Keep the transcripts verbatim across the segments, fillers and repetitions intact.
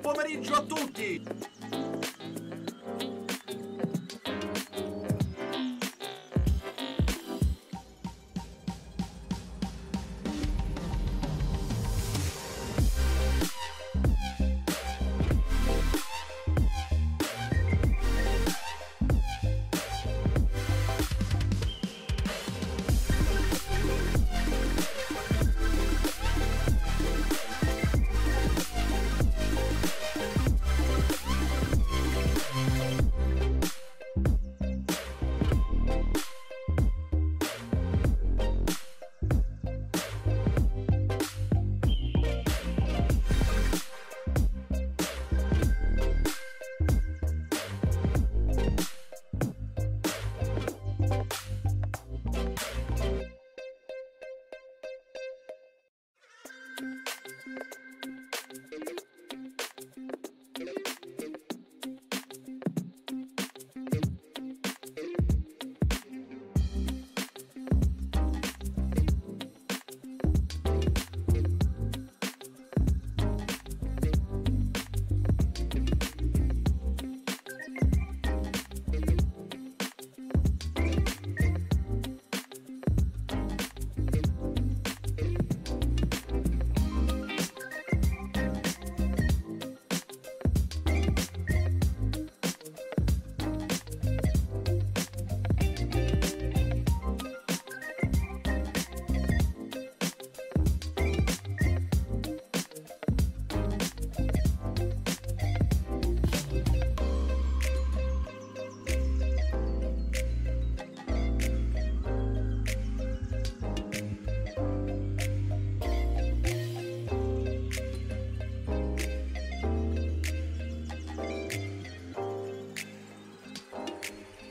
buon pomeriggio a tutti!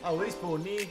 Oh, rispondi?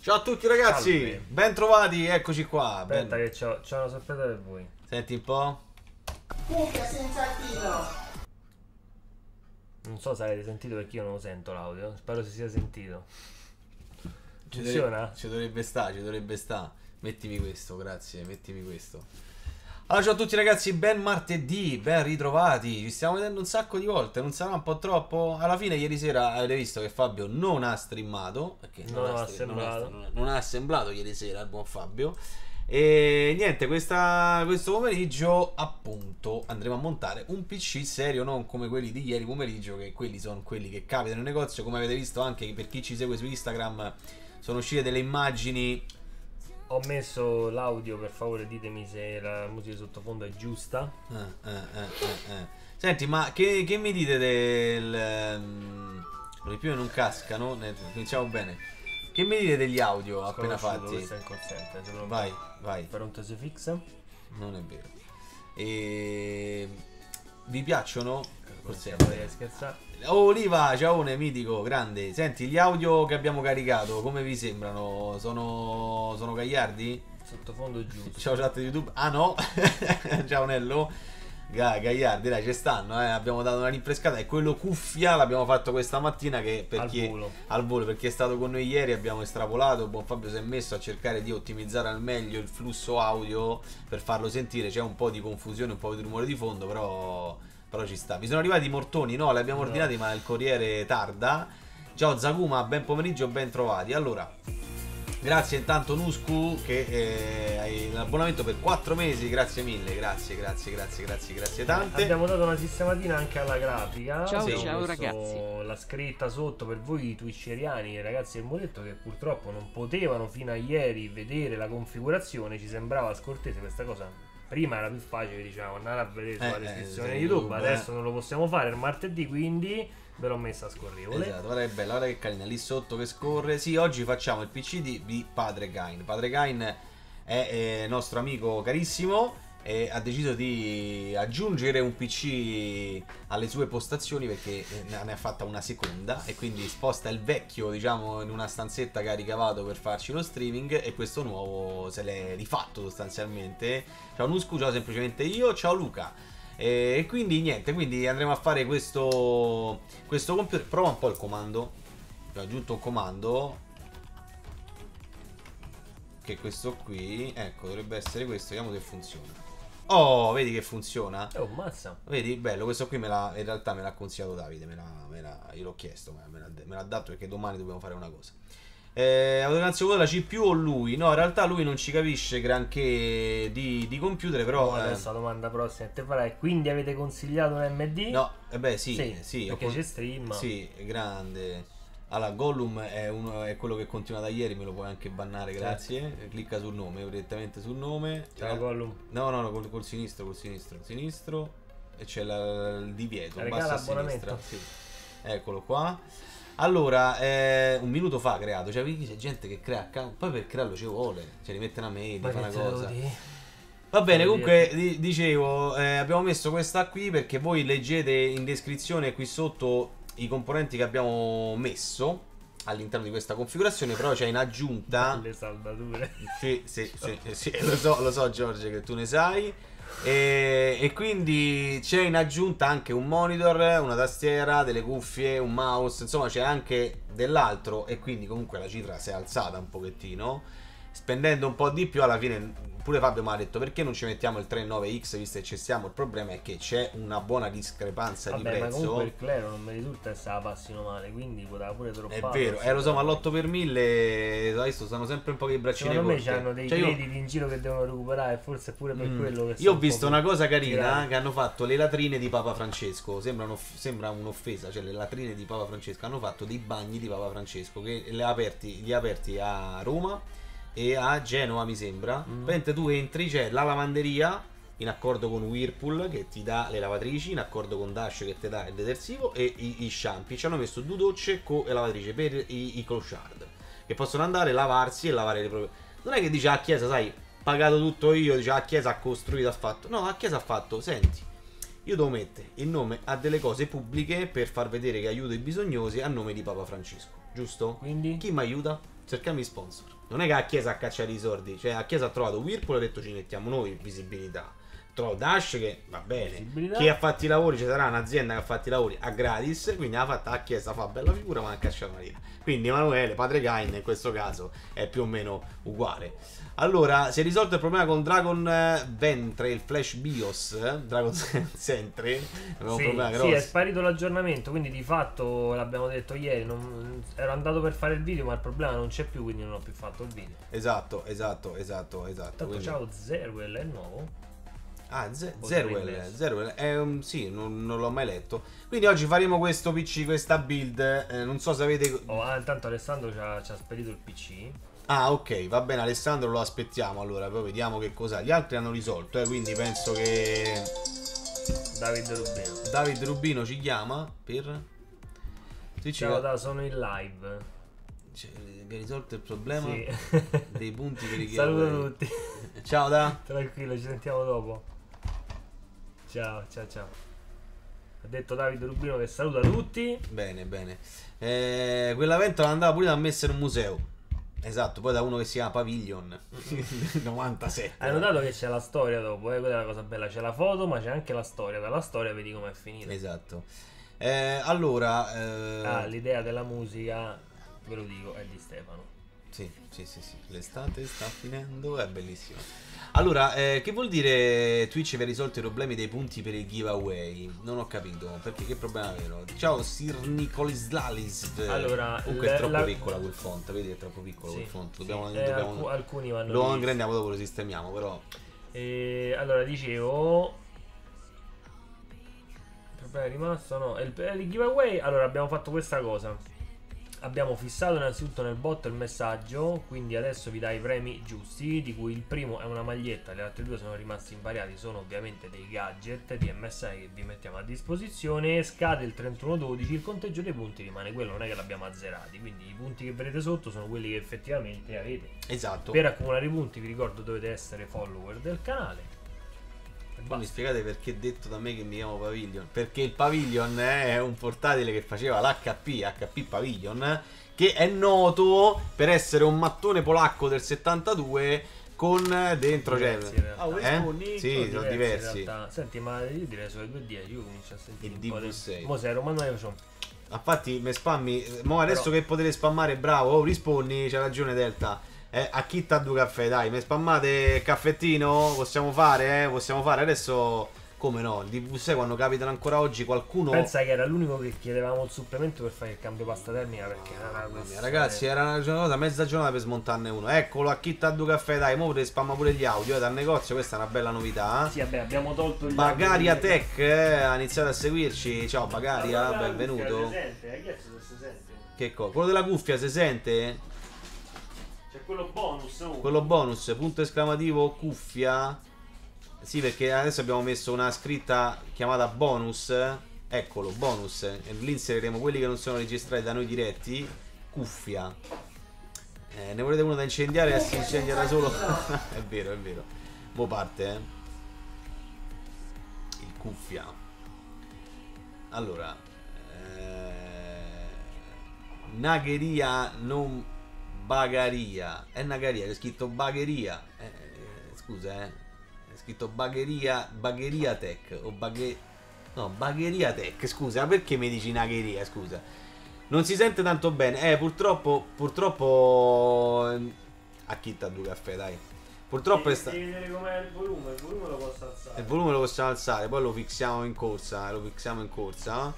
Ciao a tutti ragazzi, salve. Ben trovati, eccoci qua. Aspetta ben... che c'ho, c'ho una sorpresa per voi. Senti un po'. Cucchia senza filo. Non so se avete sentito perché io non lo sento l'audio, spero si sia sentito. Ci funziona? Ci dovrebbe stare, ci dovrebbe stare. Mettimi questo, grazie, mettimi questo. Allora, ciao a tutti ragazzi, ben martedì, ben ritrovati. Ci stiamo vedendo un sacco di volte, non sarà un po' troppo? Alla fine ieri sera avete visto che Fabio non ha streamato, perché non, non, ha, assemblato. non, ha, non ha assemblato ieri sera il buon Fabio. E niente, questa, questo pomeriggio appunto andremo a montare un P C serio, non come quelli di ieri pomeriggio, che quelli sono quelli che capitano in negozio. Come avete visto anche per chi ci segue su Instagram, sono uscite delle immagini. Ho messo l'audio, per favore ditemi se la musica di sottofondo è giusta. Eh, eh, eh, eh. Senti, ma che, che mi dite del... Um, le piume non cascano, ne, cominciamo bene. Che mi dite degli audio appena fatti? Questo è il consente, vai, vai. Per un Easy Fix? Non è vero. E... vi piacciono? Forse vorrei scherzare. Oh, Oliva, ciao, un mitico, grande. Senti, gli audio che abbiamo caricato, come vi sembrano? Sono, sono gagliardi? Sottofondo giusto. Ciao chat di YouTube. Ah no, ciao Nello. Ga, gagliardi, dai, ci stanno, eh. Abbiamo dato una rinfrescata e quello cuffia l'abbiamo fatto questa mattina, che per al chi volo. Al volo, perché è stato con noi ieri, abbiamo estrapolato, buon Fabio si è messo a cercare di ottimizzare al meglio il flusso audio per farlo sentire. C'è un po' di confusione, un po' di rumore di fondo, però... però ci sta. Mi sono arrivati i mortoni, no? Li abbiamo no. ordinati, ma il corriere tarda. Ciao Zaguma, ben pomeriggio, ben trovati. Allora, Grazie intanto Nusku che eh, hai l'abbonamento per quattro mesi, grazie mille, grazie, grazie, grazie, grazie, grazie tante. Abbiamo dato una sistematina anche alla grafica. Ciao, sì, ciao ragazzi. La scritta sotto per voi i twitcheriani e ragazzi del muretto che purtroppo non potevano fino a ieri vedere la configurazione, ci sembrava scortese questa cosa. Prima era più facile, diciamo, andare a vedere sulla eh, descrizione eh, di YouTube, YouTube, adesso eh. non lo possiamo fare il martedì, quindi... ve l'ho messa a scorrevole. Esatto, guarda che bella, guarda che carina lì sotto che scorre. Sì, oggi facciamo il P C di, di Padre Kayn. Padre Kayn è eh, nostro amico carissimo e ha deciso di aggiungere un P C alle sue postazioni perché ne ha fatta una seconda e quindi sposta il vecchio, diciamo, in una stanzetta che ha ricavato per farci lo streaming e questo nuovo se l'è rifatto sostanzialmente. Ciao Nusku, ciao semplicemente io, ciao Luca. E quindi niente, quindi andremo a fare questo questo computer. Prova un po' il comando, ho aggiunto un comando che questo qui, ecco, dovrebbe essere questo, vediamo se funziona. Oh, vedi che funziona, oh mazza, vedi, bello, questo qui me l'ha, in realtà me l'ha consigliato Davide, me l'ha, me l'ha, io l'ho chiesto, me l'ha dato perché domani dobbiamo fare una cosa. Eh, anzitutto la C P U o lui? No, in realtà lui non ci capisce granché di, di computer, però... No, adesso la domanda prossima che te farai, quindi avete consigliato un A M D? No, eh beh sì, sì, sì perché c'è stream. Sì, grande. Allora, Gollum è, uno, è quello che continua da ieri, me lo puoi anche bannare, grazie. Sì. Clicca sul nome, direttamente sul nome. Ciao eh, Gollum. No, no, no, col, col sinistro, col sinistro, sinistro. E c'è il divieto, la basso a sinistra. Sì. Eccolo qua. Allora, eh, un minuto fa creato, cioè vedi c'è gente che crea account, poi per crearlo ci vuole, cioè li mette una mail, fa una cosa. Va bene, comunque di, dicevo, eh, abbiamo messo questa qui perché voi leggete in descrizione qui sotto i componenti che abbiamo messo all'interno di questa configurazione, però c'è in aggiunta... Le saldature. Sì, sì, sì, sì, sì, lo so, lo so Giorgio che tu ne sai. E, e quindi c'è in aggiunta anche un monitor, una tastiera, delle cuffie, un mouse, insomma c'è anche dell'altro e quindi comunque la cifra si è alzata un pochettino, spendendo un po' di più alla fine. Pure Fabio mi ha detto perché non ci mettiamo il trentanove X visto che ci stiamo, il problema è che c'è una buona discrepanza Vabbè, di prezzo. Ma comunque il clero non mi risulta che se la passino male, quindi poteva pure troppare. È vero, eh lo so, ma l'otto per mille adesso stanno sempre un po' che braccine corte. Secondo me hanno dei cioè, crediti io... in giro che devono recuperare, forse è pure per mm. quello che... Io ho visto una cosa carina tirare. Che hanno fatto le latrine di Papa Francesco, sembrano, sembra un'offesa, cioè le latrine di Papa Francesco, hanno fatto dei bagni di Papa Francesco che li ha aperti, li ha aperti a Roma e a Genova mi sembra. mm. Mentre tu entri c'è la lavanderia in accordo con Whirlpool che ti dà le lavatrici, in accordo con Dash che ti dà il detersivo e i, i shampoo. Ci hanno messo due docce e lavatrice per i, i clochard che possono andare, lavarsi e lavare le proprie. Non è che dice a Chiesa, sai, pagato tutto io, dice a Chiesa ha costruito, ha fatto. No, a Chiesa ha fatto, senti, io devo mettere il nome a delle cose pubbliche per far vedere che aiuto i bisognosi a nome di Papa Francesco, giusto? Quindi chi mi aiuta? Cercami sponsor. Non è che a Chiesa a cacciare i sordi, cioè a Chiesa ha trovato Whirlpool e ha detto ci mettiamo noi visibilità. Trovo Dash che va bene, chi ha fatto i lavori, ci sarà un'azienda che ha fatto i lavori a gratis, quindi ha fatta a Chiesa, fa bella figura ma ha cacciato una vita. Quindi Emanuele, Padre Kayn in questo caso è più o meno uguale. Allora, si è risolto il problema con Dragon Ventre, il flash BIOS, Dragon Center, abbiamo sì, un problema grosso. Sì, è sparito l'aggiornamento, quindi di fatto l'abbiamo detto ieri, non, ero andato per fare il video ma il problema non c'è più, quindi non ho più fatto il video. Esatto, esatto, esatto, esatto. Tanto quindi... ciao Zerwell, è nuovo? Ah, Zerwell, Zerwell, eh, um, sì, non, non l'ho mai letto. Quindi oggi faremo questo P C, questa build, eh, non so se avete... Oh, ah, intanto Alessandro ci ha, ci ha spedito il P C. Ah, ok, va bene, Alessandro lo aspettiamo allora, poi vediamo che cosa... Gli altri hanno risolto, eh, quindi penso che... Davide Rubino. Davide Rubino ci chiama per... Sì, ciao, da, sono in live. Cioè, vi ha risolto il problema sì. dei punti per i chiamati. Saluto tutti. Ciao, da. Tranquillo, ci sentiamo dopo. Ciao, ciao, ciao. Ha detto Davide Rubino che saluta tutti. Bene, bene. Eh, quella ventola andava pure da messa in un museo. Esatto, poi da uno che si chiama Pavilion novantasette. Hai notato che c'è la storia dopo, eh? Quella è la cosa bella. C'è la foto, ma c'è anche la storia. Dalla storia vedi com'è finita. Esatto. Eh, allora... Eh... Ah, l'idea della musica, ve lo dico, è di Stefano. Sì, sì, sì, sì. L'estate sta finendo, è bellissimo. Allora, eh, che vuol dire Twitch aveva risolto i problemi dei punti per il giveaway? Non ho capito, perché che problema avevano? Ciao Sir Nicolislalis. Allora, comunque è troppo piccola quel font, vedi che è troppo piccolo quel font. Dobbiamo, sì, dobbiamo, eh, dobbiamo, alcuni vanno, lo ingrandiamo, dopo lo sistemiamo, però. E allora, dicevo, il problema è rimasto, no? Il, il giveaway, allora abbiamo fatto questa cosa. Abbiamo fissato innanzitutto nel bot il messaggio, quindi adesso vi dai i premi giusti, di cui il primo è una maglietta, le altre due sono rimasti invariati, sono ovviamente dei gadget di M S I che vi mettiamo a disposizione. Scade il trentuno dodici, il conteggio dei punti rimane quello, non è che l'abbiamo azzerati, quindi i punti che vedete sotto sono quelli che effettivamente avete. Esatto. Per accumulare i punti vi ricordo dovete essere follower del canale. Poi mi spiegate perché è detto da me che mi chiamo Pavilion, perché il Pavilion è un portatile che faceva l'H P, H P Pavilion, che è noto per essere un mattone polacco del settantadue con dentro, cioè, ah, eh? Nico, sì, sono diversi. Senti, ma io direi sulle due dieci, io comincio a sentire il D V sei. Mo' sei romano, io sono. Infatti me spammi, mo adesso però... che potete spammare, bravo, oh, rispondi, c'ha ragione Delta. Eh, a chi t'ha due caffè, dai, mi spammate caffettino? Possiamo fare, eh? Possiamo fare adesso. Come no? Il D V sei quando capitano ancora oggi qualcuno. Pensa che era l'unico che chiedevamo il supplemento per fare il cambio pasta termica, perché ah, era una mia, ragazzi, era una giornata, mezza giornata per smontarne uno. Eccolo, a chi t'ha due caffè, dai, mo potete spamma pure gli audio, eh, dal negozio, questa è una bella novità. Eh? Sì, vabbè, abbiamo tolto il Bagaria Tech, eh, ha iniziato a seguirci. Ciao Bagaria, allora, benvenuto. Cuffia, se sente? Chiesto se sente. Che cosa? Quello della cuffia si sente? C'è quello bonus, uh. quello bonus, punto esclamativo, cuffia. Sì, perché adesso abbiamo messo una scritta chiamata bonus. Eccolo, bonus. E lì inseriremo quelli che non sono registrati da noi diretti. Cuffia. Eh, ne volete uno da incendiare e si incendia da solo? È vero, è vero. Mo' parte, eh. Il cuffia. Allora. Eh... Nagheria non... Bagaria, è Nagaria, c'è scritto Bagheria, eh, eh, scusa, eh, è scritto Bagheria, Bagheria Tech, o Baghe... no, Bagheria Tech, scusa, perché mi dici Nagheria, scusa, non si sente tanto bene, eh, purtroppo, purtroppo, a chi t'ha due caffè, dai, purtroppo devi, è stato, devi vedere com'è il volume, il volume lo posso alzare, il volume lo possiamo alzare, poi lo fixiamo in corsa, lo fixiamo in corsa,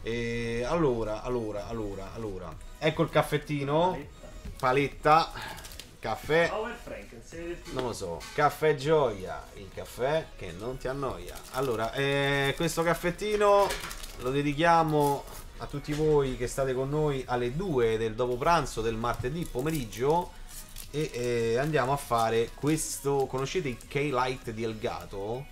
e allora, allora, allora, allora, ecco il caffettino, paletta, caffè, non lo so, caffè gioia, il caffè che non ti annoia. Allora, eh, questo caffettino lo dedichiamo a tutti voi che state con noi alle due del dopo pranzo del martedì pomeriggio e eh, andiamo a fare questo, conoscete il K-Light di Elgato?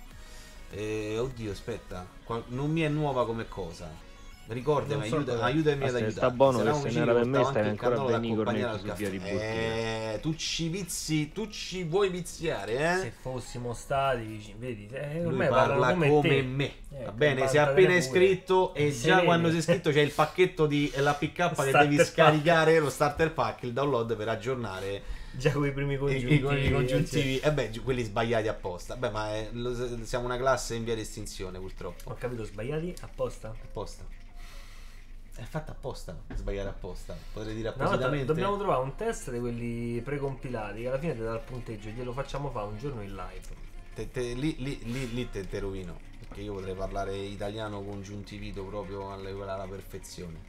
Eh, oddio, aspetta, non mi è nuova come cosa. Ricordami, so aiuta, aiutami ad aiutare. Sta buono che se, se ne era me stai ancora venendo con me via di bottiglia. Eh, tu ci vizi, tu ci vuoi viziare, eh? Se fossimo stati, vedi, eh, lui parla come, come me. Eh, Va bene, si è appena iscritto e già vede. Quando sei iscritto c'è il pacchetto di la P K che devi scaricare, pack. Lo starter pack, il download per aggiornare. Già con i primi congiuntivi. I congiuntivi, e beh, quelli sbagliati apposta. Beh, ma è, lo, siamo una classe in via di estinzione, purtroppo. Ho capito, sbagliati apposta? Apposta. È fatta apposta, sbagliare apposta, potrei dire appositamente. No, dobbiamo trovare un test di quelli precompilati che alla fine ti dà il punteggio e glielo facciamo fare un giorno in live. Te, te, lì lì, lì, lì te, te rovino, perché io potrei parlare italiano congiuntivito proprio alla, alla perfezione.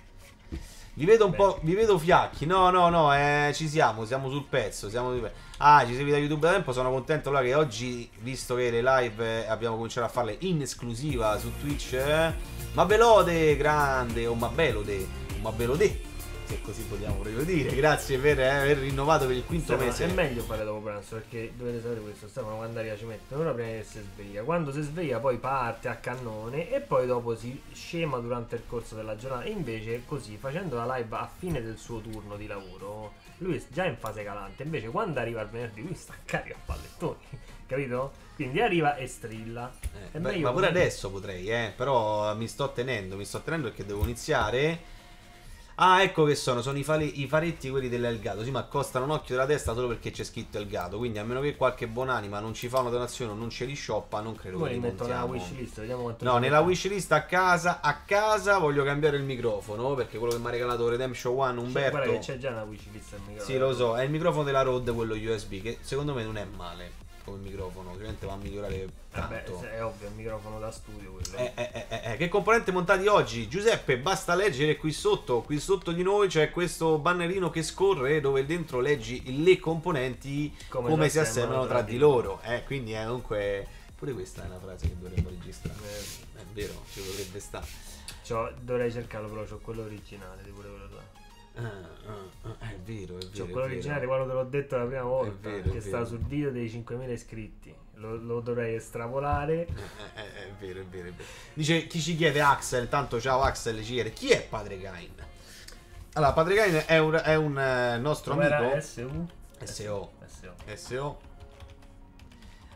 Vi vedo un Beh. po', vi vedo fiacchi, no no no, eh, ci siamo, siamo sul pezzo, siamo sul pezzo. Ah, ci seguite da YouTube da tempo, sono contento allora che oggi, visto che le live abbiamo cominciato a farle in esclusiva su Twitch, eh? Ma belode, grande, o oh, ma belode, o oh, ma belode, se così vogliamo proprio dire, grazie per eh, aver rinnovato per il quinto Stefano, mese. È meglio fare dopo pranzo, perché dovete sapere questo, Stefano quando arriva ci mette un'ora prima che si sveglia, quando si sveglia poi parte a cannone e poi dopo si scema durante il corso della giornata, e invece così facendo la live a fine del suo turno di lavoro, lui è già in fase calante, invece quando arriva il venerdì lui sta carico a pallettoni, capito? Quindi arriva e strilla. Eh, beh, ma pure quindi... adesso potrei, eh, però mi sto tenendo, mi sto tenendo perché devo iniziare... Ah, ecco che sono, sono i, fale, i faretti quelli dell'Elgato. Sì, ma costano un occhio della testa solo perché c'è scritto Elgato. Quindi a meno che qualche buonanima non ci fa una donazione o non ce li shoppa, non credo. Poi che li metto nella wishlist, vediamo quanto. No, nella wishlist a casa, a casa voglio cambiare il microfono, perché quello che mi ha regalato Redemption One Umberto, cioè, guarda che c'è già una wishlist del microfono. Sì, lo so, è il microfono della Rode, quello U S B, che secondo me non è male come microfono, ovviamente va a migliorare tanto. Vabbè, è ovvio, è un microfono da studio quello. Eh, eh, eh, eh. Che componente montati oggi? Giuseppe, basta leggere qui sotto, qui sotto di noi c'è questo bannerino che scorre dove dentro leggi le componenti come, come si assemblano tra di loro, eh, quindi eh, comunque pure questa è una frase che dovremmo registrare, eh. È vero, ci dovrebbe stare, cioè, dovrei cercarlo, però c'ho quello originale di pure quello là. Ah, ah, ah, è vero, è vero. Cioè, quello originale, quello te l'ho detto la prima volta, è vero, che è sta vero. Sul video dei cinquemila iscritti. Lo, lo dovrei estrapolare. È, è, è, vero, è vero, è vero. Dice chi ci chiede Axel, tanto ciao Axel, ci chiede chi è Padre Kayn. Allora, Padre Kayn è un, è un nostro come amico. S O. S O. S O. S O.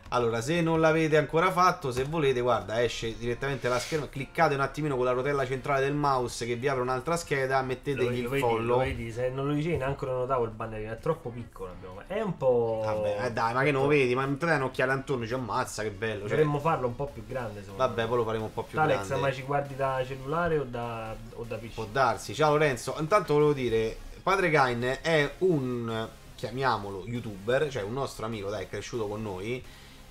Allora, se non l'avete ancora fatto, se volete, guarda, esce direttamente la scherma, cliccate un attimino con la rotella centrale del mouse che vi apre un'altra scheda, mettetegli il follow. Vedi, se non lo dicevi neanche non notavo il bannerino, è troppo piccolo, abbiamo... è un po'... Vabbè, eh, dai, ma che non lo vedi, ma dai un'occhiata intorno, ci ammazza, che bello. Dovremmo cioè... farlo un po' più grande, secondo me. Vabbè, poi lo faremo un po' più Alex, grande. Alex, ma ci guardi da cellulare o da, o da P C? Può darsi. Ciao Lorenzo, intanto volevo dire, Padre Kayn è un, chiamiamolo, youtuber, cioè un nostro amico, dai, è cresciuto con noi.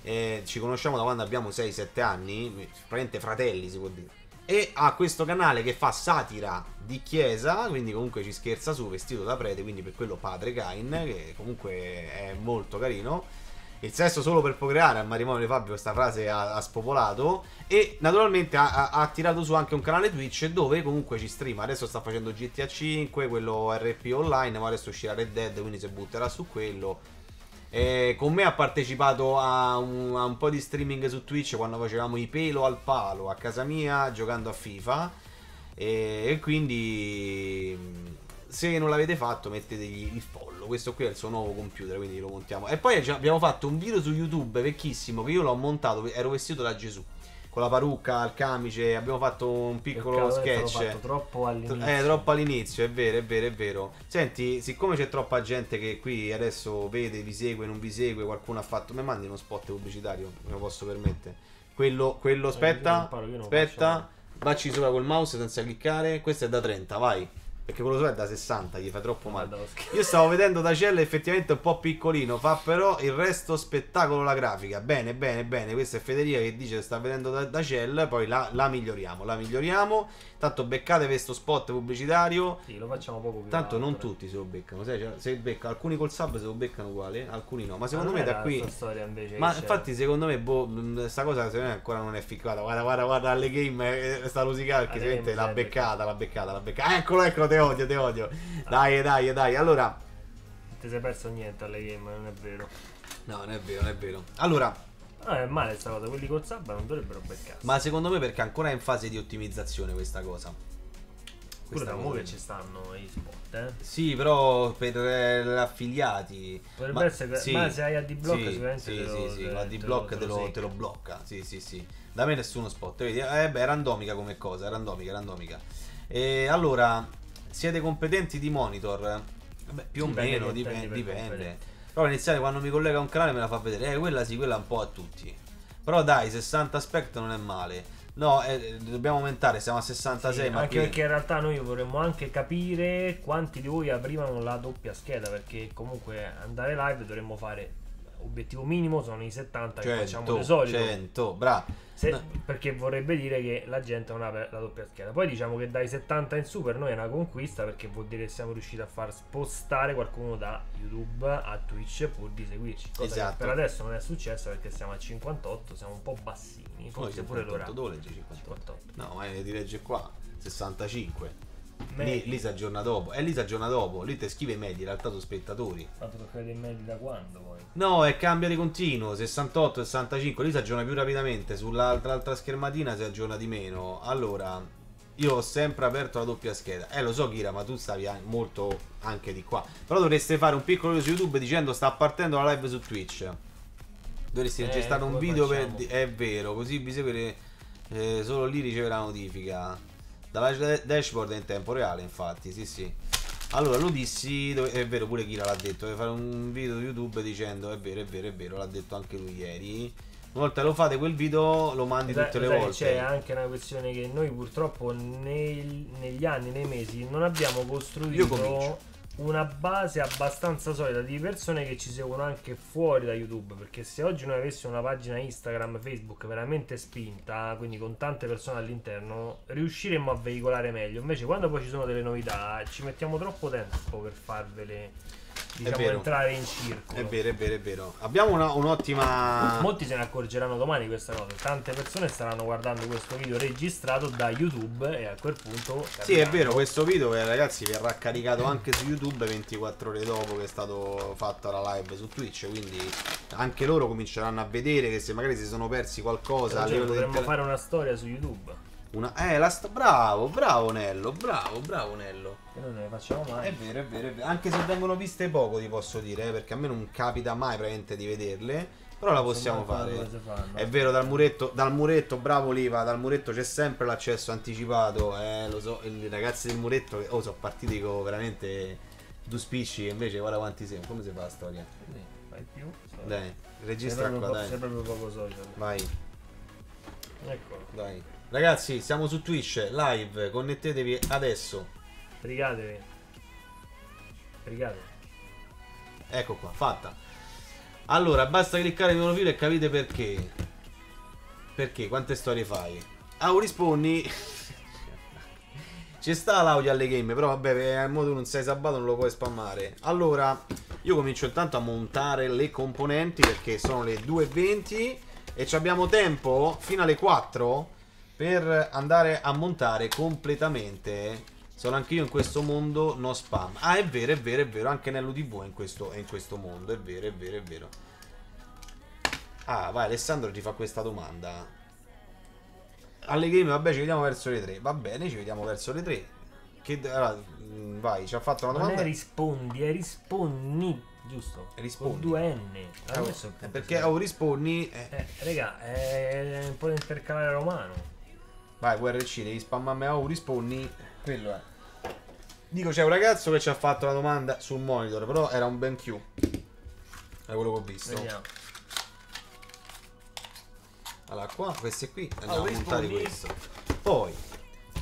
Eh, ci conosciamo da quando abbiamo sei sette anni, praticamente fratelli si può dire, e ha questo canale che fa satira di chiesa, quindi comunque ci scherza su, vestito da prete, quindi per quello Padre Kayn, che comunque è molto carino. Il sesso solo per procreare, al matrimonio di Fabio questa frase ha, ha spopolato, e naturalmente ha, ha tirato su anche un canale Twitch dove comunque ci streama. Adesso sta facendo G T A cinque, quello R P online, ma adesso uscirà Red Dead, quindi si butterà su quello. Eh, con me ha partecipato a un, a un po' di streaming su Twitch quando facevamo i pelo al palo a casa mia giocando a FIFA, eh, e quindi se non l'avete fatto mettetegli il follow. Questo qui è il suo nuovo computer, quindi lo montiamo. E poi abbiamo fatto un video su YouTube vecchissimo che io l'ho montato, ero vestito da Gesù con la parrucca, il camice, abbiamo fatto un piccolo sketch. L'ho fatto troppo all'inizio. Eh, troppo all'inizio, è vero, è vero, è vero. Senti, siccome c'è troppa gente che qui adesso vede, vi segue, non vi segue, qualcuno ha fatto... Mi mandi uno spot pubblicitario, me lo posso permettere. Quello, quello, aspetta, eh, io imparo, io aspetta, baci sopra col mouse senza cliccare, questo è da trenta, vai. Perché quello sopra è da sessanta, gli fa troppo male. Io stavo vedendo Tacella, effettivamente un po' piccolino, fa però il resto spettacolo la grafica. Bene, bene, bene. Questa è Federica che dice che sta vedendo Tacella, poi la, la miglioriamo, la miglioriamo. Tanto beccate questo spot pubblicitario. Sì, lo facciamo poco più. Tanto non tutti se lo beccano, se, se becca, alcuni col sub se lo beccano uguale, alcuni no. Ma secondo me da qui... Ma infatti secondo me, boh, sta cosa secondo me ancora non è ficcata. Guarda, guarda, guarda, alle game sta rosicata, perché sicuramente l'ha beccata, l'ha beccata, l'ha beccata. Eccolo, eccolo. Te odio, te odio. Dai, dai, dai. Allora, non ti sei perso niente alle game, non è vero. No, non è vero, non è vero. Allora, non è male questa cosa, quelli col sabba non dovrebbero beccarsi. Ma secondo me perché ancora è in fase di ottimizzazione questa cosa. Questa pure cosa che ci stanno i spot, eh? Sì, però per eh, affiliati. Potrebbe ma, essere, sì, ma se hai AdBlock sì, sicuramente sì, te lo, sì, sì, l'AdBlock te, te, te, te lo blocca. Sì, sì, sì. Da me nessuno spot, vedi? Eh beh, è randomica come cosa, è randomica, è randomica. E allora... Siete competenti di monitor? Beh, più o meno, dipende. dipende. Però iniziale quando mi collega a un canale me la fa vedere. Eh, quella sì, quella un po' a tutti. Però dai, sessanta aspect non è male. No, eh, dobbiamo aumentare, siamo a sessantasei. Sì, ma anche che... perché in realtà noi vorremmo anche capire quanti di voi aprivano la doppia scheda. Perché comunque andare live dovremmo fare... Obiettivo minimo sono i settanta, cento, che facciamo di solito. cento, bravo. Se, perché vorrebbe dire che la gente non apre la doppia scheda. Poi diciamo che dai settanta in su per noi è una conquista, perché vuol dire che siamo riusciti a far spostare qualcuno da YouTube a Twitch pur di seguirci. Cosa esatto. Che per adesso non è successo perché siamo a cinquantotto, siamo un po' bassini. Forse pure loro. Dove legge cinquantotto? No, ma ti legge qua, sessantacinque. Lì, lì si aggiorna dopo, e eh, lì si aggiorna dopo, lì te scrive i media, in realtà sono spettatori. Ma tu tocca i media da quando poi? No, è cambia di continuo, sessantotto sessantacinque, lì si aggiorna più rapidamente, sull'altra schermatina si aggiorna di meno. Allora, io ho sempre aperto la doppia scheda. Eh, lo so Kira, ma tu stavi molto anche di qua. Però dovreste fare un piccolo video su YouTube dicendo sta partendo la live su Twitch. Dovresti eh, registrare un video per... È vero, così vi seguire eh, solo lì riceve la notifica. dalla dashboard in tempo reale, infatti, sì sì. Allora lo dissi, è vero, pure Kira l'ha detto, deve fare un video YouTube dicendo è vero, è vero, è vero, l'ha detto anche lui ieri. Una volta lo fate quel video lo mandi da, tutte le volte. C'è anche una questione che noi purtroppo nei, negli anni, nei mesi non abbiamo costruito una base abbastanza solida di persone che ci seguono anche fuori da YouTube, perché se oggi noi avessimo una pagina Instagram, Facebook veramente spinta, quindi con tante persone all'interno, riusciremmo a veicolare meglio. Invece quando poi ci sono delle novità ci mettiamo troppo tempo per farvele, diciamo, è vero, entrare in circolo. È vero, è vero, è vero. Abbiamo un'ottima... Molti se ne accorgeranno domani questa cosa. Tante persone staranno guardando questo video registrato da YouTube e a quel punto... Sì, è vero, questo video, ragazzi, verrà caricato anche su YouTube ventiquattro ore dopo che è stato fatta la live su Twitch, quindi anche loro cominceranno a vedere che se magari si sono persi qualcosa... Cioè, potremmo inter... fare una storia su YouTube. Una... Eh, la sto... bravo, bravo Nello, bravo, bravo Nello. Che non ne facciamo mai. È vero, è vero, è vero. Anche se vengono viste poco, ti posso dire, eh, perché a me non capita mai praticamente di vederle. Però la possiamo fare. È vero, dal muretto, dal muretto, bravo Liva, dal muretto c'è sempre l'accesso anticipato. Eh, lo so, i ragazzi del muretto, oh, sono partiti con veramente due spicci, invece guarda quanti siamo. Come si fa la storia? Sì, fai più. Sorry. Dai, registra qua, dai. Sempre proprio poco social. Vai. Eccolo. Dai. Ragazzi, siamo su Twitch live, connettetevi adesso. Brigatevi. Brigatevi. Ecco qua, fatta. Allora, basta cliccare il monofilo e capite perché. Perché? Quante storie fai? Ah, rispondi. Ci sta l'audio alle game, però vabbè, al modo non sei sabato, non lo puoi spammare. Allora, io comincio intanto a montare le componenti perché sono le due e venti e ci abbiamo tempo fino alle quattro. Per andare a montare completamente. Sono anche io in questo mondo no spam. Ah, è vero, è vero, è vero. Anche Nello tivù è in questo, è in questo mondo. È vero, è vero, è vero. Ah, vai, Alessandro ti fa questa domanda. Alle game, vabbè, ci vediamo verso le tre. Va bene, ci vediamo verso le tre. Che, allora, vai, ci ha fatto una domanda. Non è rispondi, è rispondi. Giusto, rispondi con due N. Oh, è perché ho oh, rispondi. Eh. Eh, raga, è un po' intercalare romano. Vai, Q R C, devi spammare a rispondi. Quello è. Dico, c'è un ragazzo che ci ha fatto la domanda sul monitor, però era un BenQ. È quello che ho visto. Vediamo. Allora, qua, queste qui, andiamo oh, a montare questo. Poi,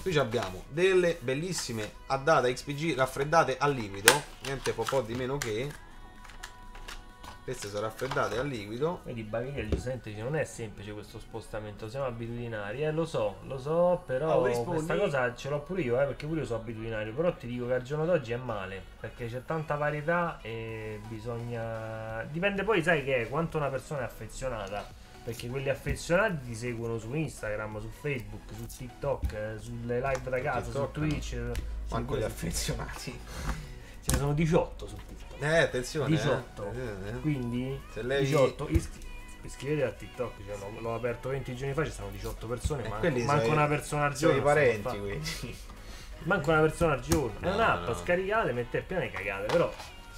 qui abbiamo delle bellissime a data X P G raffreddate al liquido. Niente un po' di meno che... Queste sono raffreddate al liquido. Vedi, Bavigliel, giustamente dice, non è semplice questo spostamento, siamo abitudinari. Eh, lo so, lo so, però oh, questa cosa ce l'ho pure io, eh, perché pure io sono abitudinario. Però ti dico che al giorno d'oggi è male, perché c'è tanta varietà e bisogna... Dipende poi, sai che è, quanto una persona è affezionata. Perché quelli affezionati ti seguono su Instagram, su Facebook, su TikTok, sulle live da casa, TikTok, su Twitch. Ma no, quelli affezionati. Ce ne sono diciotto su TikTok. Eh, attenzione. diciotto. Eh. Quindi, se levi... diciotto. Iscri... Iscrivetevi a TikTok. Cioè, l'ho aperto venti giorni fa, ci sono diciotto persone. Eh, manco manco sei... una persona al giorno. Sono i parenti quindi. Manco una persona al giorno. No, è un'app, no. Scaricate, mettete piano e cagate. Però,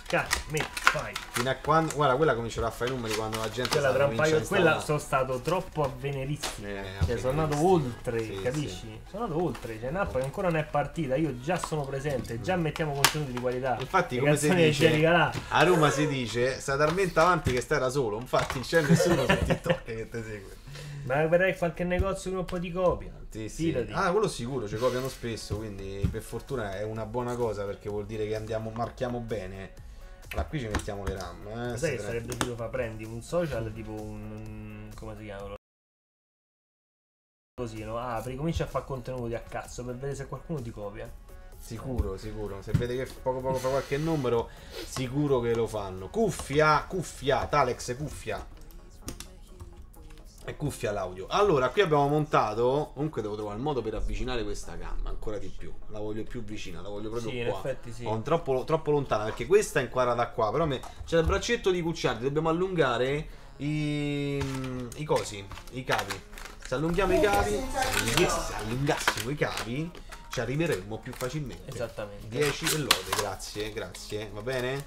scarica, metti, fai. Fino a quando. Guarda, quella comincerà a fare i numeri quando la gente. Quella, tra un paio, quella sono stato troppo avvenerissimo. Eh, cioè, sono andato oltre, sì, capisci? Sì. Sono andato oltre. C'è un'app che ancora non è partita. Io già sono presente, già mettiamo contenuti di qualità. Infatti, le come si dice, a Roma si dice: stai talmente avanti che stai da solo. Infatti, non c'è nessuno su TikTok che ti segue. Ma avrai qualche negozio con un po' di copia. Sì, sì. Ah, quello sicuro, ci copiano spesso. Quindi, per fortuna è una buona cosa perché vuol dire che andiamo, marchiamo bene. Allora, qui ci mettiamo le RAM. Eh, sai che sarebbe tipo fa, prendi un social tipo un... come si chiamano? Così, no? Apri, cominci a fare contenuti a cazzo per vedere se qualcuno ti copia. Sicuro, sicuro. Se vede che poco poco fa qualche numero, sicuro che lo fanno. Cuffia, cuffia, Talex, cuffia. E cuffia l'audio. Allora, qui abbiamo montato. Comunque devo trovare il modo per avvicinare questa gamma ancora di più. La voglio più vicina, la voglio proprio sì, qua. In effetti sì. Ho troppo, troppo lontana perché questa è inquadrata qua. Però me... c'è il braccetto di Gucciardi. Dobbiamo allungare i, I cosi, i cavi. Se allunghiamo eh, i cavi, se, se allungassimo i cavi, ci arriveremmo più facilmente. Esattamente. dieci e lode, grazie, grazie. Va bene?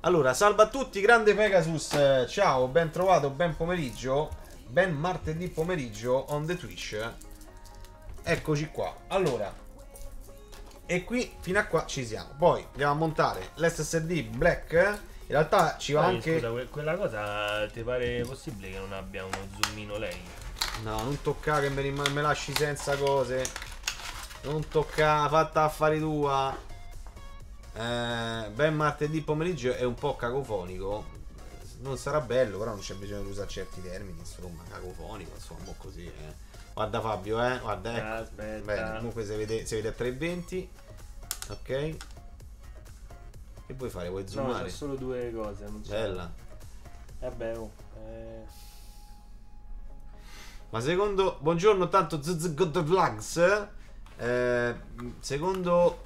Allora, salva a tutti, grande Pegasus. Ciao, ben trovato, ben pomeriggio. Ben martedì pomeriggio on the Twitch. Eccoci qua. Allora, E qui fino a qua ci siamo. Poi andiamo a montare l'esse esse di black. In realtà ci va, dai, anche scusa, quella cosa ti pare possibile che non abbia uno zoomino lei? No, non toccare, che me, me lasci senza cose. Non toccare, fatta affari tua. eh, Ben martedì pomeriggio è un po' cacofonico. Non sarà bello, però non c'è bisogno di usare certi termini, insomma, cacofonico, insomma, un po' così, eh. Guarda Fabio, eh, guarda, ecco. Aspetta. Bene, comunque si vede, si vede a trecentoventi. Ok. Che puoi fare? Vuoi zoomare? No, c'è solo due cose, non c'è. Bella. Vabbè, oh. Eh. Ma secondo... Buongiorno, tanto Z Z God Vlogs. Eh, secondo...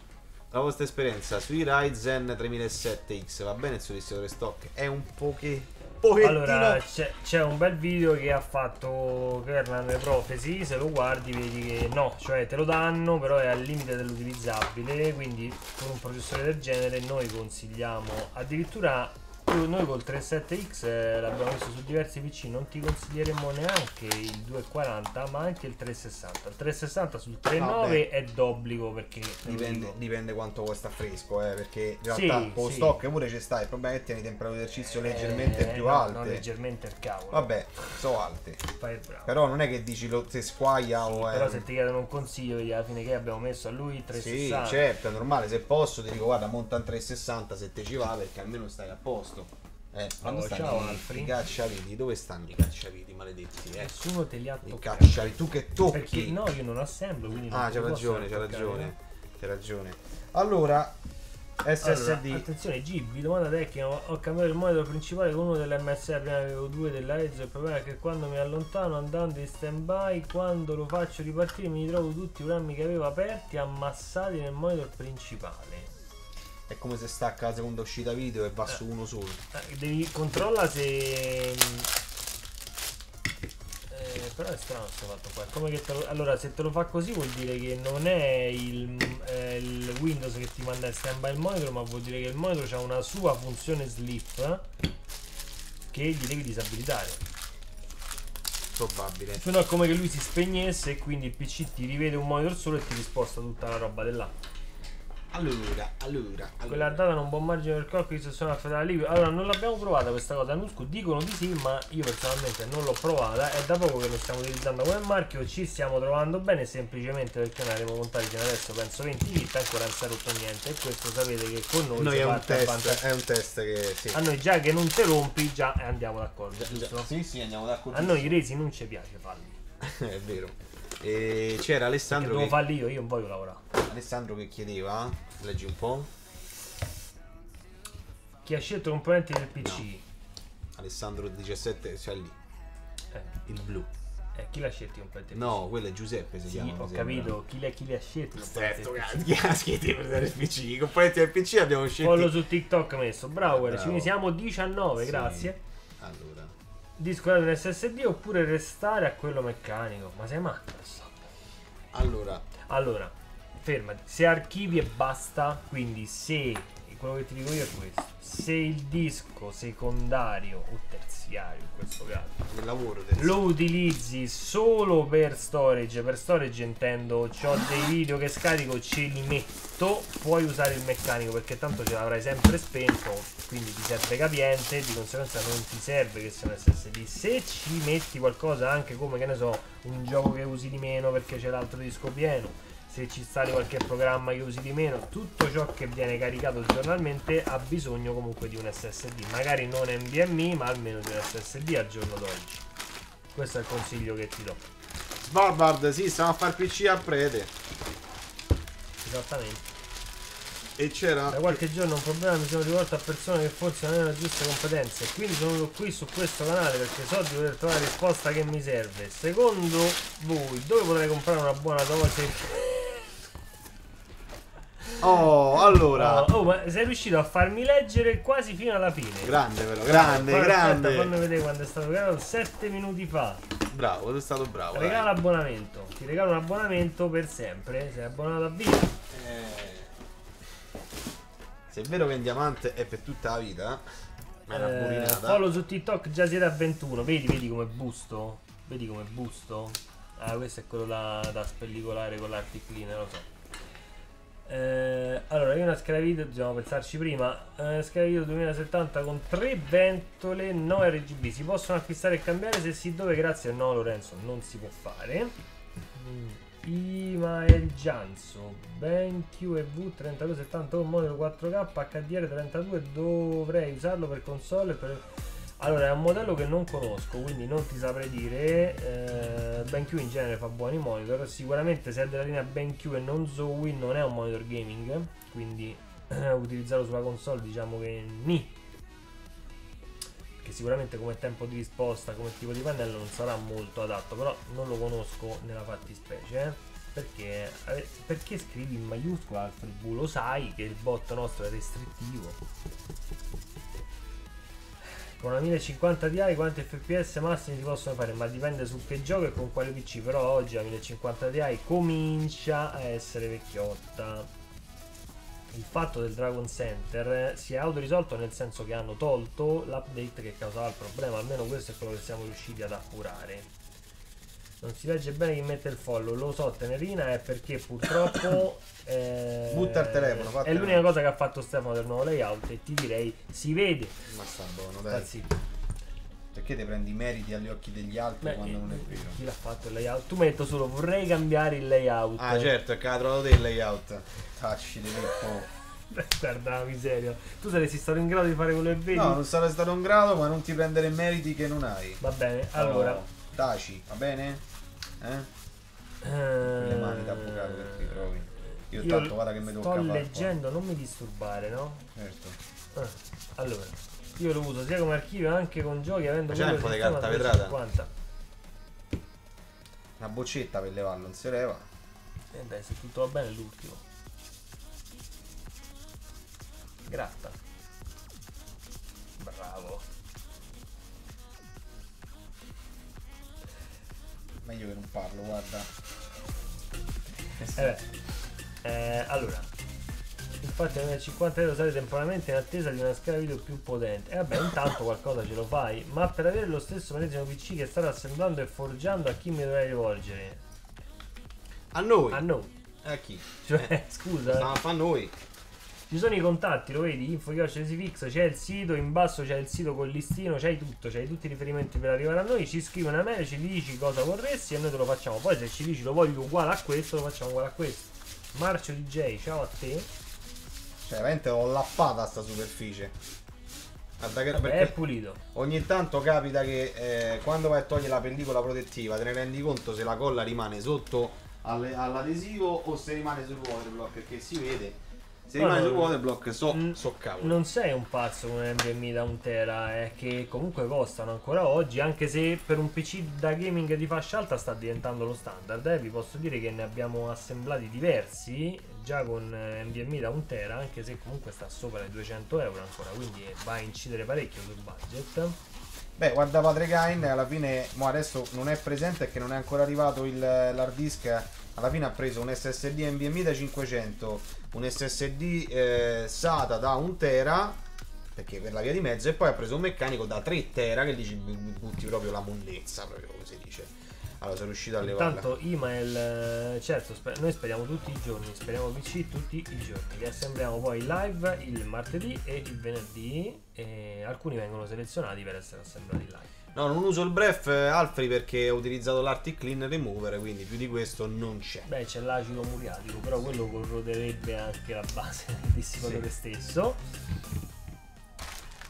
la vostra esperienza sui Ryzen tremilasette X, va bene il suo listore stock? È un poche... pochettino... Allora, c'è un bel video che ha fatto Kernel Profesi, se lo guardi vedi che no, cioè te lo danno, però è al limite dell'utilizzabile, quindi con un processore del genere noi consigliamo, addirittura noi col trentasette X l'abbiamo messo su diversi P C, non ti consiglieremo neanche il duecentoquaranta ma anche il trecentosessanta. Il trecentosessanta sul trentanove ah, è d'obbligo, perché dipende, dipende quanto vuoi sta fresco, eh, perché in realtà sì, con sì. stock pure ci sta, il problema è che tieni temperature di esercizio leggermente eh, più no, alte, no, leggermente il cavolo, vabbè, so alte, però non è che dici lo se squaglia sì, o però è... se ti chiedono un consiglio alla fine che abbiamo messo a lui il trecentosessanta. Sì, certo, è normale, se posso ti dico guarda monta un trecentosessanta se te ci va, perché almeno stai a posto. Eh, quando oh, ciao Alfred. I cacciaviti, dove stanno i cacciaviti maledetti? Eh? Nessuno te li ha toccati. I cacciaviti, tu che tocchi? Perché no, io non assemblo, quindi non... Ah, c'è ragione, c'è ragione, c'è ragione. Allora, S S D. Allora, attenzione, Gibi, domanda tecnica, ho cambiato il monitor principale con uno dell'M S I, prima avevo due della Ezio, il problema è che quando mi allontano andando in stand-by, quando lo faccio ripartire mi ritrovo tutti i programmi che avevo aperti ammassati nel monitor principale. È come se stacca la seconda uscita video e va eh, su uno solo. Devi controlla se... Eh, però è strano questo fatto qua. Come che te lo... Allora se te lo fa così vuol dire che non è il, eh, il Windows che ti manda in stand by il monitor, ma vuol dire che il monitor ha una sua funzione sleep eh, che gli devi disabilitare. Probabile. Se no è come che lui si spegnesse e quindi il P C ti rivede un monitor solo e ti risposta tutta la roba dell'app. Allora, allora, allora, quella data non buon margine per calcoli se sono affidata lì. Allora, non l'abbiamo provata questa cosa. Nusco dicono di sì, ma io personalmente non l'ho provata. È da poco che lo stiamo utilizzando come marchio. Ci stiamo trovando bene, semplicemente perché noi avremo montati fino adesso, penso venti kit, ancora non si è rotto niente. E questo sapete che con noi, noi è, un test, è un test che sì. A noi già che non te rompi, già andiamo d'accordo. Sì, sì, andiamo d'accordo. A noi i resi non ci piace farli. È vero. C'era Alessandro che devo farli io, io non voglio lavorare. Alessandro che chiedeva, leggi un po'. Chi ha scelto i componenti del P C? No. Alessandro diciassette, cioè lì. Eh. Il blu. Eh, chi l'ha scelto i componenti del P C? No, quello è Giuseppe, si sì, chiama. Ho capito, chi li, chi li ha scelti? Certo, chi ha scelto il P C? I componenti del P C abbiamo scelto. Follow su TikTok messo, bravo, bravo. Ci siamo diciannove, sì. Grazie. Allora. Discordare un S S D oppure restare a quello meccanico? Ma sei matto? Allora, allora, fermati. Se archivi e basta, quindi se quello che ti dico io è questo: se il disco secondario o terziario, in questo caso, lavoro lo utilizzi solo per storage. Per storage intendo, c'ho dei video che scarico, ce li metto. Puoi usare il meccanico perché tanto ce l'avrai sempre spento, quindi ti serve capiente. Di conseguenza, non ti serve che sia un S S D. Se ci metti qualcosa, anche come che ne so, un gioco che usi di meno perché c'è l'altro disco pieno, se ci sta qualche programma che usi di meno, tutto ciò che viene caricato giornalmente ha bisogno comunque di un S S D, magari non Nvme ma almeno di un S S D al giorno d'oggi. Questo è il consiglio che ti do. Svalbard, sì, stiamo a far P C a prete. Esattamente. E c'era... Da qualche giorno un problema, mi sono rivolto a persone che forse non avevano le giuste competenze, quindi sono qui su questo canale perché so di poter trovare la risposta che mi serve. Secondo voi, dove potrei comprare una buona dose? Oh, allora, oh, oh, ma sei riuscito a farmi leggere quasi fino alla fine. Grande, però, grande, allora, grande. Fammi vedere quando è stato regalato sette minuti fa. Bravo, tu è stato bravo. Regala dai. Abbonamento. Ti regalo un abbonamento per sempre. Sei abbonato a vita. Eh, se è vero che in diamante è per tutta la vita, ma è una eh, burinata. Follow su TikTok, già siete a ventuno. Vedi, vedi come busto? Vedi come busto? Ah, questo è quello da, da spellicolare con l'Artic Clean, lo so. Eh, allora, io una scheda video, dobbiamo pensarci prima, eh, scheda video duemilasettanta con tre ventole nove R G B, si possono acquistare e cambiare? Se sì, dove? Grazie. No Lorenzo, non si può fare. Imael Gianzo, BenQ E V trentadue settanta con modello quattro K H D R trentadue, dovrei usarlo per console per... Allora, è un modello che non conosco, quindi non ti saprei dire. eh, BenQ in genere fa buoni monitor, sicuramente se è della linea BenQ e non Zowie non è un monitor gaming, quindi eh, utilizzarlo sulla console diciamo che ni, perché sicuramente come tempo di risposta, come tipo di pannello non sarà molto adatto, però non lo conosco nella fattispecie. eh. Perché, eh, perché scrivi in maiuscola Alfred V? Lo sai che il bot nostro è restrittivo. Con una mille cinquanta Ti quanti F P S massimi si possono fare? Ma dipende su che gioco e con quale P C, però oggi la mille cinquanta Ti comincia a essere vecchiotta. Il fatto del Dragon Center si è autorisolto, nel senso che hanno tolto l'update che causava il problema, almeno questo è quello che siamo riusciti ad appurare. Non si legge bene chi mette il follow, lo so Tenerina, è perché purtroppo eh, butta il telefono, è l'unica cosa che ha fatto Stefano del nuovo layout e ti direi si vede. Ma sta buono, dai. Anzi, perché ti prendi i meriti agli occhi degli altri? Beh, quando non è vero, chi l'ha fatto il layout? Tu metto solo vorrei cambiare il layout. Ah certo, è che ha trovato te il layout. Tacci di po'. Guarda la miseria, tu saresti stato in grado di fare quello che vedi? No, non sarei stato in grado, ma non ti prendere meriti che non hai. Va bene, allora, allora. Taci, va bene? Eh? Eh, le mani da bucare per ti trovi. Io, io tanto guarda che mi tocca. Sto leggendo, non mi disturbare, no? Certo. Eh, allora, io lo uso sia come archivio anche con giochi, avendo c'è un po' di carta vetrata. Una boccetta per levarlo, non si leva. E eh beh, se tutto va bene è l'ultimo. Gratta. Bravo. Meglio che non parlo, guarda. Eh beh, eh, allora, infatti la mille cinquanta lo usate temporaneamente in attesa di una scheda video più potente. E eh vabbè, intanto qualcosa ce lo fai. Ma per avere lo stesso medesimo P C che state assemblando e forgiando, a chi mi dovrei rivolgere? A noi. A noi. A chi? Cioè, eh. scusa. Ma fa noi. Ci sono i contatti, lo vedi? Info c'è Easy Fix, c'è il sito, in basso c'è il sito col listino, c'hai tutto, c'hai tutti i riferimenti per arrivare a noi, ci scrivi una mail, ci dici cosa vorresti e noi te lo facciamo. Poi se ci dici lo voglio uguale a questo, lo facciamo uguale a questo. Marcio D J, ciao a te. Cioè, veramente ho lappata sta superficie. Guarda che vabbè, è pulito. Ogni tanto capita che eh, quando vai a togliere la pellicola protettiva te ne rendi conto se la colla rimane sotto all'adesivo o se rimane sul waterblock, perché si vede. Se rimane sul waterblock so, so cavolo. Non sei un pazzo con Nvme da un tera, eh, che comunque costano ancora oggi, anche se per un P C da gaming di fascia alta sta diventando lo standard. eh. Vi posso dire che ne abbiamo assemblati diversi già con Nvme da un tera, anche se comunque sta sopra le duecento euro ancora, quindi va a incidere parecchio sul budget. Beh, guarda Padre Kayn, alla fine mo adesso non è presente perché non è ancora arrivato l'hard disk. Alla fine ha preso un S S D Nvme da cinquecento, un S S D eh, SATA da un tera, perché per la via di mezzo, e poi ha preso un meccanico da tre tera, che lì ci butti proprio la monnezza, proprio come si dice. Allora, sono riuscito a levarla. Intanto email, certo, sper noi speriamo tutti i giorni, speriamo P C tutti i giorni, li assembliamo poi live il martedì e il venerdì, e alcuni vengono selezionati per essere assemblati live. No, non uso il breath, Alfred, perché ho utilizzato l'Arctic Clean Remover, quindi più di questo non c'è. Beh, c'è l'acido muriatico, però quello corroderebbe anche la base del dissipatore stesso.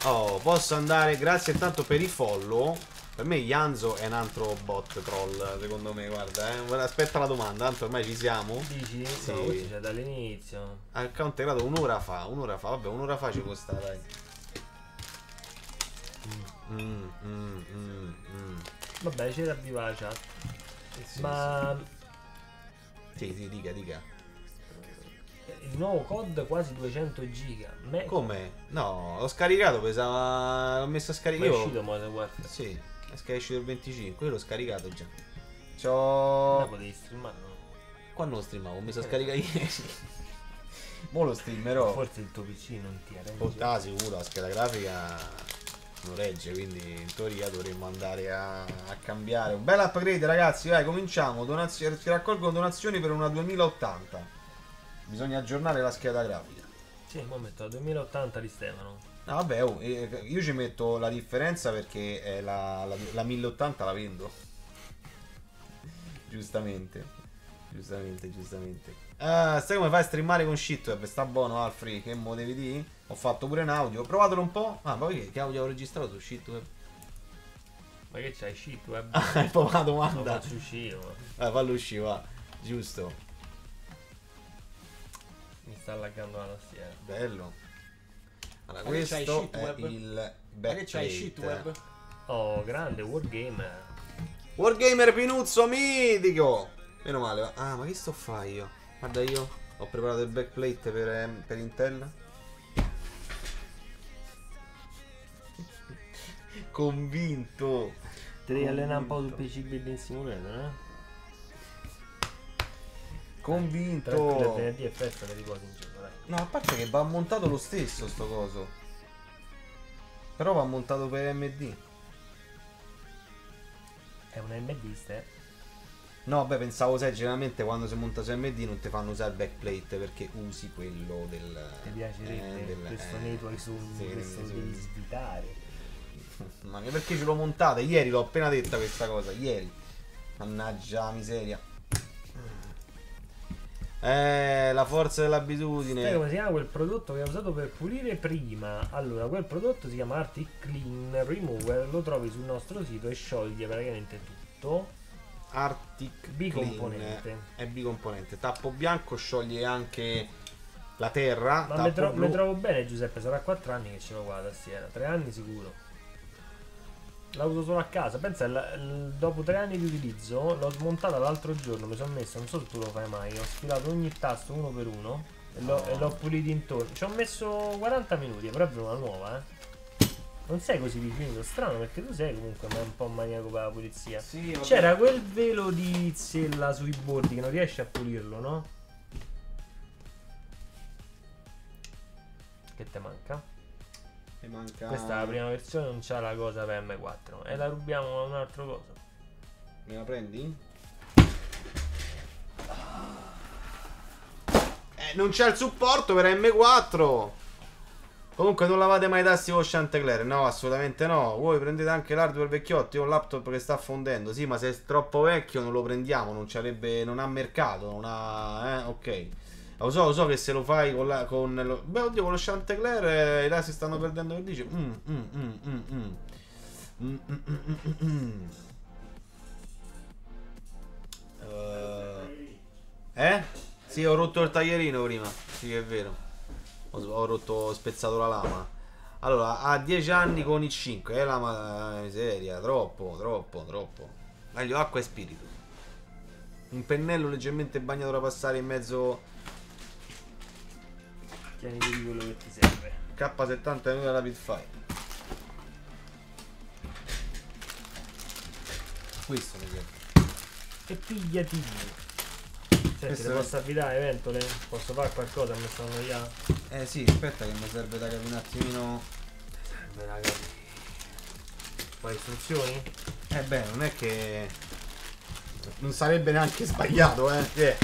Oh, posso andare, grazie tanto per i follow. Per me Ianzo è un altro bot troll, secondo me, guarda, eh. Aspetta la domanda, tanto ormai ci siamo. Dici? Sì, no, cioè, dall'inizio. Account creato un'ora fa, un'ora fa, vabbè, un'ora fa ci può stare, dai. Mm, mm, mm, mm. Vabbè, c'era viva la chat. Sì, ma sì, sì, dica, dica. Il nuovo C O D quasi duecento giga. Me... Come? No, l'ho scaricato, pesava. L'ho messo a scaricare. Ma è uscito Modern Warfare? Sì, è uscito il venticinque, io l'ho scaricato già. C'ho. Ma potevi streamare, no? Quando lo streamavo? Ho messo a scaricare ieri. Mo lo streamerò. Forse il tuo P C non ti arrende. Ah, sicuro, la scheda grafica non regge, quindi in teoria dovremmo andare a, a cambiare. Un bel upgrade, ragazzi, vai, cominciamo. Donazio, raccolgo donazioni per una duemilaottanta. Bisogna aggiornare la scheda grafica. Sì, ma metto la duemilaottanta di Stefano. No, vabbè, oh, io ci metto la differenza perché è la, la, la mille ottanta la vendo. Giustamente, giustamente, giustamente. Uh, sai come fai a streamare con Shitweb? Sta buono, Alfred, che mo devi dire? Ho fatto pure un audio, provatelo un po'. Ah, ma poi che audio ho registrato su Shitweb? Ma che c'hai, Shitweb? Ah, è proprio una domanda. Lo faccio uscire, ma. Ah, fallo uscire, va. Giusto. Mi sta allaggando la tastiera. Bello. Allora, ma questo è il Shitweb. Oh, grande Wargamer. Wargamer Pinuzzo mitico. Meno male. Va. Ah, ma che sto fai io? Guarda, io ho preparato il backplate per, per Intel. Convinto. Ti devi allenare un po' sul P C Building Simulator, eh? Convinto. No, a parte che va montato lo stesso sto coso. Però va montato per A M D. È un A M D ste? No, beh, pensavo, sai, generalmente quando si monta su A M D non ti fanno usare il backplate perché usi quello del... Ti piacerebbe eh, del, questo eh, network su sì, questo devi svitare. Ma perché ce l'ho montata? Ieri l'ho appena detta questa cosa, ieri. Mannaggia la miseria. Eh, la forza dell'abitudine. Sai come si chiama quel prodotto che ho usato per pulire prima? Allora, quel prodotto si chiama Arctic Clean Remover. Lo trovi sul nostro sito e scioglie praticamente tutto. Arctic bicomponente. È bicomponente. Tappo bianco scioglie anche la terra. Ma mi tro trovo bene, Giuseppe. Sarà quattro anni che ce l'ho qua la tastiera. tre anni sicuro. La uso solo a casa. Pensa, dopo tre anni di utilizzo l'ho smontata l'altro giorno, mi sono messa, non so se tu lo fai mai, ho sfilato ogni tasto uno per uno e l'ho no. pulito intorno. Ci ho messo quaranta minuti, però è una nuova, eh. Non sei così vicino, strano, perché tu sei comunque un po' maniaco per la pulizia. Sì, c'era quel velo di zella sui bordi che non riesci a pulirlo, no? Che te manca? Manca... Questa è la prima versione, non c'ha la cosa per M quattro e la rubiamo a un altro coso. Me la prendi? Eh, non c'è il supporto per M quattro. Comunque non lavate mai i tasti con Chanteclair? No, assolutamente no. Voi prendete anche l'hardware vecchiotto, io ho un laptop che sta fondendo. Sì, ma se è troppo vecchio non lo prendiamo, non, non ha mercato, non ha... Eh, ok. Lo so, lo so che se lo fai con la, con lo, beh, oddio, con lo Chanteclair eh, i là si stanno perdendo per dice. Mm, mm, mm, mm, mm. Mm, mm, mm, mm, mm. Uh, eh? Sì, ho rotto il taglierino prima. Sì, è vero. Ho, ho rotto, ho spezzato la lama. Allora, a dieci anni con i cinque. Eh, la miseria. Troppo, troppo, troppo. Meglio acqua e spirito. Un pennello leggermente bagnato da passare in mezzo. Tieniti di quello che ti serve. K settanta è venuta la Pitfire. Questo mi serve. Che pigliatino. Cioè, questo te lo posso affidare, Ventole? Posso fare qualcosa? Mi stanno annoiando. Eh sì, aspetta che mi serve da capire un attimino. Serve da capire. Poi istruzioni? Eh beh, non è che... Non sarebbe neanche sbagliato, eh. Yeah.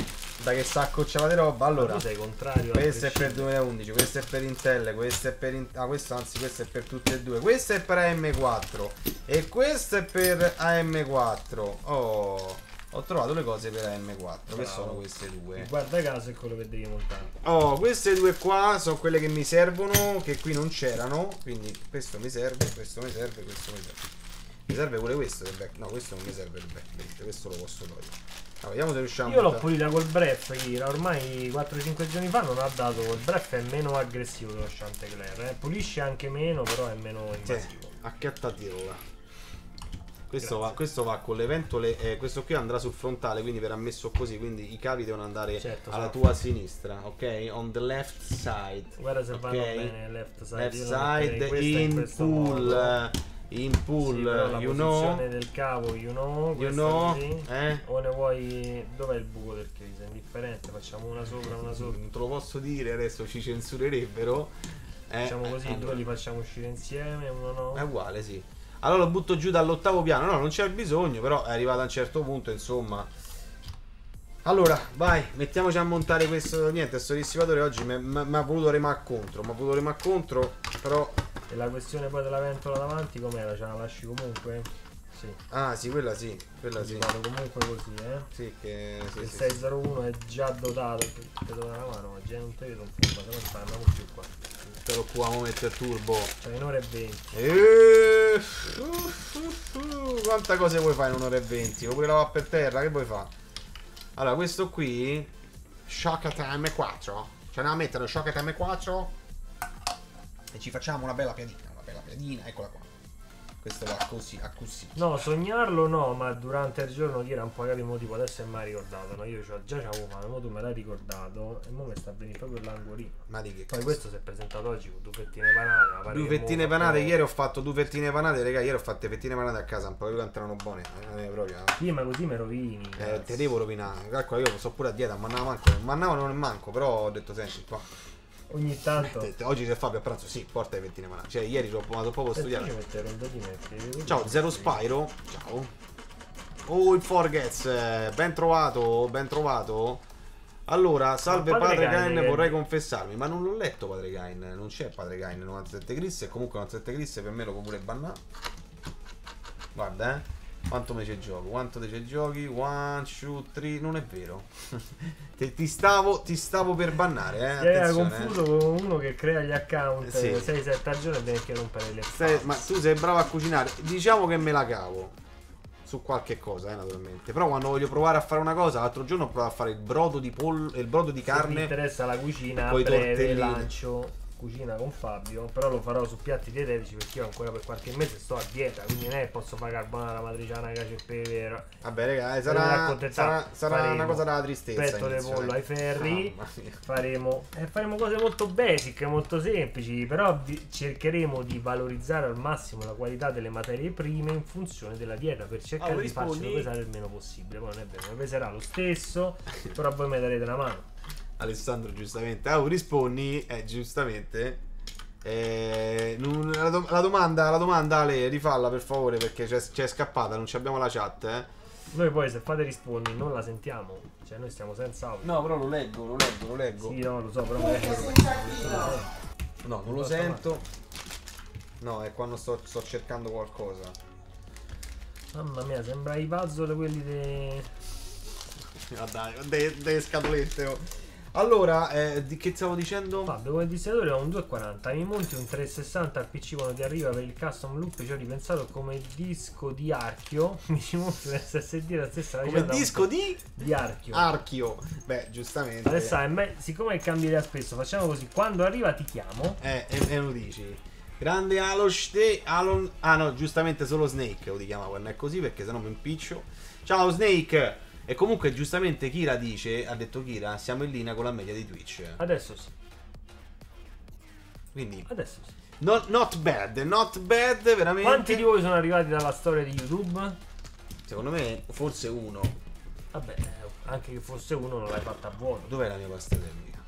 Da che sacco c'era di roba. Allora, sei contrario, questo è per duemilaundici, questo è per Intel, questo è per in... ah, questo anzi questo è per tutte e due, questo è per A M quattro e questo è per A M quattro. Oh, ho trovato le cose per A M quattro. Bravo. Che sono queste due, guarda caso è quello che devi montare. Oh, queste due qua sono quelle che mi servono, che qui non c'erano, quindi questo mi serve, questo mi serve, questo mi serve. Mi serve pure questo del back. No, questo non mi serve il back, questo lo posso togliere. Allora, vediamo se riusciamo. Io l'ho pulita col breath, Kira, ormai quattro cinque giorni fa non ha dato. Col breath è meno aggressivo dello Chanteclair, eh? Pulisce anche meno, però è meno invasivo. Sì, acchiattativola. Questo va, questo va con le ventole, eh, questo qui andrà sul frontale, quindi verrà messo così, quindi i cavi devono andare, certo, alla so. tua sinistra, ok? On the left side. Guarda se okay. vanno bene left side. Left side in, in pull. In pull, sì, la you know del cavo, you know, you know eh? O ne vuoi? Dov'è il buco del case? È indifferente, facciamo una sopra, una sopra. Non te lo posso dire, adesso ci censurerebbero. Eh, facciamo così, eh, due allora. Li facciamo uscire insieme, uno no. È uguale, sì. Allora lo butto giù dall'ottavo piano. No, non c'è bisogno, però è arrivato a un certo punto, insomma. Allora, vai, mettiamoci a montare questo. Niente, sto dissivatore oggi mi ha voluto remar contro, mi ha voluto remar contro, però... E la questione poi della ventola davanti com'era? Ce la lasci comunque? Sì. Ah sì, quella sì, quella quindi sì. Comunque così, eh? Sì, che... Sì, il sì, sei zero uno sì, è già dotato, ti do una mano, oggi non te vedo un po', ma non sta, andiamo più qua. Però qua a mettere il turbo. Cioè, in un'ora e venti. Eeeh, uh, uh, uh, quanta cosa vuoi fare in un'ora e venti? Oppure la va per terra, che vuoi fare? Allora, questo qui, Shock M quattro, cioè andiamo a mettere lo Shock M quattro e ci facciamo una bella piadina, una bella piadina, eccola qua. Questo va così, a così. No, sognarlo no, ma durante il giorno Kira un po' capì il motivo, adesso è mai ricordato, no? Io cioè, già c'avevo fame, ma tu me l'hai ricordato e mo' mi sta venendo proprio l'angolino. Ma di che? Poi cazzo? Questo si è presentato oggi con due fettine panate. Due fettine panate, ieri ho fatto due fettine panate, raga, ieri ho fatto fettine panate a casa, un po' che entrano buone. Eh, proprio. Sì, ma così me rovini. Eh, cazzo, te devo rovinare. Calcola, io so pure a dieta, mannavo manco, mannavo non è manco, però ho detto senti qua. Ogni tanto te, te, oggi se Fabio a pranzo si sì, porta le pettine manate. Cioè ieri l'ho provato proprio a studiare. Ciao Zero Spyro. Ciao. Oh il Forgets, ben trovato, ben trovato. Allora salve ma Padre Kayn, vorrei confessarmi. Ma non l'ho letto Padre Kayn. Non c'è Padre Kayn novantasette Gris. E comunque novantasette Gris per me lo può pure bannare. Guarda eh, quanto me c'è gioco, quanto te c'è giochi. One, two, three. Non è vero. te, ti, stavo, ti stavo per bannare, eh. Era confuso eh, con uno che crea gli account sei sette sì, al giorno e deve anche rompere le sei. Ma tu sei bravo a cucinare. Diciamo che me la cavo su qualche cosa, eh, naturalmente. Però quando voglio provare a fare una cosa, l'altro giorno ho provato a fare il brodo di pollo, il brodo di carne. Mi interessa la cucina, poi breve, lancio cucina con Fabio, però lo farò su piatti dietetici perché io ancora per qualche mese sto a dieta, quindi non è che posso fare carbonara, matriciana, cacio e pepe. Vabbè raga, sarà, sarà, sarà una cosa della tristezza. Petto di pollo ai ferri, ah, faremo, eh, faremo cose molto basic, molto semplici, però vi, cercheremo di valorizzare al massimo la qualità delle materie prime in funzione della dieta per cercare oh, di farcelo pesare il meno possibile. Poi non è vero, peserà lo stesso, però voi mi darete una mano. Alessandro giustamente, ah, rispondi, eh, giustamente eh, non, la, do, la domanda, la domanda Ale, rifalla per favore perché c'è scappata, non abbiamo la chat eh. Noi poi se fate rispondi non la sentiamo, cioè noi stiamo senza audio. No però lo leggo, lo leggo, lo leggo. Sì no lo so però non no non lo sento. No è quando sto, sto cercando qualcosa. Mamma mia sembra i puzzle quelli de... No dai, de, de scatolette oh. Allora, eh, di che stavo dicendo? Fabio, come disegnatore ho un due quaranta, mi monti un trecentosessanta al P C quando ti arriva per il custom loop, ci ho ripensato come disco di archio, mi ci monti un S S D la stessa come la disco di? Di archio. Archio, beh giustamente. Adesso, eh. me, siccome cambi idea spesso, facciamo così, quando arriva ti chiamo. Eh, e, e lo dici. Grande Alo Ste, Alon... Ah no, giustamente solo Snake lo ti chiama quando è così, perché sennò mi impiccio. Ciao Snake! E comunque giustamente Kira dice, ha detto Kira, siamo in linea con la media di Twitch. Adesso sì. Quindi adesso sì. Not, not bad, not bad veramente. Quanti di voi sono arrivati dalla storia di YouTube? Secondo me forse uno. Vabbè, anche che fosse uno non l'hai fatta buono. Dov'è la mia pasta termica?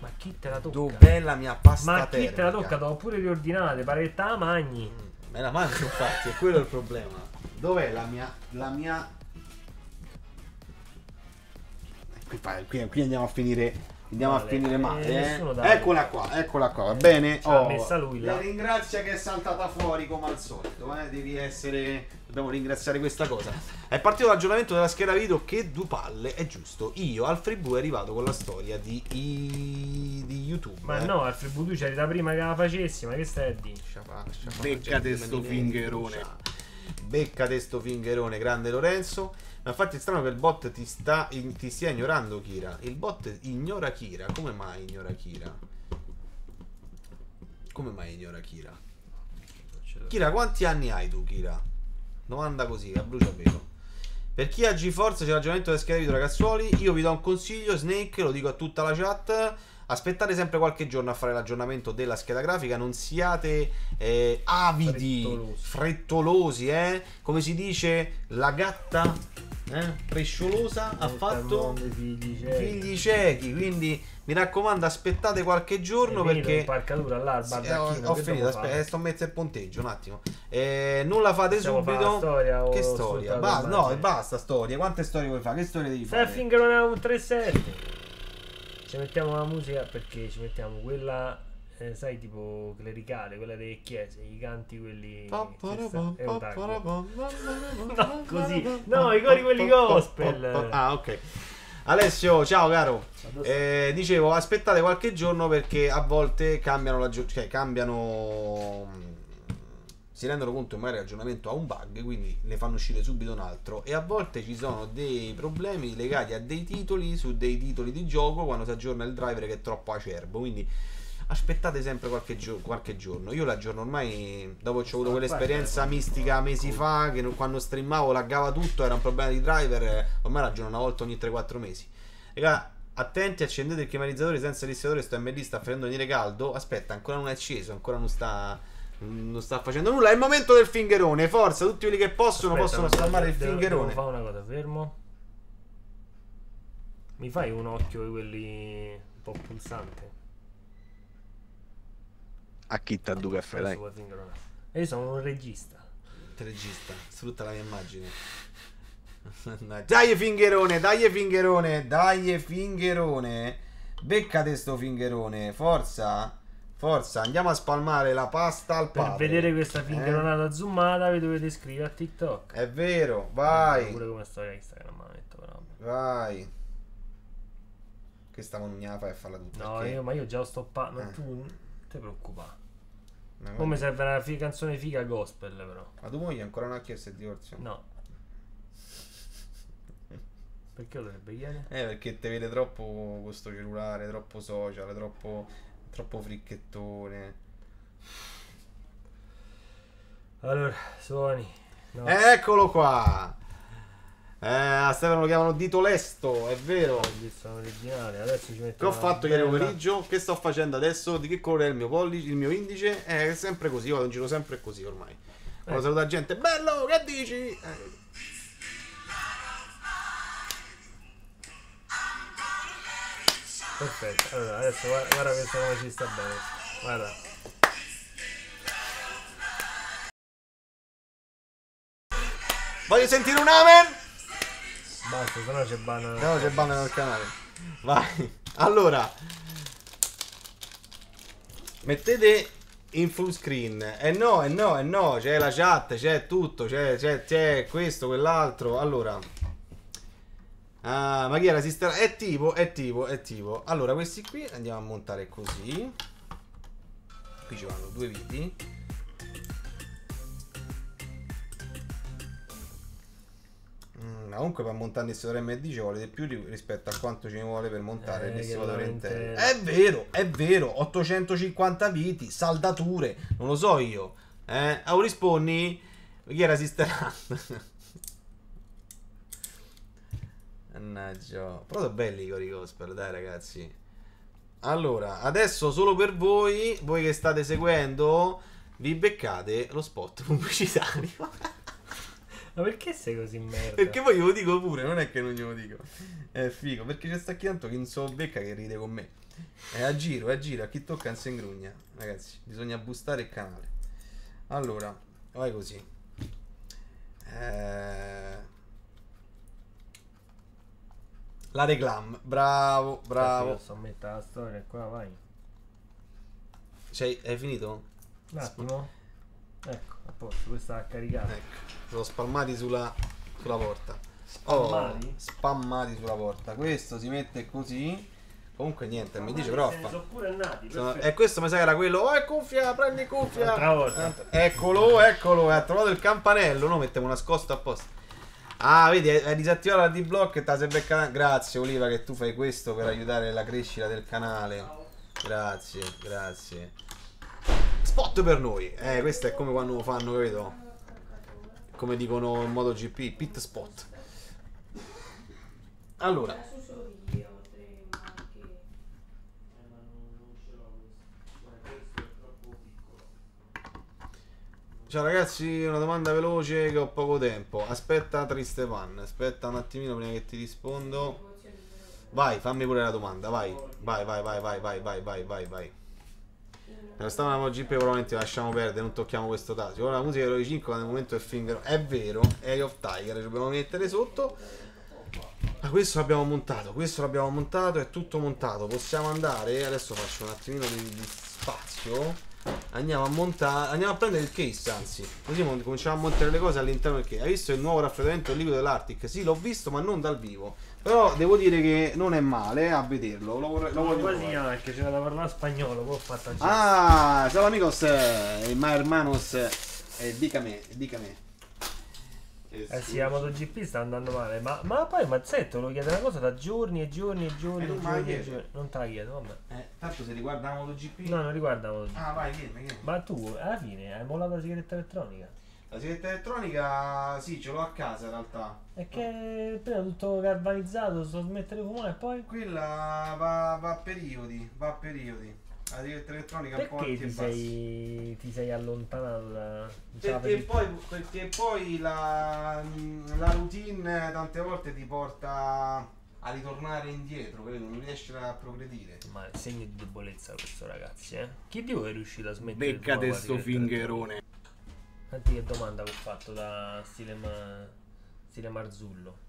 Ma chi te la tocca? Dov'è la mia pasta termica? Ma chi termica? Te la tocca? T'ho pure riordinate, pare che te la mangi. Mm, me la mangio infatti, è quello il problema. Dov'è la mia... la mia... Qui, qui, qui andiamo a finire, andiamo vale, a finire male. Eh. Eccola qua, eccola qua, va bene? Oh, messa lui là. La ringrazia che è saltata fuori come al solito. Eh? Devi essere. Dobbiamo ringraziare questa cosa. È partito l'aggiornamento della scheda video. Che due palle, è giusto. Io al Freeboo è arrivato con la storia di, i, di YouTube. Ma eh. no, al Freeboo tu c'eri da prima che la facessi. Ma che stai a dire? Beccate sto fingerone. Beccate sto fingerone, grande Lorenzo. Ma infatti è strano che il bot ti, sta in, ti stia ignorando Kira. Il bot ignora Kira. Come mai ignora Kira? Come mai ignora Kira? Kira, quanti anni hai tu, Kira? Domanda così, a bruciapelo. Per chi ha GeForce c'è l'aggiornamento della scheda video, ragazzuoli. Io vi do un consiglio, Snake, lo dico a tutta la chat. Aspettate sempre qualche giorno a fare l'aggiornamento della scheda grafica, non siate eh, avidi, frettolosi. frettolosi, eh? Come si dice, la gatta... eh? Presciolosa, ha fatto figli ciechi. figli ciechi, quindi mi raccomando aspettate qualche giorno perché impalcatura là, sì, ho, ho finito, aspetta, sto mettendo il punteggio un attimo, eh, non la fate Possiamo subito storia, che storia, basta, no e basta storie, quante storie vuoi fare, che storie devi fare? Surfing un tre sette, ci mettiamo la musica perché ci mettiamo quella... Eh, sai, tipo clericale, quella delle chiese, i canti quelli è un tacco. No, così. No, i cori quelli gospel. Ah, ok. Alessio, ciao caro. Eh, dicevo, aspettate qualche giorno perché a volte cambiano la giornata, cioè cambiano, si rendono conto che magari l'aggiornamento ha un bug, quindi ne fanno uscire subito un altro, e a volte ci sono dei problemi legati a dei titoli su dei titoli di gioco quando si aggiorna il driver che è troppo acerbo, quindi aspettate sempre qualche, gio qualche giorno. Io l'aggiorno ormai dopo che ho avuto quell'esperienza mistica mesi fa, che quando streamavo laggava tutto, era un problema di driver, ormai l'aggiorno una volta ogni tre quattro mesi. Raga, attenti, accendete il climatizzatore senza rischiatore, sto M D sta facendo venire caldo. Aspetta, ancora non è acceso, ancora non sta, non sta facendo nulla. È il momento del fingerone, forza, tutti quelli che possono. Aspetta, possono salvare il fingerone. Devo fare una cosa, fermo. Mi fai un occhio di quelli un po' pulsante? A chi t'ha due caffè, dai. Io sono un regista. Il regista, sfrutta la mia immagine. Dai fingerone, dai fingerone, dai fingerone. Beccate sto fingerone, forza. Forza, andiamo a spalmare la pasta al padre. Per vedere questa fingeronata eh? zoomata vi dovete iscrivere a TikTok. È vero, vai. Pure come storia Instagram, ma metto, però. Vai. Questa monnava e farla tutta. No, perché... io, ma io già ho stoppato, eh. tu... te preoccupa. Come serve una figa, canzone figa gospel però. Ma tu moglie ancora una chiesa di divorzio? No. Perché lo dovrebbe chiedere? Eh, perché te vede troppo questo cellulare, troppo social, troppo troppo fricchettone. Allora, suoni. No. Eccolo qua. Eh, Stefano lo chiamano Dito Lesto, è vero. Adesso ci metto. Che ho fatto ieri pomeriggio? Che sto facendo adesso? Di che colore è il mio pollice? Il mio indice? È sempre così, vado in giro sempre così ormai. Quando eh. saluto la gente, bello, che dici? Eh. Perfetto, allora adesso guarda, guarda questa cosa ci sta bene. Guarda. Voglio sentire un amen! Basta, se no c'è banana. Se no c'è banana nel canale. Vai. Allora, mettete in full screen. E eh no, e eh no, e eh no. C'è la chat, c'è tutto. C'è questo, quell'altro. Allora, ah, ma chi era? Sister... È tipo, è tipo, è tipo. Allora, questi qui andiamo a montare così. Qui ci vanno due viti. No, comunque per montare il dissivatore M D ci vuole di più rispetto a quanto ci vuole per montare eh, il dissivatore interno. È vero, è vero, ottocentocinquanta viti, saldature, non lo so io. Eh, a rispondi chi era Sisterà? Mannaggia. Però sono belli i cori gospel, dai ragazzi. Allora, adesso solo per voi, voi che state seguendo, vi beccate lo spot pubblicitario. Ma perché sei così merda? Perché poi glielo dico pure, non è che non glielo dico. È figo, perché c'è sta chi tanto che non so becca che ride con me. È a giro, è a giro, a chi tocca non si ingrugna. Ragazzi, bisogna boostare il canale. Allora, vai così. Eh... La reclam, bravo, bravo. Adesso metto la storia qua, vai. Cioè, hai finito? Un attimo. Ecco. A posto, questa è caricata. Ecco, sono spalmati sulla, sulla porta. Spammati? Oh, spammati sulla porta. Questo si mette così. Comunque niente, mi dice però. Sono pure nati. Sono, e questo mi sa che era quello. Oh, è cuffia, prendi cuffia. Eccolo, eccolo, ha trovato il campanello. No, mettiamo nascosto apposta. Ah, vedi, hai disattivato la D-Block e te la sei beccata. Grazie Oliva che tu fai questo per aiutare la crescita del canale. Grazie, grazie. Spot per noi, eh, questo è come quando fanno, capito? Come dicono in MotoGP, pit spot. Allora, Ciao ragazzi, una domanda veloce che ho poco tempo. Aspetta Tristevan, aspetta un attimino prima che ti rispondo. Vai, fammi pure la domanda, vai. Vai, vai, vai, vai, vai, vai, vai, vai, vai. La stavamo G P probabilmente la lasciamo perdere, non tocchiamo questo tasto. Ora la musica dell'Eroe cinque nel momento è finger. È vero, è of Tiger, ci dobbiamo mettere sotto. Ma questo l'abbiamo montato, questo l'abbiamo montato, è tutto montato. Possiamo andare, adesso faccio un attimino di, di spazio. Andiamo a montare, andiamo a prendere il case, anzi, così cominciamo a montare le cose all'interno del case. Hai visto il nuovo raffreddamento liquido dell'Arctic? Sì, l'ho visto, ma non dal vivo. Però devo dire che non è male a vederlo. Lo vorrei, lo no, quasi no, perché c'era da parlare spagnolo, poi ho fatto il gesto. Ah, ciao amigos, eh, ma hermanos, eh, dicame, dicame. Eh sì, la MotoGP sta andando male, ma, ma poi Mazzetto lo chiede una cosa da giorni e giorni e giorni e eh, giorni, e giorni. Non te la chiedo, vabbè. Eh, tanto se riguarda la MotoGP. No, non riguarda la MotoGP. Ah, vai, chiedi, chiedi. Ma tu alla fine hai mollato la sigaretta elettronica? La sigaretta elettronica sì, ce l'ho a casa in realtà. È che prima tutto carbonizzato, so smettere di fumare e poi? Quella va, va a periodi, va a periodi. La diretta elettronica un po' alti e bassi. Ti sei allontanato da... Perché poi, perché poi la, la routine tante volte ti porta a ritornare indietro, credo, non riesci a progredire. Ma è segno di debolezza questo, ragazzi, eh? Chi di voi è riuscito a smettere? Beccate sto fingerone. Tanti che domanda che ho fatto da stile, ma... stile Marzullo.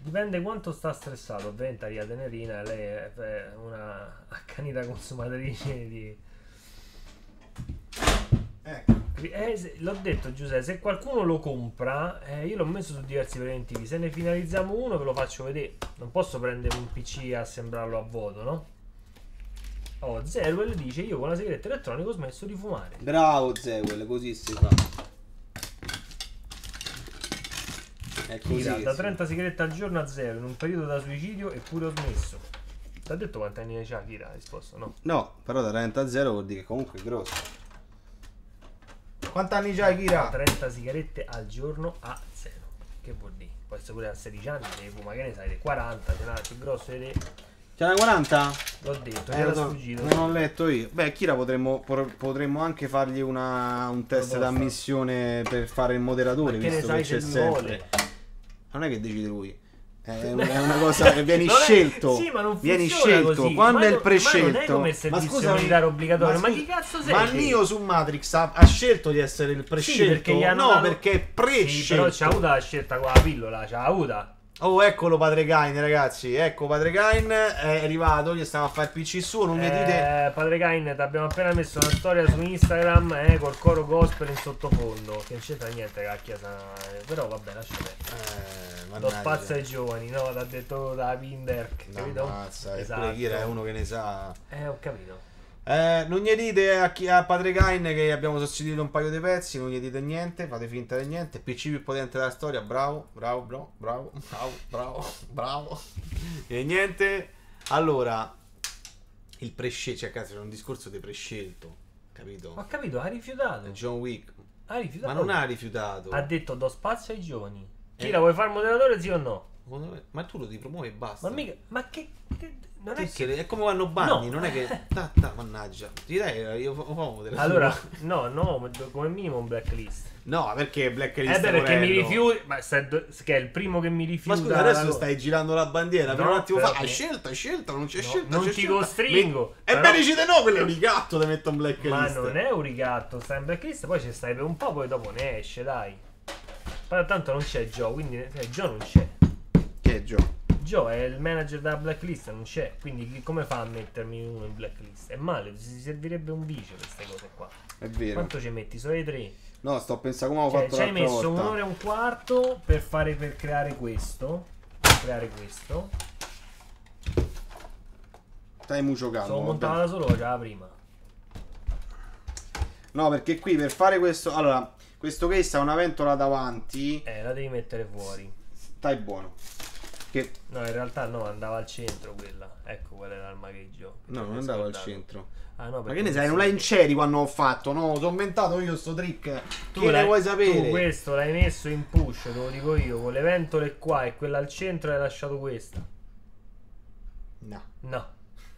Dipende quanto sta stressato, ovviamente Aria Tenerina, lei è una accanita consumatrice di... Ecco. Eh, l'ho detto Giuseppe, se qualcuno lo compra, eh, io l'ho messo su diversi preventivi, se ne finalizziamo uno ve lo faccio vedere, non posso prendere un P C e assembrarlo a vuoto, no? Oh, Zewell dice, io con la sigaretta elettronica ho smesso di fumare. Bravo Zewell, così si fa. Kira, da trenta sigarette al giorno a zero in un periodo da suicidio, eppure ho smesso. Ti ha detto quanti anni c'ha Kira? Ha risposto no. No, però da trenta a zero vuol dire che comunque è grosso. Quanti anni c'ha Kira? trenta sigarette al giorno a zero. Che vuol dire? Può essere pure a sedici anni, magari ne sai, quaranta, ce l'ha più grosso di te. C'è la quaranta? L'ho detto, eh, fuggito. Non ho letto io. Beh, Kira potremmo, potremmo anche fargli una, un test d'ammissione per fare il moderatore, perché visto che c'è sempre. Non è che decide lui. È una cosa che vieni scelto. Sì, ma non vieni scelto così. Quando ma è il prescelto. Ma non è come il servizio ma militare obbligatorio. Ma, ma chi cazzo sei? Ma Nio su Matrix ha, ha scelto di essere il prescelto. Sì, perché gli hanno no, dato... perché è prescelto. Sì, però c'ha avuta la scelta con la pillola, c'ha avuta. Oh, eccolo Padre Kayn, ragazzi. Ecco Padre Kayn è arrivato, gli stiamo a fare il P C suo, non mi dite. Eh, Padre Kayn, ti abbiamo appena messo una storia su Instagram, eh, col coro gospel in sottofondo. Che non c'entra niente cacchia, però vabbè, lascia perdere. Lo spazza ai giovani, no? L'ha detto da Winberg, no, capito? Mazza, esatto. Kira è uno che ne sa. Eh, ho capito. Eh, non gli dite a, chi, a Padre Kayn che abbiamo sostituito un paio di pezzi, non gli dite niente, fate finta di niente. P C più potente della storia, bravo, bravo, bravo, bravo, bravo, bravo, bravo. E niente. Allora, il prescelto, cioè cazzo, c'è un discorso di prescelto, capito? Ma ho capito, ha rifiutato. John Wick. Ha rifiutato. Ma non ha rifiutato. Ha detto do spazio ai giovani. Eh. Kira, vuoi fare moderatore sì o no? Ma tu lo ti promuovi e basta. Ma mica, ma che... che non è, che... è come vanno bagni, no. Non è che ta, ta, mannaggia direi io ho delle allora sue. No no, come minimo un blacklist, no, perché blacklist eh beh, perché mi rifiuti, ma se, che è il primo che mi rifiuta, ma scusa adesso la... stai girando la bandiera, no, però un attimo fa hai che... scelta hai scelta non c'è no, scelta non ti scelta. Costringo mi... però... e bene dice no, quello è un ricatto, ti metto un blacklist, ma non è un ricatto, stai in blacklist poi ci stai per un po', poi dopo ne esce, dai, però tanto non c'è Joe, quindi eh, Joe non c'è, che è Joe? Joe è il manager della blacklist, non c'è, quindi come fa a mettermi uno in blacklist? È male, si servirebbe un vice queste cose qua. È vero. Quanto ci metti? Solo i tre? No, sto pensando come ho cioè, fatto l'altra volta. Ci hai messo un'ora e un quarto per fare, per creare questo, per creare questo. Stai mu giocando. Sono montata solo già la prima. No, perché qui per fare questo, allora, questo case ha una ventola davanti. Eh, la devi mettere fuori. Stai buono. Che... no, in realtà no, andava al centro quella. Ecco qual era il magheggio. No, non andava al centro. Ah, no, ma che ne sai, non la inceri quando ho fatto. No, ho commentato io sto trick. Tu che ne vuoi sapere? Tu questo l'hai messo in push, te lo dico io, con le ventole qua e quella al centro hai lasciato questa. No. No.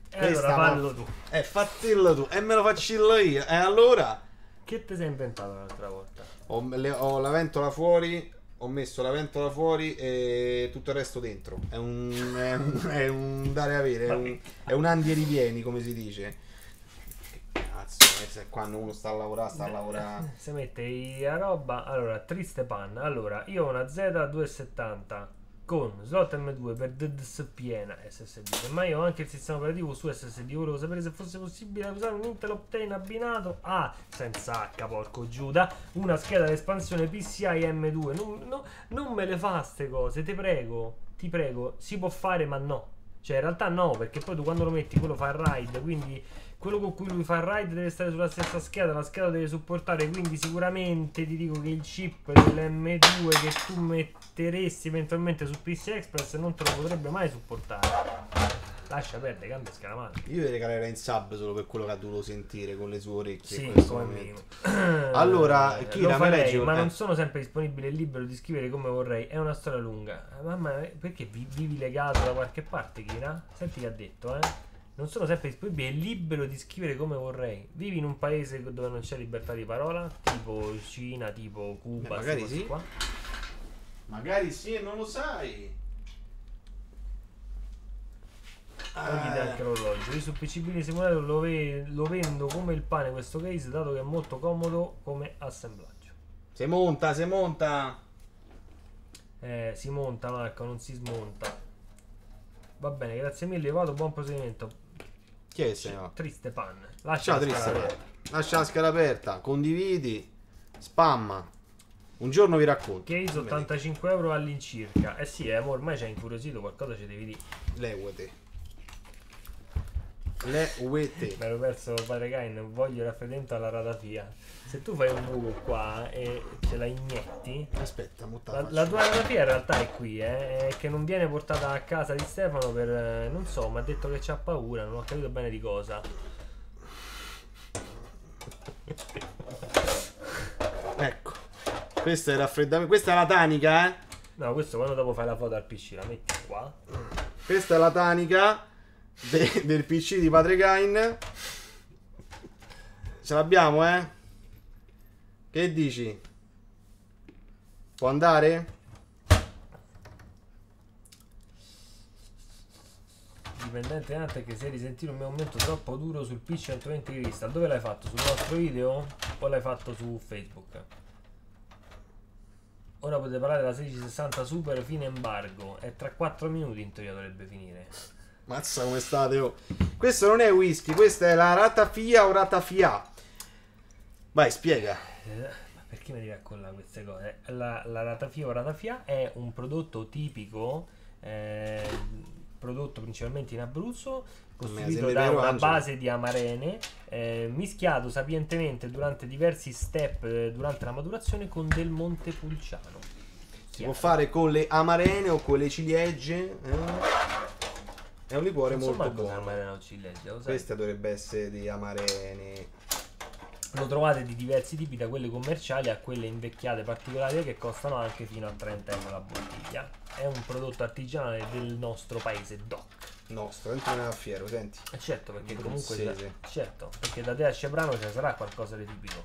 E questa allora fallo ma... tu. Eh, fattillo tu. E me lo facillo io. E allora... Che te sei inventato l'altra volta? Ho, le, ho la ventola fuori, ho messo la ventola fuori e tutto il resto dentro. È un, è un, è un dare a avere, è un, è un andi e rivieni, come si dice. Che cazzo, quando uno sta a lavorare, sta a lavorare. Se mette la roba, allora, triste panna. Allora, io ho una Z duecentosettanta con slot M due per D D S P piena S S D, ma io ho anche il sistema operativo su S S D. Volevo sapere se fosse possibile usare un Intel Optane abbinato a, ah, senza H, porco Giuda, una scheda di espansione P C I M due. Non, no, non me le fa ste cose, te prego, ti prego, si può fare ma no. Cioè in realtà no, perché poi tu quando lo metti quello fa il ride, quindi quello con cui lui fa il ride deve stare sulla stessa scheda, la scheda deve supportare, quindi sicuramente ti dico che il chip dell'M due che tu metti eventualmente su P C Express non te lo potrebbe mai supportare. Lascia perdere, cambia scaramante. Io le regalerei in sub solo per quello che ha dovuto sentire con le sue orecchie. Sì, come meno. Allora, eh, Kira, farei, ma eh. non sono sempre disponibile e libero di scrivere come vorrei. È una storia lunga. Mamma, perché vi, vivi legato da qualche parte, Kira? Senti che ha detto, eh? Non sono sempre disponibile e libero di scrivere come vorrei. Vivi in un paese dove non c'è libertà di parola, tipo Cina, tipo Cuba, eh, magari sì. Qua. Magari sì e non lo sai. Guardate ah. anche l'orologio. Io su P C B Simulator lo, ve lo vendo come il pane questo case, dato che è molto comodo come assemblaggio. Si monta, si monta. Eh, si monta Marco, non si smonta. Va bene, grazie mille, vado, buon proseguimento. Chi è se no? Triste pan. Lascia Ciao, la triste pan. Lascia la scala aperta, condividi, spamma. Un giorno vi racconto. Case ottantacinque euro all'incirca. Eh sì, eh, ormai ci hai incuriosito, qualcosa ci devi dire. Le uete. Le uete. Mi ero perso Padre Kayn, voglio raffreddamento alla Ratafià. Se tu fai un buco qua e ce la inietti... Aspetta, la, la tua Ratafià in realtà è qui, eh. È che non viene portata a casa di Stefano per... Non so, mi ha detto che c'ha paura, non ho capito bene di cosa. Ecco. Questo è il raffreddamento. Questa è la tanica, eh? No, questo quando dopo fai la foto al P C la metti qua. Questa è la tanica de del P C di Padre Kayn. Ce l'abbiamo, eh? Che dici? Può andare? Dipendente in arte che si è risentito un mio momento troppo duro sul P centoventi Crystal. Dove l'hai fatto? Sul nostro video? O l'hai fatto su Facebook? Ora potete parlare della sedici sessanta Super fine embargo. E tra quattro minuti in teoria dovrebbe finire. Mazza come state, oh. Questo non è whisky, questa è la Ratafià o Ratafià. Vai, spiega. Eh, ma perché mi devi accollare queste cose? La, la Ratafià o Ratafià è un prodotto tipico, eh, prodotto principalmente in Abruzzo, costruito da una base di amarene, eh, mischiato sapientemente durante diversi step eh, durante la maturazione con del Montepulciano. Si Chiaro. Può fare con le amarene o con le ciliegie. Eh? È un liquore non molto buono. Amarena o ciliegia, questa dovrebbe essere di amarene. Lo trovate di diversi tipi, da quelle commerciali a quelle invecchiate particolari che costano anche fino a trenta euro la bottiglia. È un prodotto artigianale del nostro paese, doc. Nostro, entro nella fiera, senti. Eh certo, perché il comunque da, certo, perché da te a Cebrano ce sarà qualcosa di tipico.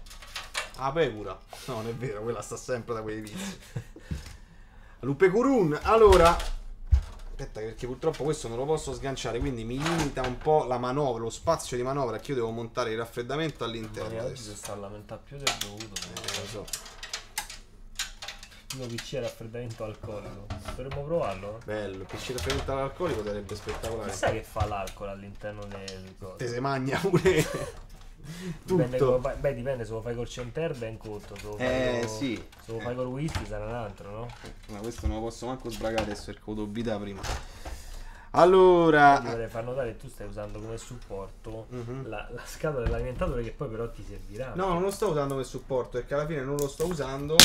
Ah, pecora. No, non è vero, quella sta sempre da quei vizi. Lupe Curun, allora. Aspetta, perché purtroppo questo non lo posso sganciare, quindi mi limita un po' la manovra, lo spazio di manovra, che io devo montare il raffreddamento all'interno. Oggi si sta a lamentare più del dovuto. Eh, lo so. Il P C raffreddamento alcolico. Dovremmo provarlo? Bello, il P C raffreddamento alcolico sarebbe spettacolare. Chissà che fa l'alcol all'interno del coso. Te se magna pure. Tutto. Dipende come, beh, dipende, se lo fai col Centerbe è un conto. Se lo fai, eh, col, sì. se lo fai eh. col whisky sarà un altro, no? Ma questo non lo posso manco sbragare adesso perché ho vita prima. Allora, ti vorrei far notare che tu stai usando come supporto uh-huh. la, la scatola dell'alimentatore, che poi però ti servirà. No, non lo sto usando come supporto perché alla fine non lo sto usando.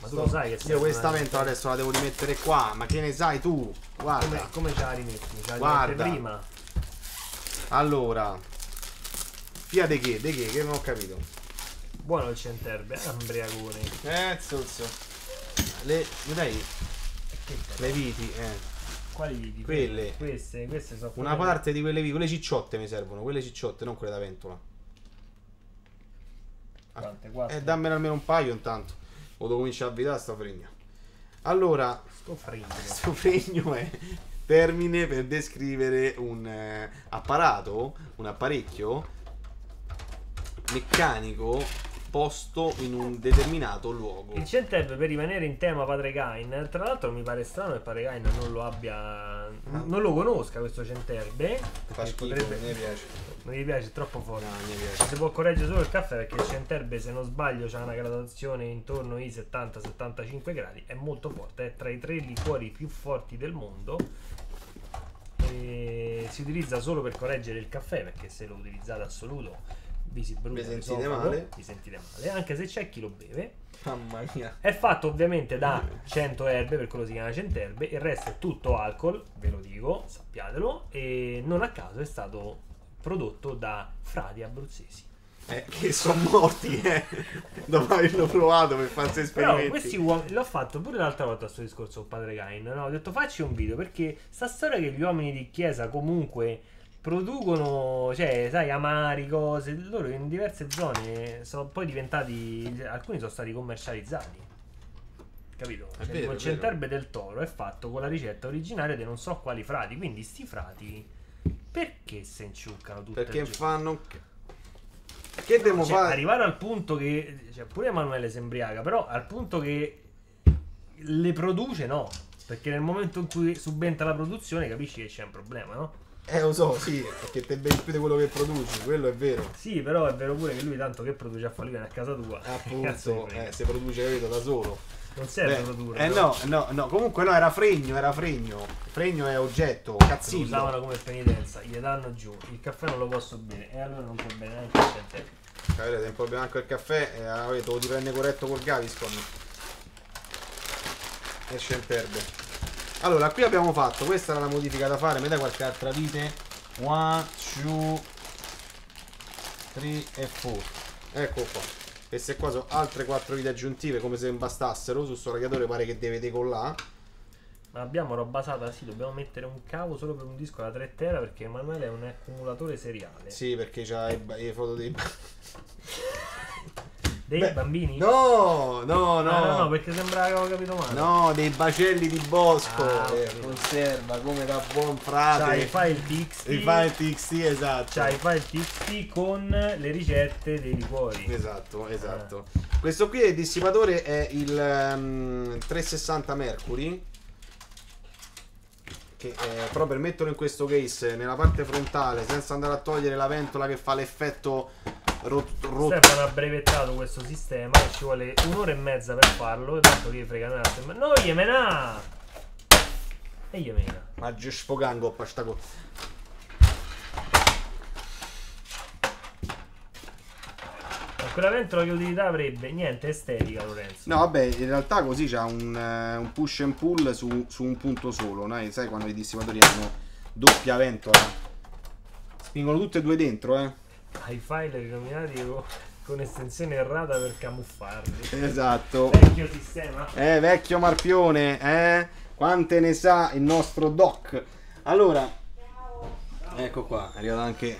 Ma tu lo sai che io questa ventola adesso la devo rimettere qua. Ma che ne sai tu? Guarda. Come, come ce la rimetti? Ce la Guarda. rimetti prima. Allora. Via de che, de che, che non ho capito. Buono il Centerbe, ambriagone. Eh, zozzo. Le, dai, le viti, eh. Quali viti? Quelle. Queste, queste sono Una quelle... parte di quelle viti, quelle cicciotte mi servono, quelle cicciotte, non quelle da ventola. Quante? Quattro? Eh, dammene almeno un paio intanto. O devo cominciare a vitare sta fregna. Allora, sto fregno. Sto fregno è termine per descrivere un eh, apparato, un apparecchio meccanico posto in un determinato luogo. Il Centerbe, per rimanere in tema Padre Kayn, tra l'altro mi pare strano che Padre Kayn non lo abbia, non lo conosca questo Centerbe. Fa schifo, potrebbe... non mi piace. Non gli piace, è troppo fuori. No, mi piace. Si può correggere solo il caffè perché il Centerbe, se non sbaglio, c'ha una gradazione intorno ai settanta settantacinque gradi, è molto forte, è tra i tre liquori più forti del mondo. E si utilizza solo per correggere il caffè, perché se lo utilizzate assoluto vi si brucia, vi sentite risolvo, male. Vi sentite male, anche se c'è chi lo beve. Mamma mia. È fatto ovviamente da cento erbe, per quello si chiama Centerbe. Il resto è tutto alcol, ve lo dico, sappiatelo. E non a caso è stato prodotto da frati abruzzesi. Eh, che sono morti, eh. Dopo averlo provato per farsi esperimenti. Però questi uomini, l'ho fatto pure l'altra volta sto discorso con Padre Kayn, no? Ho detto facci un video, perché sta storia che gli uomini di chiesa comunque producono, cioè, sai, amari, cose. Loro in diverse zone sono poi diventati, alcuni sono stati commercializzati, capito? Cioè, vero, il Centerbe del Toro è fatto con la ricetta originaria di non so quali frati. Quindi sti frati perché se inciuccano tutti? Perché fanno... Che devo no, cioè, fare? Arrivare al punto che... Cioè, pure Emanuele sembriaca, però al punto che le produce, no. Perché nel momento in cui subentra la produzione capisci che c'è un problema, no? Eh, lo so, sì, perché te bevi più di quello che produci, quello è vero. Sì, però è vero pure che lui tanto che produce a fallire a casa tua. Appunto, eh, se produce, capito, da solo. Non serve produrre. Eh però. no, no, no, comunque no, era fregno, era fregno. Fregno è oggetto, cazzino. Lo usavano come penitenza, gli danno giù, il caffè non lo posso bere, e allora non può bere neanche il caffè. Capirete, un po' bene anche il caffè, eh, allora te lo ti prende corretto col Gaviscon. E Centerbe. Allora, qui abbiamo fatto, questa era la modifica da fare, mi dai qualche altra vite? uno, due, tre e quattro. Ecco qua. Queste qua sono altre quattro vite aggiuntive, come se non bastassero. Su sto radiatore pare che deve decollare. Ma abbiamo roba basata, sì, dobbiamo mettere un cavo solo per un disco da tre tera, perché Emanuele è un accumulatore seriale. Sì, perché c'ha le foto dei... Dei Beh, bambini? No, no, no. Ah, no, no, perché sembrava che avevo capito male. No, dei bacelli di bosco. Ah, eh, conserva come da buon frate. C'hai i file T X T. I file T X T, esatto. C'hai i file T X T con le ricette dei liquori. Esatto, esatto. Ah. Questo qui è il dissipatore, è il um, trecentosessanta Mercury. Che, eh, però per metterlo in questo case, nella parte frontale, senza andare a togliere la ventola che fa l'effetto... Rot, rot. Stefano ha brevettato questo sistema e ci vuole un'ora e mezza per farlo. E tanto gli frega un attimo. No, Yemena! E Yemena. Ma giù sfogango, pastaco. Ma quella ventola che utilità avrebbe? Niente, estetica, Lorenzo. No, vabbè, in realtà così c'ha un, eh, un push and pull su, su un punto solo. No? Sai quando i dissipatori hanno doppia ventola? Spingono tutte e due dentro, eh. Ai file rinominati con estensione errata per camuffarli. Esatto. Vecchio sistema. Eh, vecchio marpione, eh? Quante ne sa il nostro doc. Allora, ciao. Ecco qua, è arrivato anche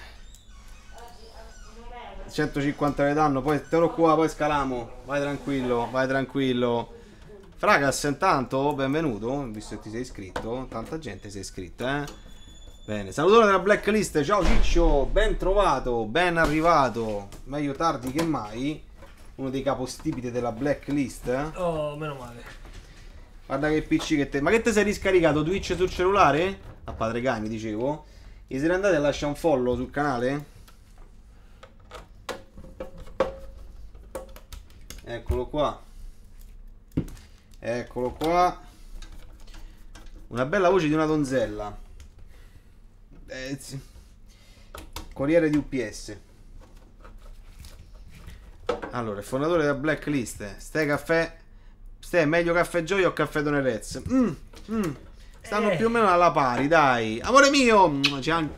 centocinquanta di danno, poi te lo qua, poi scalamo. Vai tranquillo, vai tranquillo. Fragas, intanto, benvenuto, visto che ti sei iscritto, tanta gente si è iscritta, eh? Bene, salutone della blacklist, ciao Ciccio, ben trovato, ben arrivato, meglio tardi che mai, uno dei capostipiti della blacklist. Eh? Oh, meno male. Guarda che pc che te... Ma che te sei riscaricato Twitch sul cellulare? A Padre Kayn, dicevo. E se ne andate a lasciare un follow sul canale? Eccolo qua. Eccolo qua. Una bella voce di una donzella. Eh, sì. Corriere di U P S. Allora, il fondatore della blacklist. Ste caffè. Ste meglio caffè Gioia o caffè Donerez? Mm, mm. Stanno eh. più o meno alla pari, dai. Amore mio! Ciao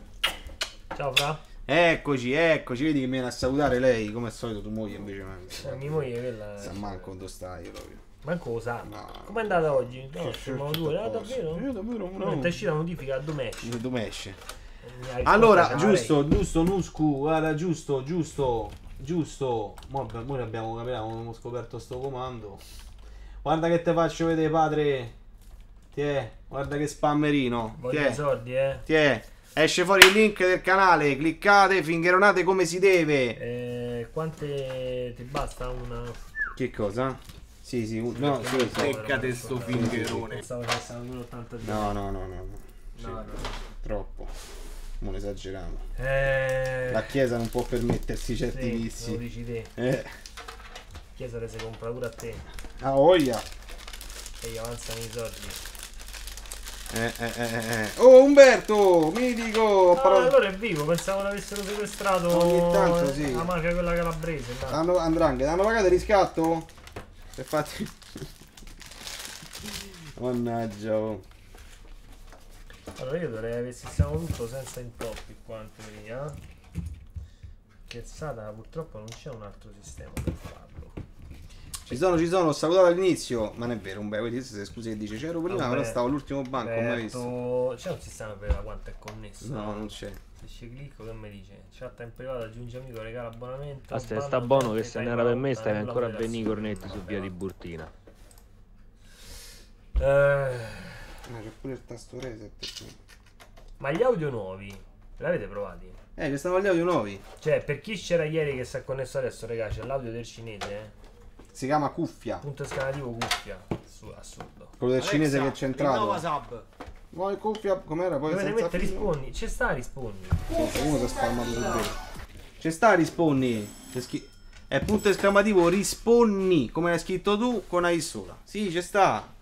Fra. Eccoci, eccoci. Vedi che mi viene a salutare lei. Come al solito, tu moglie invece. Ma mia moglie quella. Sa manco dove stai proprio. Manco lo sa. No. Com'è andata oggi? No, siamo due. Ah, davvero? Io davvero no. No, è uscita la notifica a Domesce. Domesce. Allora, giusto, giusto, Nuscu, guarda, giusto, giusto. giusto. Mo, noi abbiamo, abbiamo scoperto sto comando. Guarda che te faccio vedere, padre. Tiè, guarda che spammerino. Voglio i soldi, eh. Tiè. Esce fuori il link del canale, cliccate, fingeronate come si deve. Eh, quante ti basta una? Che cosa? Sì, sì, no, sì, seccate sto fingerone. Stavo pensando ottanta. No, no, no, no. Cioè, no, no. Troppo. Non esageriamo. Eh... La Chiesa non può permettersi certi sì, vizi. Lo dici te. Eh. Chiesa le si compra pure a te. Ah, voglia. E gli avanzano i soldi. Eh, eh, eh, eh. Oh, Umberto, mitico! Ah, parol... allora è vivo, pensavo l'avessero sequestrato. Ogni tanto, sì. La mafia quella calabrese. Hanno, andrangheta, hanno pagato il riscatto? E fatti... Mannaggia. Oh. Allora io dovrei aver sistemato tutto senza intoppi qua in teoria. Scherzata, purtroppo non c'è un altro sistema per farlo. Ci sono, ci sono, ho salutato all'inizio, ma non è vero, un bel questo, scusi che dice c'ero prima, vabbè, però stavo all'ultimo banco, certo. Mai visto. C'è un sistema per la quanto è connesso? No, non c'è. Se ci clicco che mi dice? Chat in privato, aggiungi amico, regala abbonamento. Ah, se sta buono che se n'era per me, stai ancora a venire cornetti su via di Burtina. Eh... Ma c'è pure il tasto reset. Ma gli audio nuovi, l'avete provati? Eh, ci stanno gli audio nuovi. Cioè, per chi c'era ieri che si è connesso adesso, raga, c'è l'audio del cinese, eh? Si chiama cuffia. Punto escalativo cuffia. Assurdo. Quello del Alexa, cinese che è centrato. Vuoi cuffia? Com'era? Poi dovete mettere rispondi. C'è sta rispondi. Uno si è spalmato sul vero. C'è sta rispondi. È punto esclamativo rispondi. Come l'hai scritto tu con A I sola. Sì, c'è sta.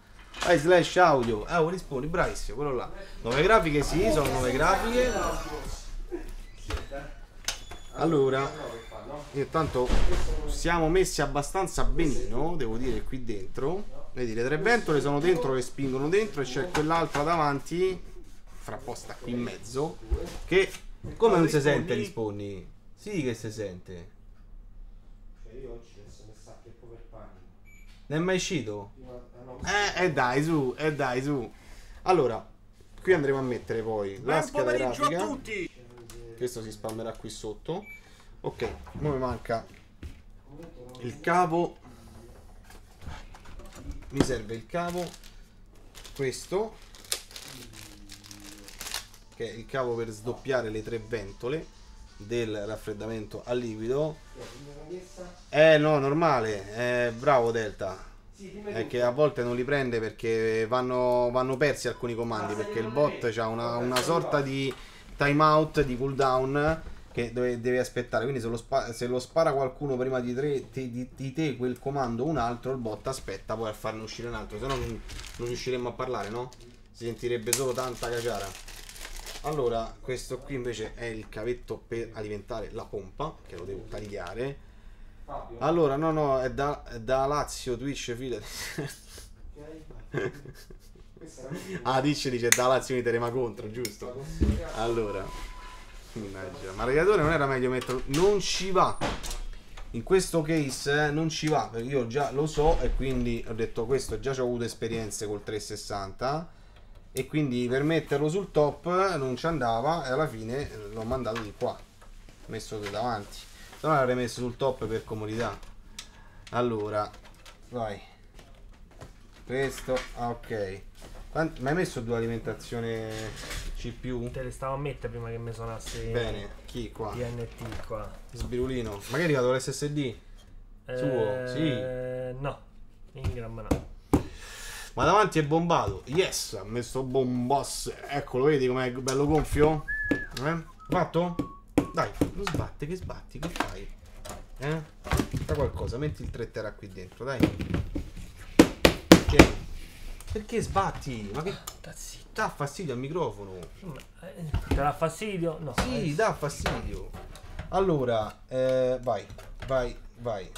Vai slash audio. Ah, oh, rispondi, bravissimo, quello là. Nuove grafiche, sì, sono nuove grafiche. Allora. Io tanto siamo messi abbastanza benino, devo dire, qui dentro. Vedi, le tre ventole sono dentro che spingono dentro e c'è quell'altra davanti, frapposta qui in mezzo, che come non si sente, rispondi? Sì che si sente. Io oggi ho messo messaggio per panico. Non è mai uscito? Eh, eh dai su, eh dai su. Allora, qui andremo a mettere poi la scheda grafica. A tutti! Questo si spammerà qui sotto. Ok, ora mi manca il cavo, mi serve il cavo, questo, che è il cavo per sdoppiare le tre ventole del raffreddamento a liquido. Eh no, normale, eh, bravo Delta, è che a volte non li prende perché vanno, vanno persi alcuni comandi, perché il bot ha una, una sorta di timeout, di cooldown, che deve, deve aspettare, quindi se lo, spa, se lo spara qualcuno prima di, tre, te, di, di te quel comando, un altro, il bot aspetta poi a farne uscire un altro, se no non, non riusciremmo a parlare, no? Si sentirebbe solo tanta caciara. Allora, questo qui invece è il cavetto per alimentare la pompa, che lo devo tagliare. Allora, no, no, è da, è da Lazio, Twitch, fila. Ah, Twitch dice da Lazio, mi terema contro, giusto? Allora... Mannaggia. Ma il radiatore non era meglio metterlo? Non ci va. In questo case eh, non ci va, perché io già lo so e quindi ho detto questo, già ci ho avuto esperienze col trecentosessanta e quindi per metterlo sul top non ci andava e alla fine l'ho mandato di qua. Ho messo qui davanti. Se no l'avrei messo sul top per comodità. Allora, vai. Questo, ah, ok. Ma hai messo due alimentazione C P U? Te le stavo a mettere prima che mi suonasse. Bene, chi qua? D N T qua. Sbirulino. Ma che è arrivato l'S S D? Eh, suo? Sì. No, Ingram no. Ma davanti è bombato. Yes, ha messo bombass. Eccolo, vedi com'è bello gonfio? Eh? Fatto? Dai, non sbatte, che sbatti, che fai? Eh? Fa qualcosa, metti il tre tera qui dentro, dai. Che? Perché sbatti? Ma che tazzito. Dà fastidio al microfono. Te dà fastidio? No. Sì, dà fastidio. Allora, eh, vai, vai, vai.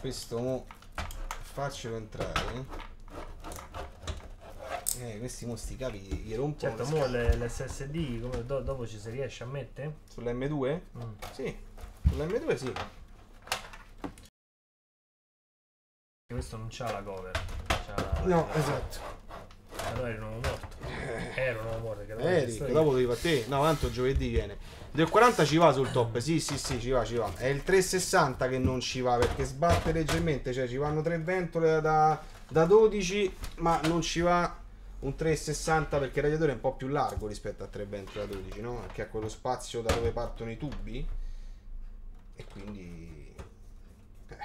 Questo mo faccelo entrare. Eh, questi mostri capi gli rompo. Certo, mo l'S S D come do, dopo ci si riesce a mettere? Sull'M due? Mm. Sì, sull'M due sì. Questo non c'ha la cover. No, esatto. Allora ero morto. Erano, amore, che Eric, che dopo devi fare te. No, tanto giovedì viene. Del quaranta ci va sul top, sì, sì, sì, ci va, ci va. È il trecentosessanta che non ci va, perché sbatte leggermente, cioè ci vanno tre ventole da, da dodici, ma non ci va un trecentosessanta perché il radiatore è un po' più largo rispetto a tre ventole da dodici, no? Anche a quello spazio da dove partono i tubi. E quindi... Eh.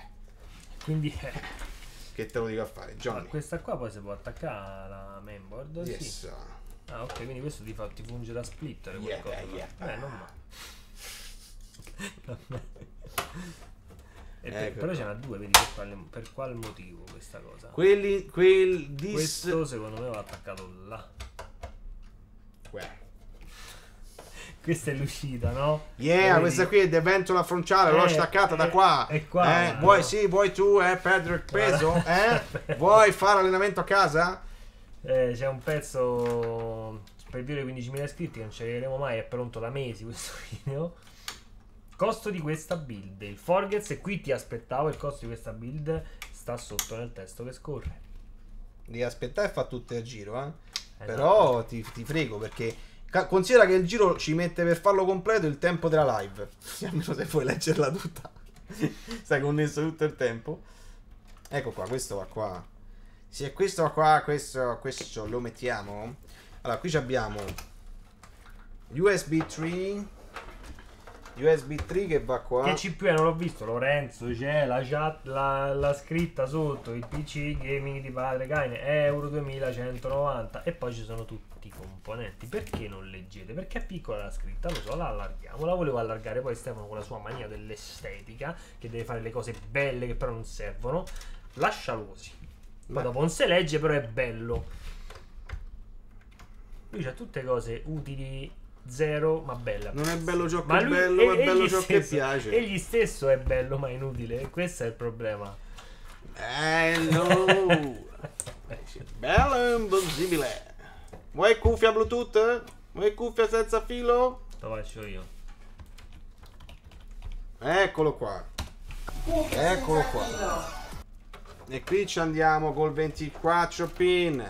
Quindi... Eh. Che te lo dico a fare, Johnny. Ma questa qua poi si può attaccare alla mainboard? Yes. Sì. Ah, ok, quindi questo ti, fa, ti funge da splitter, yeah, qualcosa. Yeah. Eh, non male. Eh, per, però ce n'ha due, vedi per quale, per qual motivo questa cosa? Quelli, quel dis... Questo secondo me va attaccato là. Well. Questa è l'uscita, no? Yeah, vedi... questa qui è The Ventola Fronciale, eh, l'ho staccata eh, da qua. È qua. Eh, no. Vuoi, sì, vuoi tu eh, perdere il peso? Eh? Vuoi fare allenamento a casa? Eh, c'è un pezzo per dire quindicimila iscritti, non ci arriveremo mai, è pronto da mesi questo video. Costo di questa build, il Forgets, e qui ti aspettavo, il costo di questa build sta sotto nel testo che scorre. Devi aspettare e fa tutte a giro, eh? eh Però no. ti, ti frego perché... Considera che il giro ci mette per farlo completo il tempo della live. Almeno se puoi leggerla tutta. Stai connesso tutto il tempo. Ecco qua, questo va qua. Se questo va qua, questo, questo lo mettiamo. Allora, qui abbiamo U S B tre. U S B tre che va qua. Che C P U è? Non l'ho visto, Lorenzo. C'è la, la, la scritta sotto. Il P C gaming di Padre Kayn Euro duemilacentonovanta. E poi ci sono tutti i componenti. Perché non leggete? Perché è piccola la scritta. Lo so, la allarghiamo. La volevo allargare. Poi Stefano con la sua mania dell'estetica, che deve fare le cose belle che però non servono, lascialo così. Poi dopo non si legge, però è bello. Lui c'ha tutte cose utili zero, ma bella. Non è bello ciò che è bello, ma è bello ciò che piace. Egli stesso è bello, ma inutile. Questo è il problema. Bello. Bello impossibile. Vuoi cuffia Bluetooth? Vuoi cuffia senza filo? Lo faccio io. Eccolo qua. Eccolo qua. E qui ci andiamo col ventiquattro pin.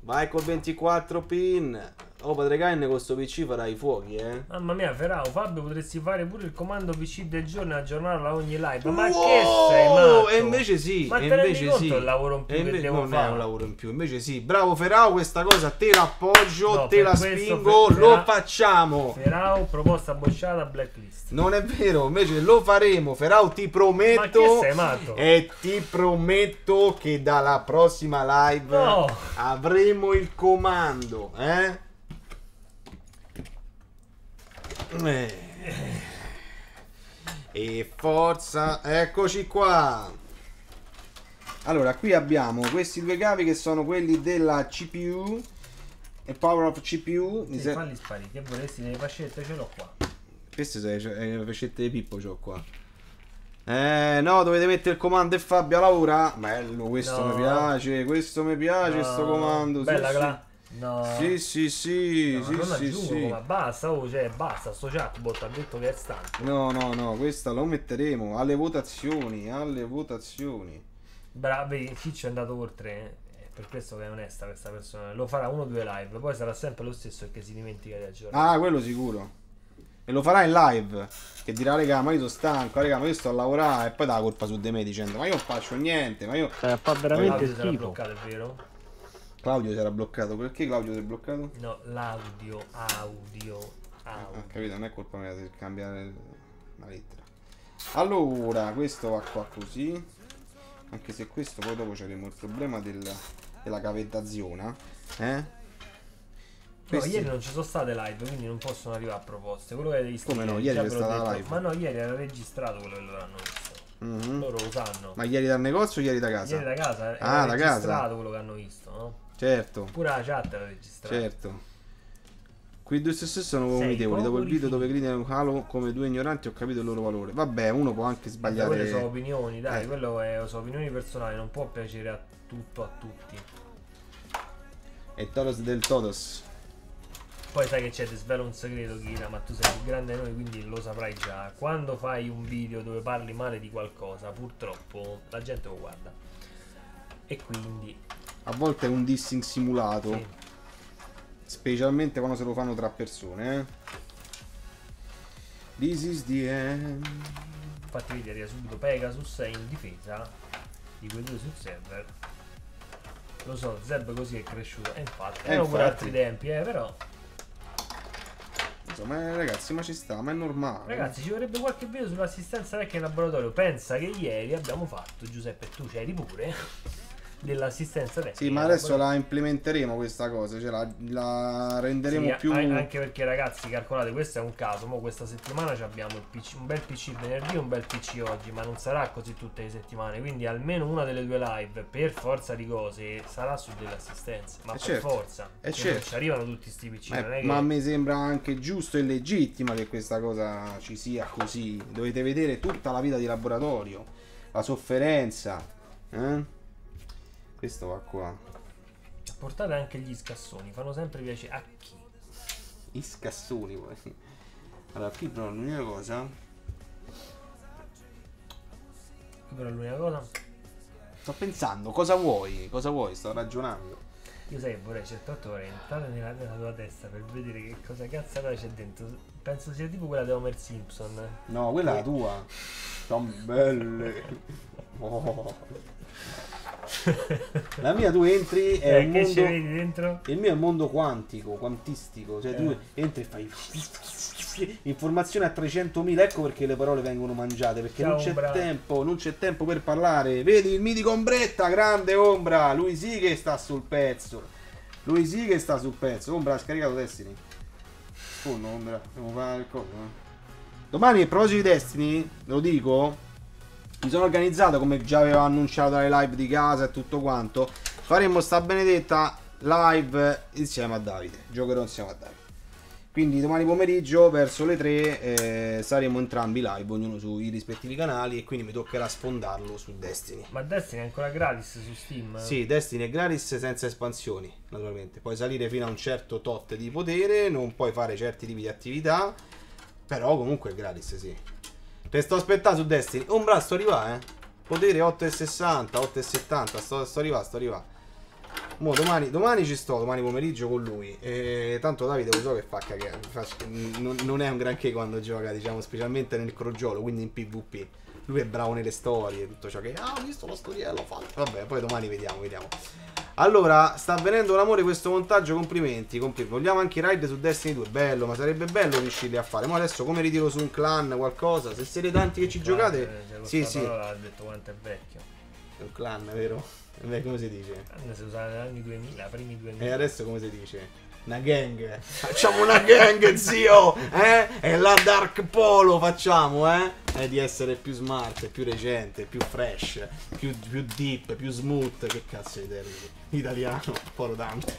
Vai col ventiquattro pin. Oh, Padre Kayn, con questo P C farai i fuochi, eh? Mamma mia, Ferrao, Fabio, potresti fare pure il comando P C del giorno e aggiornarla ogni live. Ma wow! Che sei matto? E invece sì, ma e te invece conto sì. Il lavoro in più invece, che devo non fare. È un lavoro in più, invece sì. Bravo Ferrao, questa cosa te l'appoggio, no, te la spingo, Ferrao, lo facciamo. Ferrao, proposta bocciata, blacklist. Non è vero, invece lo faremo, Ferrao, ti prometto. Ma che sei matto? E ti prometto che dalla prossima live no. avremo il comando, eh? E forza, eccoci qua. Allora, qui abbiamo questi due cavi che sono quelli della C P U e Power of C P U. Sì, mi falli sparire, che vorresti nelle fascette, ce l'ho qua. Queste sono le fascette di Pippo, ce l'ho qua. Eh no, dovete mettere il comando e Fabio lavora. Bello, questo no. mi piace, questo mi piace, no. sto comando. Bella sì, sì. No. Sì, sì, sì, no, sì, ma sì, sì. Ma basta, oh, cioè, basta, sto chatbot ha detto che è stanco. No, no, no, questa lo metteremo alle votazioni, alle votazioni. Bravi, Ciccio è andato oltre, eh. È per questo che è onesta questa persona. Lo farà uno o due live, poi sarà sempre lo stesso che si dimentica di aggiornare. Ah, quello sicuro. E lo farà in live, che dirà, raga, ma io sono stanco, raga, ma io sto a lavorare. E poi dà la colpa su di me dicendo, ma io non faccio niente, ma io... Eh, fa veramente schifo. Sarà bloccato, è vero? Claudio si era bloccato, perché Claudio si è bloccato? No, l'audio, audio, audio. Ah, ah, capito, non è colpa mia se cambiare la lettera. Allora, questo va qua così. Anche se questo poi dopo c'avremo il problema del, della cavettazione. Eh? Questi... No, ieri non ci sono state live, quindi non possono arrivare a proposte. Quello che devi stare. Come no, ieri c'è stata la live. Ma no, ieri era registrato quello che loro hanno visto. Mm-hmm. Loro lo sanno. Ma ieri dal negozio o ieri da casa? Ieri da casa, ah, era da registrato casa. Quello che hanno visto, no? Certo. Pure la chat era registrata. Certo. Quei due stessi sono vomitevoli. Dopo il video dove gridano Halo come due ignoranti ho capito il loro valore. Vabbè, uno può anche sbagliare. Quelle sono opinioni, dai, eh. quello è, sono opinioni personali, non può piacere a tutto a tutti. E Todos del Todos. Poi sai che c'è, ti svelo un segreto, Kira, ma tu sei più grande di noi, quindi lo saprai già. Quando fai un video dove parli male di qualcosa, purtroppo la gente lo guarda. E quindi... A volte è un dissing simulato. Sì. Specialmente quando se lo fanno tra persone, eh. This is the end. Fatti vedere subito, Pegasus è in difesa di quei due sul server. Lo so, Zeb così è cresciuto. E infatti, eh, erano infatti. pure altri tempi, eh, però. Insomma, eh, ragazzi, ma ci sta, ma è normale. Ragazzi, ci vorrebbe qualche video sull'assistenza tecnica in laboratorio. Pensa che ieri abbiamo fatto, Giuseppe, tu c'eri pure, dell'assistenza tecnica. Sì, ma adesso la implementeremo questa cosa, cioè la, la renderemo sì, più... Anche perché, ragazzi, calcolate, questo è un caso. Mo questa settimana abbiamo il P C, un bel P C venerdì e un bel P C oggi, ma non sarà così tutte le settimane. Quindi almeno una delle due live, per forza di cose, sarà su dell'assistenza. Ma è per certo. forza, è certo. non ci arrivano tutti sti P C. Ma, non è che... ma mi sembra anche giusto e legittima che questa cosa ci sia così. Dovete vedere tutta la vita di laboratorio, la sofferenza, eh? Questo va qua. Portate anche gli scassoni, fanno sempre piacere a chi? I scassoni poi. Allora qui però l'unica cosa. Qui però l'unica cosa. Sto pensando, cosa vuoi? Cosa vuoi? Sto ragionando. Io sai che vorrei certamente vorrei entrare nella, nella tua testa per vedere che cosa cazzo c'è dentro. Penso sia tipo quella di Homer Simpson. No, quella è la tua. Sono belle. Oh. La mia tu entri è eh, un che mondo, ci vedi dentro? Il mio è un mondo quantico, quantistico, cioè eh. tu entri e fai informazione a trecentomila, ecco perché le parole vengono mangiate, perché Ciao, non c'è tempo, non c'è tempo per parlare. Vedi il mitico Ombretta, grande Ombra, lui sì che sta sul pezzo. Lui sì che sta sul pezzo. Ombra ha scaricato Destiny. Oh no, Ombra, devo fare il coso, eh. Domani a proposito di Destiny, lo dico. Mi sono organizzato, come già avevo annunciato dalle live di casa e tutto quanto. Faremo sta benedetta live insieme a Davide. Giocherò insieme a Davide. Quindi domani pomeriggio verso le tre eh, saremo entrambi live, ognuno sui rispettivi canali, e quindi mi toccherà sfondarlo su Destiny. Ma Destiny è ancora gratis su Steam? Sì, Destiny è gratis senza espansioni, naturalmente. Puoi salire fino a un certo tot di potere, non puoi fare certi tipi di attività, però comunque è gratis, sì. Te sto aspettando su Destiny. Ombra, sto arrivando, eh. Potere otto e sessanta, otto e settanta. Sto, sto arrivando, sto arrivando. Mo domani, domani ci sto, domani pomeriggio con lui. E tanto Davide lo so che fa cagare. Non, non è un granché quando gioca, diciamo, specialmente nel crogiolo, quindi in PvP. Lui è bravo nelle storie, tutto ciò che... Ah, ho visto lo storiello, fatto. Vabbè, poi domani vediamo, vediamo. Allora, sta avvenendo l'amore questo montaggio, complimenti, complimenti. Vogliamo anche i raid su Destiny due, bello, ma sarebbe bello riuscirli a fare. Ma adesso come ritiro su un clan qualcosa? Se siete tanti che ci clan, giocate... Eh, sì, sì. L'ha detto quanto è vecchio. È un clan, vero? Beh, come si dice? Anche se usava negli anni duemila, primi duemila. E adesso come si dice? Una gang. Facciamo una gang, zio! Eh? E la Dark Polo facciamo, eh? È di essere più smart, più recente, più fresh, più, più deep, più smooth. Che cazzo di termine italiano, poro Dante.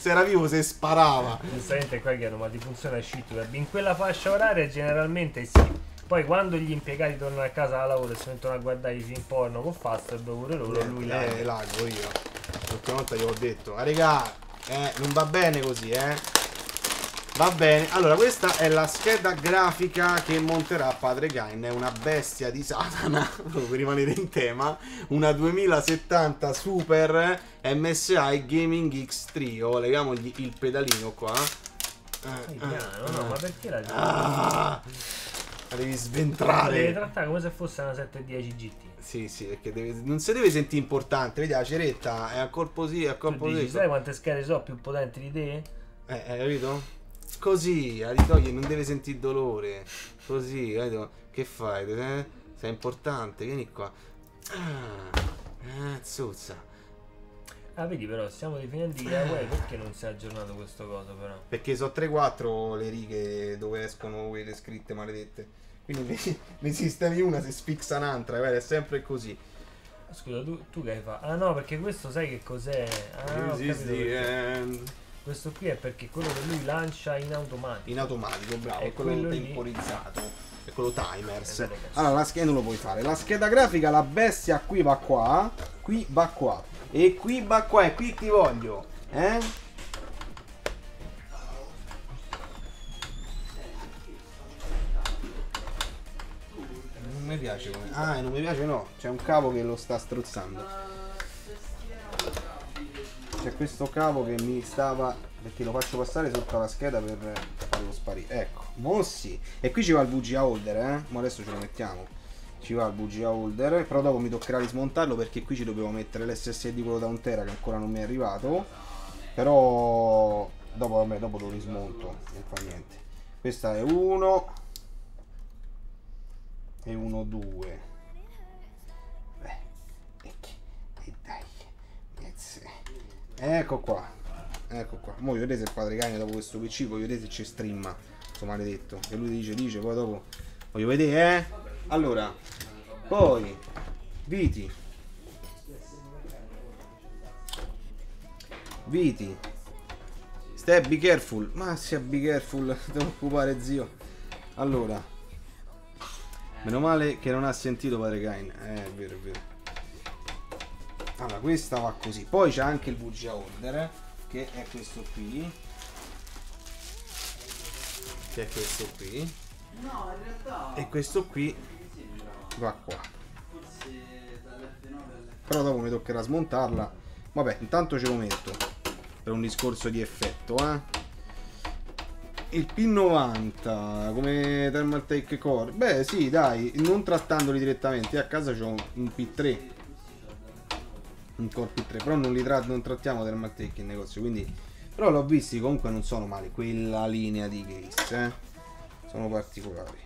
Se era vivo se sparava. Giustamente qua chiedono, ma ti funziona il Shitweb? In quella fascia oraria generalmente sì. Poi quando gli impiegati tornano a casa da lavoro e si mettono a guardare i film porno con Fastweb pure loro, eh, lui là. Eh, lago io. L'ultima volta gli ho detto, ah regà, eh, non va bene così, eh. Va bene, allora questa è la scheda grafica che monterà Padre Kayn, è una bestia di Satana, per rimanere in tema, una duemilasettanta Super M S I Gaming X Trio, legamogli il pedalino qua. Eh, piano, eh, no, eh. Ma perché la ah, devi sventrare? Devi trattare come se fosse una sette dieci G T. Sì, sì, perché deve, non si deve sentire importante, vedi la ceretta, è a colpo sì, è a colpo sì. Sai quante schede so più potenti di te? Eh, hai capito? Così, la ritoglie, non deve sentire dolore. Così, che fai? Eh? Sei importante, vieni qua. Ah, eh, zuzza. Ah, vedi però, stiamo definendo i giveaway, perché non si è aggiornato questo coso però? Perché sono tre quattro le righe dove escono quelle scritte maledette. Quindi ne, ne sistemi una, si sfixa un'altra, è sempre così. Scusa, tu, tu che hai fatto? Ah no, perché questo sai che cos'è? Ah, questo qui è perché quello che lui lancia in automatico. In automatico, bravo, è quello, quello temporizzato. Lì. È quello timers. Allora, la scheda non lo puoi fare. La scheda grafica, la bestia qui va qua, qui va qua, e qui va qua, e qui ti voglio. Eh? Non mi piace come... Ah, non mi piace no. C'è un cavo che lo sta strozzando. c'è questo cavo che mi stava, perché lo faccio passare sotto la scheda per farlo sparire, ecco, mossi. E qui ci va il V G A holder, eh? Ma adesso ce lo mettiamo, ci va il V G A holder, però dopo mi toccherà rismontarlo perché qui ci dovevo mettere l'S S D, quello da un tera che ancora non mi è arrivato, però dopo, vabbè, dopo lo rismonto, non fa niente. Questa è uno e uno, due. Ecco qua, ecco qua. Mo' vedete se il Padre Kayn dopo questo P C, voglio vedere se ci streama, questo maledetto. E lui dice, dice, poi dopo voglio vedere, eh. Allora, poi, Viti. Viti. Stai be careful. Ma sia be careful, devo occupare zio. Allora. Meno male che non ha sentito Padre Kayn. Eh, è vero, è vero. Allora, questa va così. Poi c'è anche il V G A holder, eh, che è questo qui. Che è questo qui. No, in realtà. E questo qui va qua. Però dopo mi toccherà smontarla. Vabbè, intanto ce lo metto per un discorso di effetto, eh. Il P novanta come Thermaltake Core. Beh, sì, dai, non trattandoli direttamente. Io a casa c'ho un P tre. Un Core P tre, però non li tra non trattiamo Thermaltake in negozio, quindi però l'ho visti, comunque non sono male quella linea di case, eh? Sono particolari.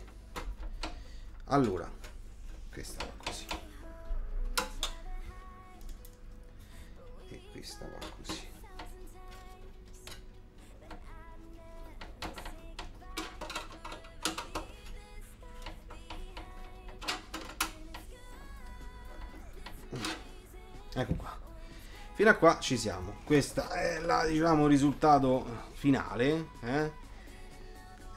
Allora, questa va così e questa va così. Ecco qua, fino a qua ci siamo. Questa è la, diciamo, risultato finale, eh?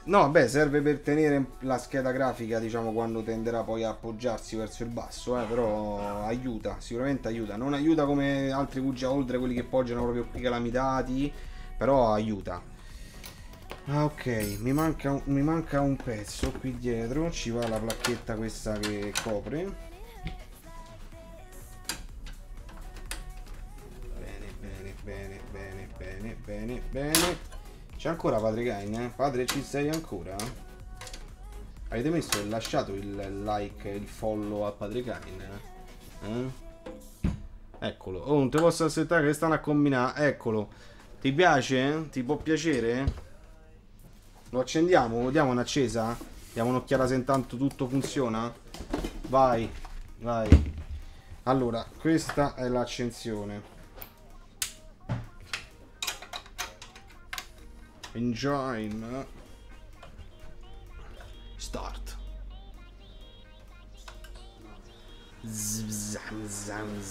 No, beh, serve per tenere la scheda grafica, diciamo, quando tenderà poi a appoggiarsi verso il basso, eh? Però aiuta, sicuramente aiuta. Non aiuta come altri V G A holder, quelli che poggiano proprio qui calamitati, però aiuta. Ah, ok, mi manca, mi manca un pezzo qui dietro, ci va la placchetta questa che copre. Bene, bene, bene, bene, bene. C'è ancora Padre Kayn, eh? Padre, ci sei ancora? Avete messo e lasciato il like, il follow a Padre Kayn, eh? Eccolo. Oh, non ti posso aspettare che stanno a combinare. Eccolo. Ti piace? Ti può piacere? Lo accendiamo? Diamo un'accesa? Diamo un'occhiata se intanto tutto funziona? Vai, vai. Allora, questa è l'accensione. Engine start. Zam zam zam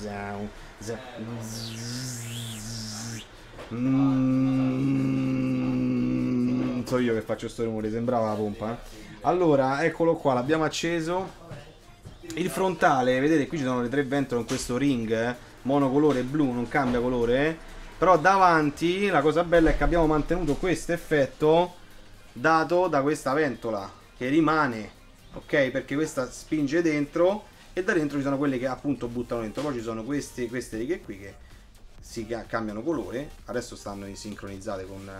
zam zam. Non so io che faccio sto rumore, sembrava la pompa, eh? Allora, eccolo qua, l'abbiamo acceso. Il frontale, vedete qui ci sono le tre ventole in questo ring, eh? Monocolore blu, non cambia colore, eh? Però davanti la cosa bella è che abbiamo mantenuto questo effetto dato da questa ventola che rimane, ok? Perché questa spinge dentro e da dentro ci sono quelle che appunto buttano dentro. Poi ci sono queste, queste righe qui che si cambiano colore, adesso stanno sincronizzate con,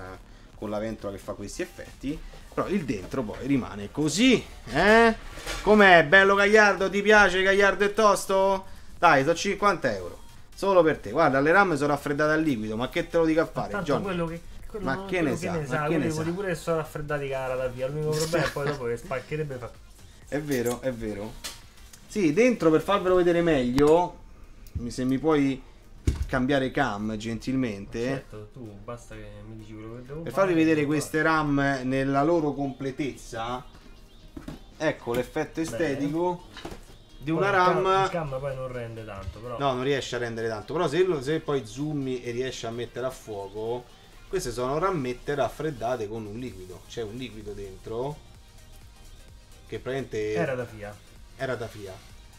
con la ventola che fa questi effetti, però il dentro poi rimane così, eh? Com'è? Bello Gagliardo, ti piace Gagliardo e tosto? Dai, sono cinquanta euro. Solo per te, guarda, le RAM sono raffreddate al liquido, ma che te lo dica a fare? Ma tanto quello che, quello ma che quello ne sa? Che ne sa? Quelli sa. Pure che sono raffreddati con la Ratafià, l'unico problema è poi dopo che spaccherebbe fa. È vero, è vero. Sì, dentro per farvelo vedere meglio, se mi puoi cambiare cam gentilmente. Certo, tu basta che mi dici quello che devo fare. Per farvi vedere queste RAM nella loro completezza, ecco l'effetto estetico. Bene. Di una RAM, il cam poi non rende tanto, però no, non riesce a rendere tanto, però se, lo, se poi zoomi e riesce a mettere a fuoco, queste sono rammette raffreddate con un liquido, c'è un liquido dentro che praticamente era Ratafià, era Ratafià,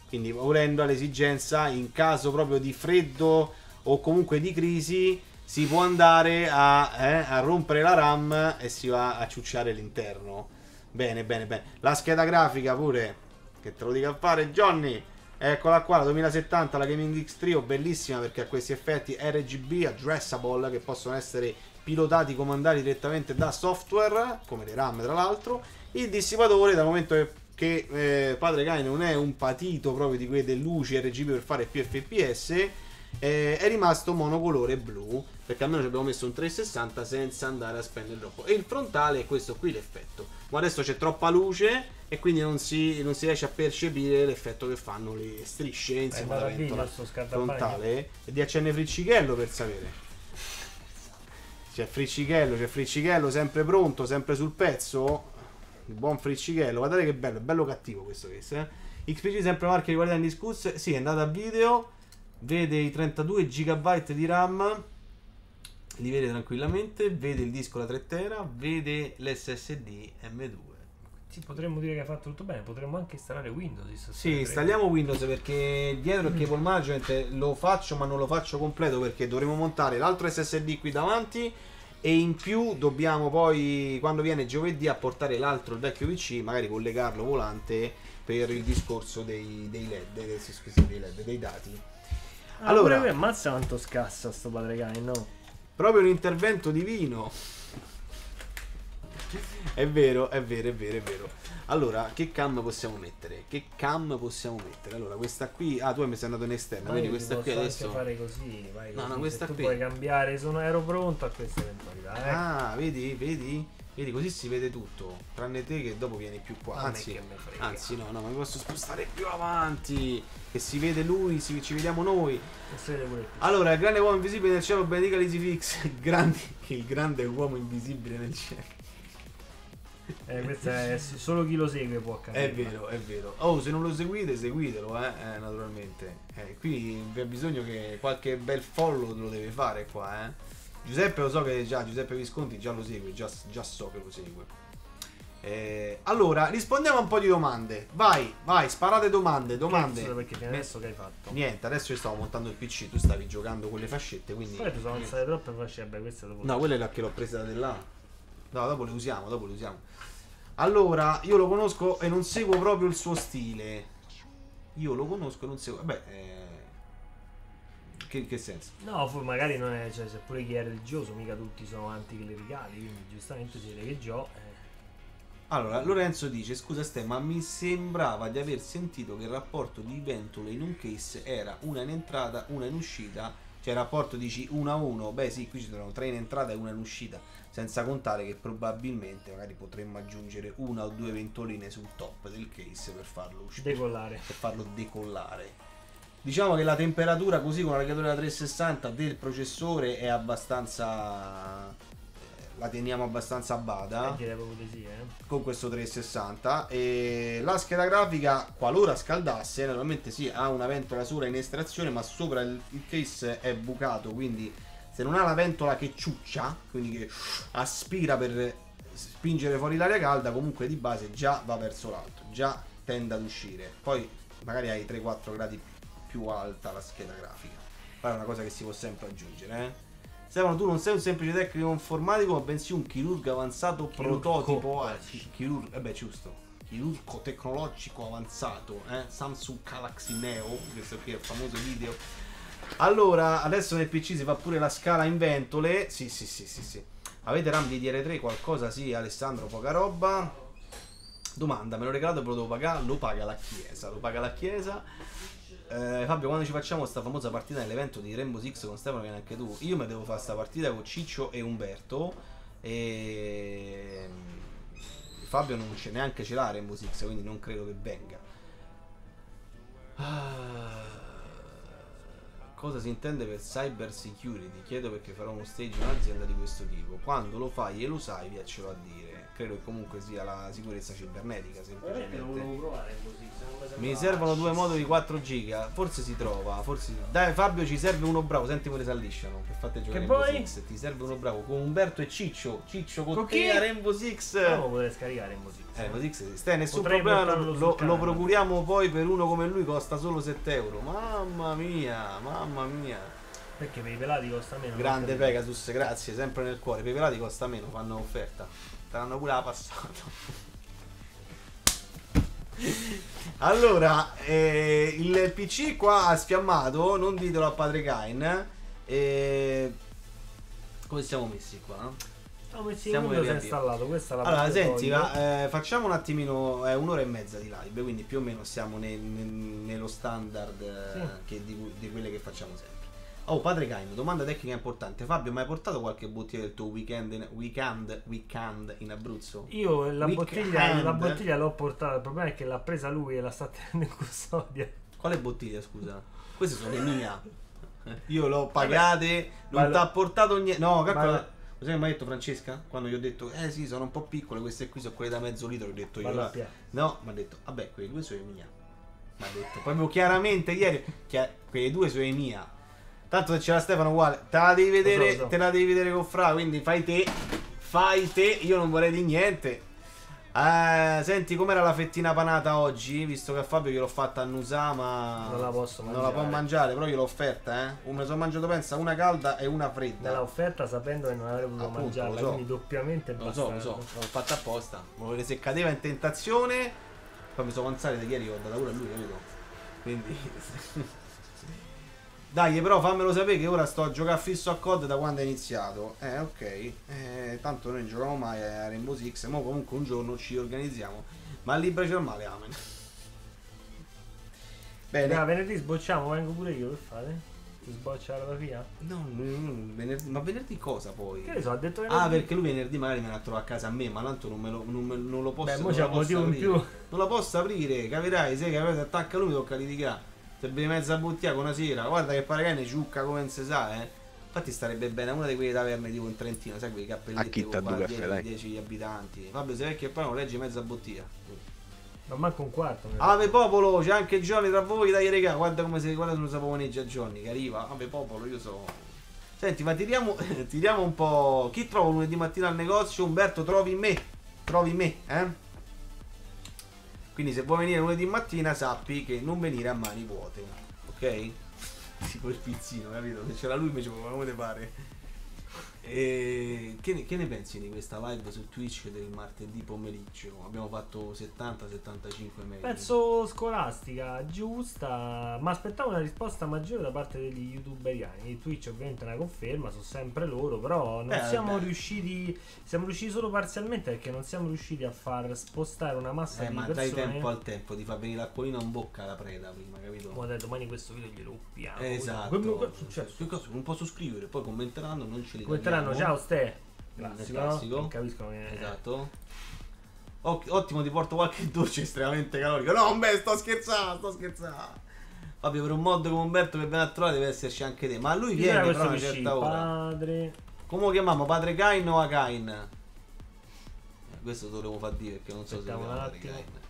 quindi volendo all'esigenza in caso proprio di freddo o comunque di crisi si può andare a, eh, a rompere la RAM e si va a ciucciare l'interno. Bene, bene, bene. La scheda grafica pure, che te lo dica a fare Johnny, Eccola qua, la duemilasettanta, la Gaming X Trio, bellissima perché ha questi effetti R G B addressable che possono essere pilotati, comandati direttamente da software, come le RAM tra l'altro. Il dissipatore, dal momento che, che eh, Padre Kayn non è un patito proprio di quelle luci R G B per fare più F P S, eh, è rimasto monocolore blu, perché almeno ci abbiamo messo un trecentosessanta senza andare a spendere troppo. E il frontale è questo qui l'effetto, ma adesso c'è troppa luce e quindi non si, non si riesce a percepire l'effetto che fanno le strisce insieme alla ventola frontale. E di accendere Fricichello per sapere. C'è Fricichello, c'è Fricichello sempre pronto, sempre sul pezzo. Il buon Fricichello, guardate che bello, è bello cattivo questo case, eh? X P G sempre marchio riguarda in discuss, sì, è andata a video, vede i trentadue giga di RAM, li vede tranquillamente, vede il disco da tre tera, vede l'S S D M due. Sì, potremmo dire che ha fatto tutto bene, potremmo anche installare Windows. Sì, installiamo Windows perché dietro il cable management lo faccio, ma non lo faccio completo perché dovremo montare l'altro S S D qui davanti e in più dobbiamo poi, quando viene giovedì, a portare l'altro, il vecchio P C, magari collegarlo volante per il discorso dei, dei, LED, dei, scusate, dei LED, dei dati. Ah, allora, pure, ammazza quanto scassa sto Padre Kayn, no? Proprio un intervento divino. È vero, è vero, è vero, è vero. Allora, che cam possiamo mettere? Che cam possiamo mettere? Allora, questa qui. Ah, tu mi sei andato in esterna. Ma quindi questa qui adesso. Fare così, vai così. No, no, questa qui. Tu puoi cambiare. Sono ero pronto a questa eventualità. Eh. Ah, vedi, vedi, vedi, così si vede tutto. Tranne te che dopo vieni più qua. Anzi, anzi, no, no, ma mi posso spostare più avanti. Che si vede lui, si, ci vediamo noi. Allora, il grande uomo invisibile nel cielo, benedica l'Easy Fix. Il grande uomo invisibile nel cielo. Eh, questo è solo chi lo segue può capire. È vero, è vero. Oh, se non lo seguite, seguitelo, eh, eh naturalmente. Eh, qui vi è bisogno che qualche bel follow lo deve fare qua, eh. Giuseppe lo so che già, Giuseppe Visconti già lo segue, già, già so che lo segue. Eh, allora, rispondiamo a un po' di domande. Vai, vai, sparate domande, domande. Cazzo, perché adesso che hai fatto? Niente, adesso io stavo montando il P C, tu stavi giocando con le fascette, quindi... Poi tu sono alzate troppe fascette, questa dopo... No, quella è la che l'ho presa da là. No, dopo le usiamo, dopo le usiamo. Allora, io lo conosco e non seguo proprio il suo stile. Io lo conosco e non seguo... Beh, eh... che, che senso? No, magari non è... Cioè, seppure chi è religioso, mica tutti sono anticlericali, quindi giustamente si vede che Gio... Eh. Allora, Lorenzo dice, scusa Ste, ma mi sembrava di aver sentito che il rapporto di ventole in un case era una in entrata, una in uscita. Cioè, il rapporto dici uno a uno. Beh, sì, qui ci sono tre in entrata e una in uscita. Senza contare che probabilmente magari potremmo aggiungere una o due ventoline sul top del case per farlo uscire, decollare. Per farlo decollare. Diciamo che la temperatura così con la radiatura trecentosessanta del processore è abbastanza... La teniamo abbastanza a bada. Direi proprio di sì, eh. Con questo trecentosessanta. E la scheda grafica, qualora scaldasse, naturalmente sì, ha una ventola sola in estrazione, ma sopra il case è bucato, quindi... Se non ha la ventola che ciuccia, quindi che aspira per spingere fuori l'aria calda, comunque di base già va verso l'alto, già tende ad uscire. Poi magari hai tre quattro gradi più alta la scheda grafica. Poi è una cosa che si può sempre aggiungere, eh? Stefano, tu non sei un semplice tecnico informatico, ma bensì un chirurgo avanzato, chirurgo prototipo eh, chirurgo, eh beh, giusto. Chirurgo tecnologico avanzato, eh? Samsung Galaxy Neo, questo qui è il famoso video. Allora, adesso nel P C si fa pure la scala in ventole. Sì, sì, sì, sì, sì. Avete RAM D D R tre? Qualcosa? Sì, Alessandro, poca roba. Domanda, me lo regalato e ve lo devo pagare? Lo paga la chiesa, lo paga la chiesa. Eh, Fabio, quando ci facciamo sta famosa partita nell'evento di Rainbow Six con Stefano, che neanche tu? Io mi devo fare sta partita con Ciccio e Umberto. E... Fabio non c'è, neanche ce l'ha Rainbow Six, quindi non credo che venga. Ah... Cosa si intende per cyber security? Chiedo perché farò uno stage in un'azienda di questo tipo. Quando lo fai e lo sai, viaccelo a dire. Credo che comunque sia la sicurezza cibernetica, semplicemente. Lo volevo provare così, se non mi, mi servono due moduli quattro giga. Forse si trova, forse. Dai Fabio, ci serve uno bravo. Senti come salisciano. Che fate giocare Rainbow Six? Ti serve uno bravo con Umberto e Ciccio. Ciccio con, con te a Rainbow Six. No, potete scaricare Rainbow Six. Eh, Rainbow Six stai, nessun potrei problema. Lo, lo procuriamo poi per uno come lui, costa solo sette euro. Mamma mia, mamma. Mamma mia, perché per i pelati costa meno. Grande Pegasus, grazie, sempre nel cuore. Per i pelati costa meno, fanno offerta. Te l'hanno pure la passata. Allora, eh, il P C qua ha sfiammato, non ditelo a Padre Kayn. Eh, come siamo messi qua? No, messi siamo messi installato, questa è la Allora, senti, va, eh, facciamo un attimino, eh, un'ora e mezza di live, quindi più o meno siamo ne, ne, nello standard eh, sì. che di, di quelle che facciamo sempre. Oh, Padre Kayn, domanda tecnica importante. Fabio, ma hai portato qualche bottiglia del tuo weekend in, weekend, weekend in Abruzzo? Io la weekend. bottiglia l'ho portata, il problema è che l'ha presa lui e la sta tenendo in custodia. Quale bottiglia, scusa? Queste sono le mie. Io l'ho pagate, non ti ha portato niente. No, calcola. Lo sai che mi ha detto Francesca? Quando gli ho detto, eh sì, sono un po' piccole, queste qui sono quelle da mezzo litro, ho detto io. La... No, mi ha detto, vabbè, quelle due sono mia. Mi ha detto, proprio chiaramente ieri, chiar... quelle due sono mia. Tanto se c'è la Stefano uguale, te la devi vedere, lo so, lo so. te la devi vedere con Fra, quindi fai te, fai te, io non vorrei di niente. Eh, senti, com'era la fettina panata oggi? Visto che a Fabio gliel'ho fatta annusare, ma non la posso mangiare. Non la può mangiare, però gliel'ho offerta, eh. Me la sono mangiato, pensa, una calda e una fredda. Me l'ho offerta sapendo che non avrei potuto Appunto, mangiarla, so. quindi doppiamente bastardo. Lo so, lo so, l'ho fatta apposta. Volevo vedere se cadeva in tentazione, poi mi sono avanzato da ieri, ho dato pure a lui, capito? Quindi... Dai, però fammelo sapere che ora sto a giocare fisso a C O D da quando è iniziato. Eh, ok. Eh, tanto noi non giochiamo mai a Rainbow Six, ma comunque un giorno ci organizziamo. Ma libera c'è il male, amen. Bene. Ma venerdì sbocciamo, vengo pure io, che fate? Ti sboccia la via? No, no, no venerdì, ma venerdì cosa poi? Che ne so, ha detto venerdì. Ah, perché lui venerdì magari me la trova a casa a me, ma tanto non, me lo, non, me, non lo posso... Beh, mo c'è un motivo in più. Non la posso aprire, capirai, se capirai, se attacca lui mi tocca litigare. Se bevi mezza bottiglia con una sera, guarda che Padre Kayn ciucca come non si sa, eh. Infatti starebbe bene una di quelle taverne tipo in Trentino, sai quei cappelletti con dieci abitanti. Fabio, sei vecchio e poi non leggi mezza bottiglia. Ma manco un quarto. Ave popolo, c'è anche Johnny tra voi, dai regà, guarda come si guarda, non si saponeggia Johnny, che arriva. Ave popolo, io so. Senti, ma tiriamo, tiriamo un po'. Chi trovo lunedì mattina al negozio? Umberto, trovi me. Trovi me, eh. Quindi se vuoi venire lunedì mattina sappi che non venire a mani vuote, ok? Tipo il pizzino, capito? Se c'era lui invece come te pare. E che, ne, che ne pensi di questa live su Twitch del martedì pomeriggio? Abbiamo fatto settanta settantacinque mail. Penso scolastica, giusta, ma aspettavo una risposta maggiore da parte degli youtuberiani. Twitch ovviamente è una conferma, sono sempre loro, però non eh, siamo beh. riusciti, siamo riusciti solo parzialmente perché non siamo riusciti a far spostare una massa eh, di ma persone. Ma dai tempo al tempo, ti fa venire la Polina in bocca la preda prima, capito? Ma dai, domani questo video glielo uppiamo. Eh, esatto. Quello che è successo? Che non posso scrivere, poi commenteranno, non ce li commenteranno. Ciao Ste, classico, classico. Non capiscono che... esatto. Ottimo, ti porto qualche dolce estremamente calorico. No, beh, sto scherzando, sto scherzando. Fabio, per un mod come Umberto che ben a trovare deve esserci anche te. Ma lui viene però a una certa ora. Padre... Come lo chiamiamo? Padre Kayn o Akain? Questo dovremmo far dire perché non so. Aspettiamo se lo chiamiamo Padre Kayn.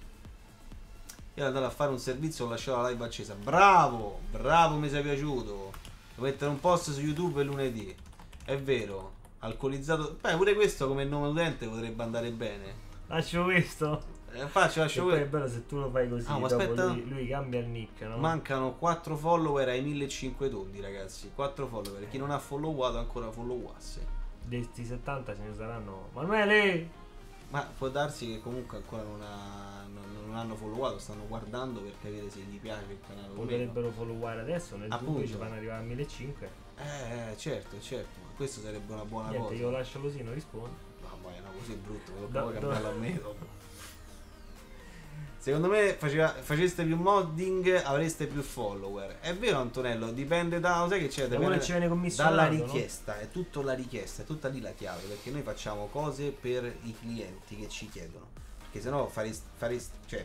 Io andavo a fare un servizio, ho lasciato la live accesa. Bravo, bravo, mi sei piaciuto. Devo mettere un post su YouTube lunedì. È vero, alcolizzato. Beh, pure questo come nome utente potrebbe andare bene. Lascio questo? Eh, faccio, lascio questo. È bello se tu lo fai così. Ah, ma aspetta. Lui, lui cambia il nick, no? Mancano quattro follower ai millecinquecentodondi, ragazzi. quattro follower. Chi non ha followato ancora followasse. Dei settanta ce ne saranno. Manuele! Ma può darsi che comunque ancora non, ha, non, non hanno followato, stanno guardando per capire se gli piace il canale. Potrebbero followare adesso, nel dubbio ci vanno arrivare a millecinquecento. Eh, certo, certo. Questo sarebbe una buona Niente, cosa. Io lascio così, non rispondo. Mamma mia, no, così è brutto, lo devo cambiare a me dopo. Secondo me faceva, faceste più modding, avreste più follower. È vero, Antonello, dipende da... sai che c'è? Dipende ci viene commissionato, dalla richiesta, no? È tutto la richiesta, è tutta lì la chiave, perché noi facciamo cose per i clienti che ci chiedono. Perché sennò farest, farest, cioè,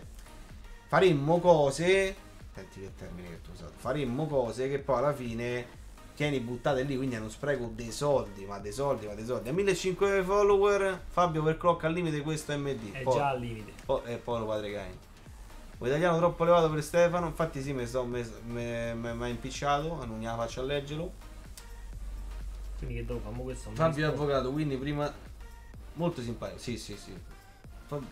faremmo cose... Senti che termine che tu hai usato. Faremmo cose che poi alla fine... tieni buttate lì, quindi è uno spreco dei soldi, ma dei soldi, ma dei soldi. A millecinquecento follower, Fabio per clock al limite, questo M D. È poi, già al limite. Po e povero Padre Kayn. Un italiano troppo elevato per Stefano, infatti sì, mi ha impicciato, non gliela faccio a leggerlo. Quindi che dopo famo questo? Fabio è avvocato, quindi prima... Molto simpatico, sì sì sì.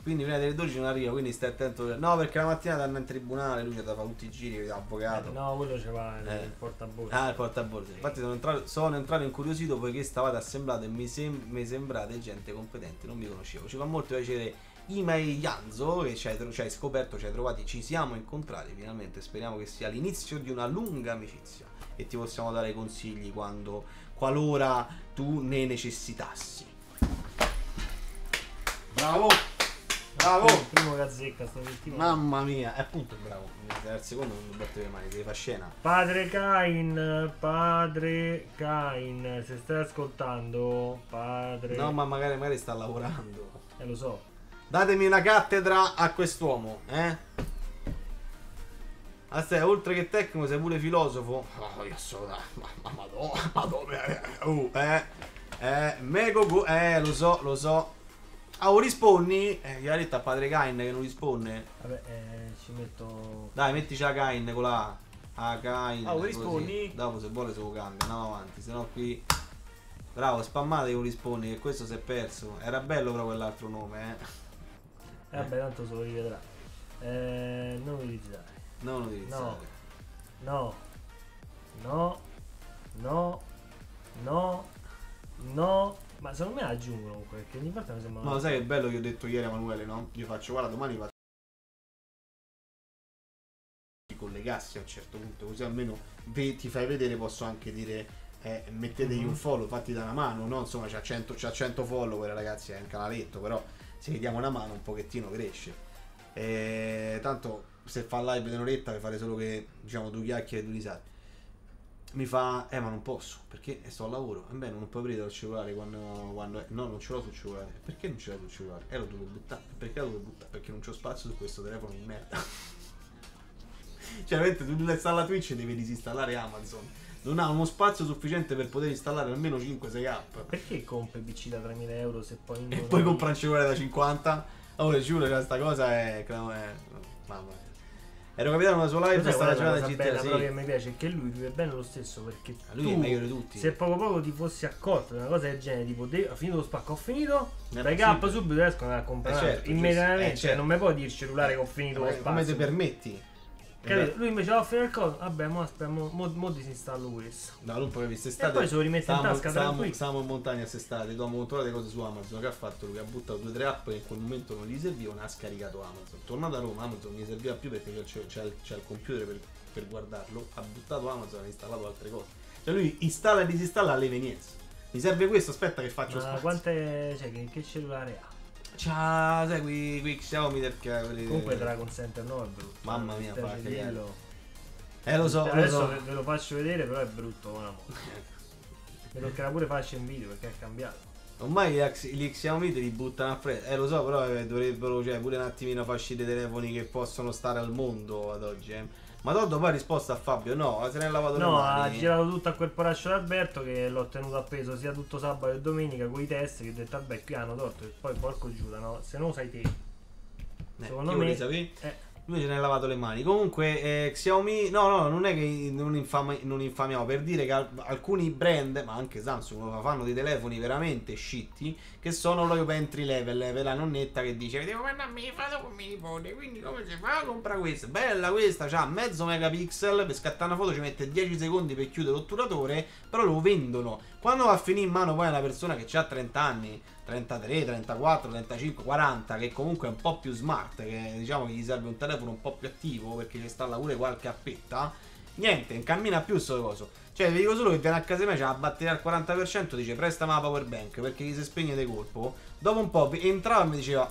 Quindi prima delle dodici non arriva, quindi stai attento. No, perché la mattina danno in tribunale, lui ci fa tutti i giri, avvocato. Eh, no, quello ci va il eh. portaborse. Ah, il portaborse. Sì. Infatti sono entrato, sono entrato incuriosito poiché stavate assemblate e mi, sem mi sembrate gente competente, non mi conoscevo. Ci fa molto piacere Ima e Yanzo, eccetera, ci hai scoperto, ci hai trovati, ci siamo incontrati finalmente, speriamo che sia l'inizio di una lunga amicizia e ti possiamo dare consigli quando, qualora tu ne necessitassi. Bravo, bravo, il primo gazzecca stamattina. Mamma mia, è appunto bravo, al secondo non batteva le mani, devi fare scena. Padre Kayn, Padre Kayn, se stai ascoltando, Padre... No, ma magari, magari sta lavorando. Eh, lo so. Datemi una cattedra a quest'uomo, eh? Aspetta, oltre che tecnico sei pure filosofo. Oh, io sono da... Ma madonna, madonna... Uh, eh, eh, mego go... Eh, lo so, lo so. Ah, oh, rispondi? Eh, gli ha detto a Padre Kayn che non risponde. Vabbè, eh, ci metto... Dai, mettici la Kayn con la... Ah, Kayn... Ah, oh, rispondi? Dopo, se vuole, se lo cambia, andiamo avanti, sennò qui... Bravo, spammate che lo rispondi, che questo si è perso. Era bello però quell'altro nome, eh. Eh, vabbè, tanto se lo rivedrà. Eh, non utilizzare. Non utilizzare. No. No. No. No. No. Ma secondo me aggiungono comunque, perché ogni volta mi sembra... Ma lo sai che è bello che ho detto ieri a Emanuele, no? Io faccio, guarda, domani faccio... Ti collegassi a un certo punto, così almeno ti fai vedere, posso anche dire... Eh, mettetegli mm-hmm. un follow, fatti da una mano, no? Insomma, c'ha cento follower, ragazzi, è un canaletto, però... Se gli diamo una mano un pochettino cresce. E tanto se fa live di un'oretta per fare solo che diciamo due chiacchiere e due risate. Mi fa, eh ma non posso, perché sto al lavoro. E beh, non puoi aprire dal cellulare quando, quando è. No, non ce l'ho sul cellulare. Perché non ce l'ho sul cellulare? Eh, lo devo buttare. Perché lo devo buttare? Perché non c'ho spazio su questo telefono di merda. Cioè, mentre tu installa la Twitch devi disinstallare Amazon. Non ha uno spazio sufficiente per poter installare almeno cinque sei app. Perché compri P C da tremila euro se poi non... E poi compra un cellulare da cinquanta? Allora giuro, cioè, sta cosa è... Mamma mia. Ero capitato una sua live e stava giocando da G T A. Bella, sì. Però che mi piace che lui vive bene lo stesso, perché a lui tu, è meglio di tutti. Se poco poco ti fossi accorto di una cosa del genere, tipo de... ho finito lo spacco, ho finito, dai cap subito escono a comprare, eh certo, immediatamente, eh certo. Non mi puoi dire cellulare che ho finito lo spacco. Come ti permetti? Capito? Lui invece va finire il coso, vabbè, mo aspetta, mo, mo, mo disinstallo questo. No, lui poi quest'estate. E poi se lo rimette in tasca. Stavamo, stavamo in montagna quest'estate, dopo montare le cose su Amazon. Che ha fatto lui? Ha buttato due o tre app che in quel momento non gli servivano, ha scaricato Amazon. Tornato a Roma, Amazon non gli serviva più perché c'è il computer per, per guardarlo. Ha buttato Amazon e ha installato altre cose. Cioè lui installa e disinstalla all'evenienza. Mi serve questo, aspetta che faccio spazio. Ma quante, cioè, che, che cellulare ha? Ciao, sai qui, qui Xiaomi del cavolo. Comunque Dragon Center no è brutto. Mamma mia, faccia. Eh lo so. Adesso lo so. Ve lo faccio vedere, però è brutto una volta. Ve lo toccherà pure faccia in video perché è cambiato. Ormai gli Xiaomi te li buttano a freddo. Eh lo so, però eh, dovrebbero, cioè, pure un attimino farci dei telefoni che possono stare al mondo ad oggi, eh. Ma Doddo poi ha risposto a Fabio, no, se ne è lavato no, le mani. No, ha girato tutto a quel poraccio d'Alberto che l'ho tenuto appeso sia tutto sabato e domenica con i test, che ho detto, vabbè, qui hanno torto, e poi porco giuda, no, se non sai te. Eh, Secondo me... Sapevi? Eh. Lui se ne è lavato le mani. Comunque, eh, Xiaomi... No, no, non è che non, infami... non infamiamo, per dire che alcuni brand, ma anche Samsung, fanno dei telefoni veramente scitti, che sono proprio per entry level, per la nonnetta che dice, vedevo guarda me, fatto con mio nipote, quindi come si fa? Compra questa, bella questa, c'ha mezzo megapixel, per scattare una foto ci mette dieci secondi per chiudere l'otturatore, però lo vendono. Quando va a finire in mano poi una persona che ha trenta anni, trentatré, trentaquattro, trentacinque, quaranta, che comunque è un po' più smart, che diciamo che gli serve un telefono un po' più attivo perché ci sta pure qualche appetta, niente, non cammina più sto coso. Cioè vi dico solo che viene a casa mia, c'ha la batteria al quaranta per cento, dice prestami la power bank perché gli si spegne di colpo. Dopo un po' entrava e mi diceva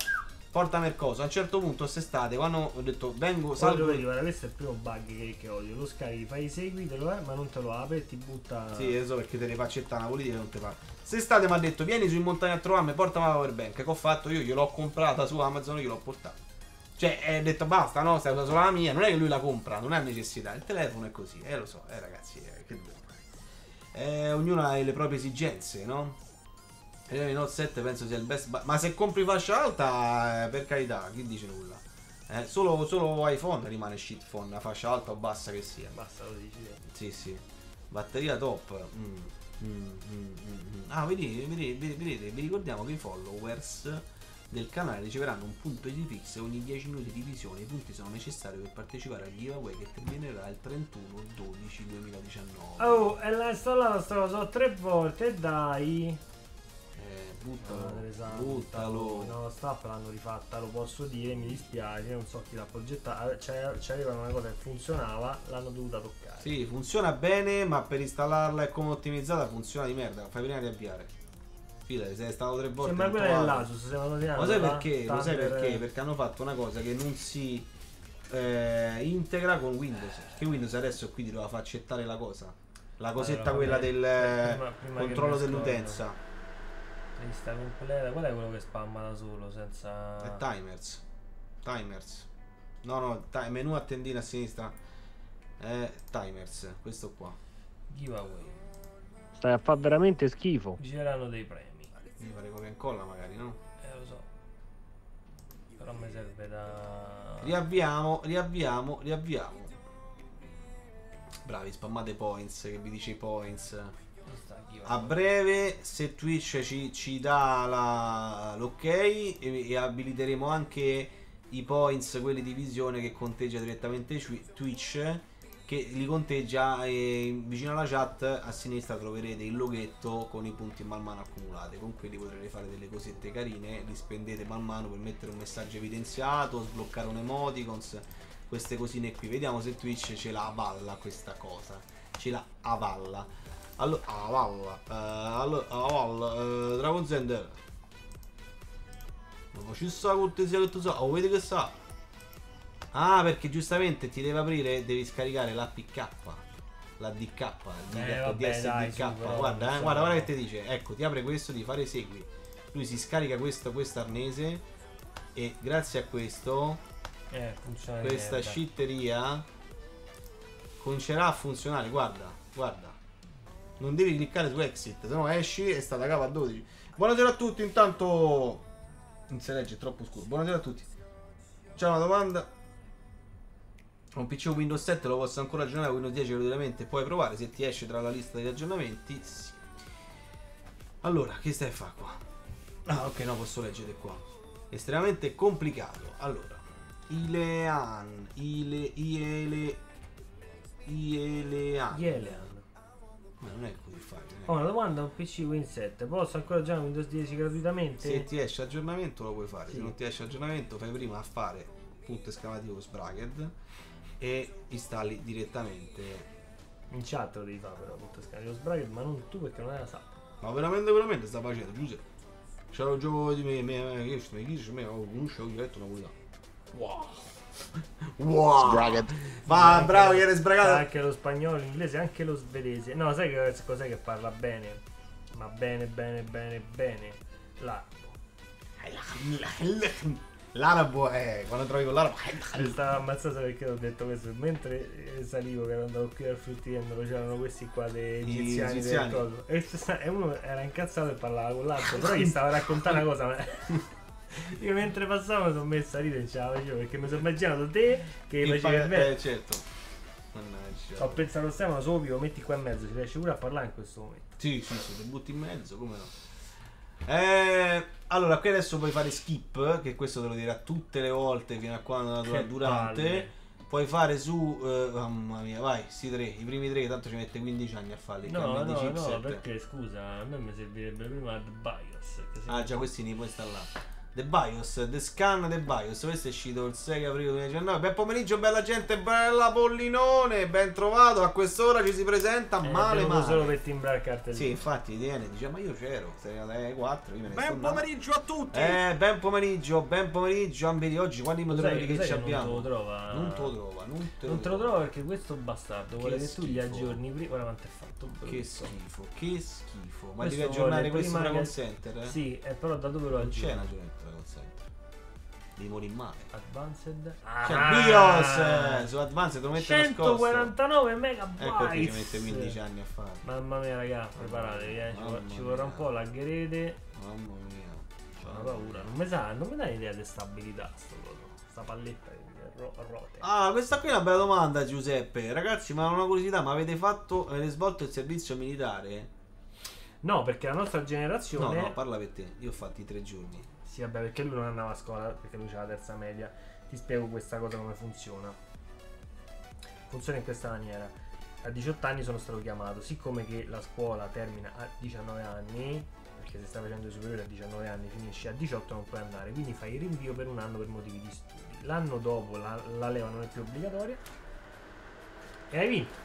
portami il coso. A un certo punto quest'estate quando ho detto vengo salvo, guarda, questo è il primo bug che, che odio, lo scarichi, fai i segui, te lo eh, ma non te lo apre e ti butta. Sì, lo so, perché te le faccetta una politica non te fa. Quest'estate mi ha detto vieni su in montagna a trovarmi, portami la power bank, che ho fatto io, gliel'ho comprata su Amazon e gliel'ho portata. Cioè, ho detto basta, no, stai usando solo la mia, non è che lui la compra, non ha necessità, il telefono è così, eh lo so, eh ragazzi, eh, che devo fare. Eh, ognuno ha le proprie esigenze, no? E il Note sette penso sia il best, ma se compri fascia alta, eh, per carità, chi dice nulla? Eh, solo, solo iPhone rimane shitphone, la fascia alta o bassa che sia. Basta, lo dici. Sì, sì. Batteria top. Mm, mm, mm, mm. Ah, vedete, vedete, vedete, vi ricordiamo che i followers del canale riceveranno un punto Easy Fix ogni dieci minuti di visione. I punti sono necessari per partecipare al giveaway che terminerà il trentuno dodici duemiladiciannove. Oh, e l'ha installata sta cosa tre volte, dai. Eh, buttalo, ah, buttalo. No, strappa l'hanno rifatta, lo posso dire, mi dispiace, non so chi l'ha progettata, c'era una cosa che funzionava, l'hanno dovuta toccare. Sì, funziona bene, ma per installarla e come ottimizzata funziona di merda, fai prima di avviare. Fidati, sei stato tre volte. Sembra quella dell'Asus, lo sai perché? Lo sai perché? Perché hanno fatto una cosa che non si eh, integra con Windows, perché Windows adesso qui ti doveva far accettare la cosa. La cosetta allora, quella del prima, prima controllo dell'utenza. Lista completa, qual è quello che spamma da solo senza... È timers. Timers. No, no, menu a tendina a sinistra. Eh, timers, questo qua. Giveaway. Stai a fare veramente schifo. Gireranno dei premi. Mi pare copia e incolla magari, no? Eh, lo so. Però mi serve da... Riavviamo, riavviamo, riavviamo. Bravi, spammate points, che vi dice i points. A breve, se Twitch ci, ci dà l'ok, e, e abiliteremo anche i points, quelli di visione che conteggia direttamente Twitch, che li conteggia e vicino alla chat a sinistra troverete il loghetto con i punti man mano accumulati. Con quelli potrete fare delle cosette carine, li spendete man mano per mettere un messaggio evidenziato, sbloccare un emoticons, queste cosine qui. Vediamo se Twitch ce la avalla questa cosa, ce la avalla. Allora, avalla, uh, allora, avalla, uh, Dragon Center. Ma ci sta cortesia che tu sa, oh, vedi che sta. Ah, perché giustamente ti deve aprire, devi scaricare la P K, la D K, il eh, vabbè, dai, D K. Guarda, eh, guarda, guarda che ti dice, ecco, ti apre questo, di fare esegui. Lui si scarica questo, questo arnese, e grazie a questo... Eh, questa scitteria comincerà a funzionare. Guarda, guarda, non devi cliccare su exit, se no esci e sta da capo a dodici. Buonasera a tutti, intanto non si legge, è troppo scuro. Buonasera a tutti. C'è una domanda: un P C Windows sette lo posso ancora aggiornare a Windows dieci gratuitamente? Puoi provare se ti esce tra la lista degli aggiornamenti? Sì. Allora, che stai a fare qua? Ah, ok, no, posso leggere qua. Estremamente complicato. Allora, Ilean, Ile, Iele, Ielean. Ielean. Ma non è così facile. Ho una domanda a un P C Win sette. Posso ancora già Windows dieci gratuitamente? Se ti esce aggiornamento lo puoi fare. Sì. Se non ti esce aggiornamento fai prima a fare punto esclamativo Sbracket e installi direttamente. In chat lo devi fare però punto esclamativo Sbracket, ma non tu perché non è la S A P. Ma veramente veramente sta facendo, Giuseppe. C'era un gioco di me, me, che mi dice, me ho conosciuto, ho detto una puttana. Wow, wow. Sbragat. Va, anche bravo, ieri sbragato. Anche lo spagnolo, l'inglese, anche lo svedese. No, sai che cos'è che parla bene? Ma bene, bene, bene, bene. L'arabo. L'arabo è quando trovi con l'arabo. Mi stavo ammazzando perché ho detto questo. Mentre salivo, che andavo qui al fruttivendolo, c'erano questi qua dei egiziani, egiziani. Del coso. E uno era incazzato e parlava con l'altro. Però gli stava raccontando una cosa. Ma... Io mentre passavo mi sono messo a ridere, ce la facevo, perché mi sono immaginato te che facevi il bello. Eh, certo. Mannaggia. Ho pensato a Stefano, solo metti qua in mezzo, ci riesci pure a parlare in questo momento. Sì, sì, sì, ti butti in mezzo, come no. Eh, allora, qui adesso puoi fare skip, che questo te lo dirà tutte le volte fino a quando la durante. Palle. Puoi fare su, eh, mamma mia, vai, sì, tre, i primi tre, tanto ci mette quindici anni a farli. No, no, chipset. No, perché scusa, a me mi servirebbe prima The BIOS. Ah, già, questi ne puoi installare. The BIOS, The Scan, The BIOS, questo è uscito il sei aprile duemiladiciannove. Bel pomeriggio, bella gente, bella Pollinone, ben trovato, a quest'ora ci si presenta eh, male male. Solo per timbrare il cartellino. Sì, infatti, Diane dice, ma io c'ero, alle quattro, io me ne ben sto pomeriggio andando. A tutti! Eh, ben pomeriggio, ben pomeriggio, ambiti oggi, quanti motori che ci abbiamo? Non te lo trova, non te lo trova, non te lo, non te lo trova perché questo bastardo che vuole schifo. Che tu gli aggiorni prima, guarda quanto è fatto. Brutto. Che schifo, che schifo, ma questo devi aggiornare questo Dragon che... Center? Eh? Sì, eh, però da dove lo aggiorni? Devi morire in mare. Advanced. Ah, cioè, BIOS! Su Advanced lo mette nascosto. centoquarantanove megabytes. Ecco che ci mette quindici anni a fare. Mamma mia, raga, preparatevi, eh. Ci, ci vorrà un po', laggerete. Mamma mia. C'ho una paura. Non mi sa, non mi dà un'idea di stabilità sto coso. Sta palletta di ro rote. Ah, questa qui è una bella domanda, Giuseppe. Ragazzi, ma una curiosità, ma avete fatto, avete svolto il servizio militare? No, perché la nostra generazione. No, no, parla per te. Io ho fatto i tre giorni. Sì, vabbè, perché lui non andava a scuola, perché lui c'era la terza media. Ti spiego questa cosa come funziona. Funziona in questa maniera. A diciotto anni sono stato chiamato, siccome che la scuola termina a diciannove anni, perché perché se stai facendo superiore a diciannove anni finisci a diciotto non puoi andare, quindi fai il rinvio per un anno per motivi di studi. L'anno dopo la, la leva non è più obbligatoria e hai vinto.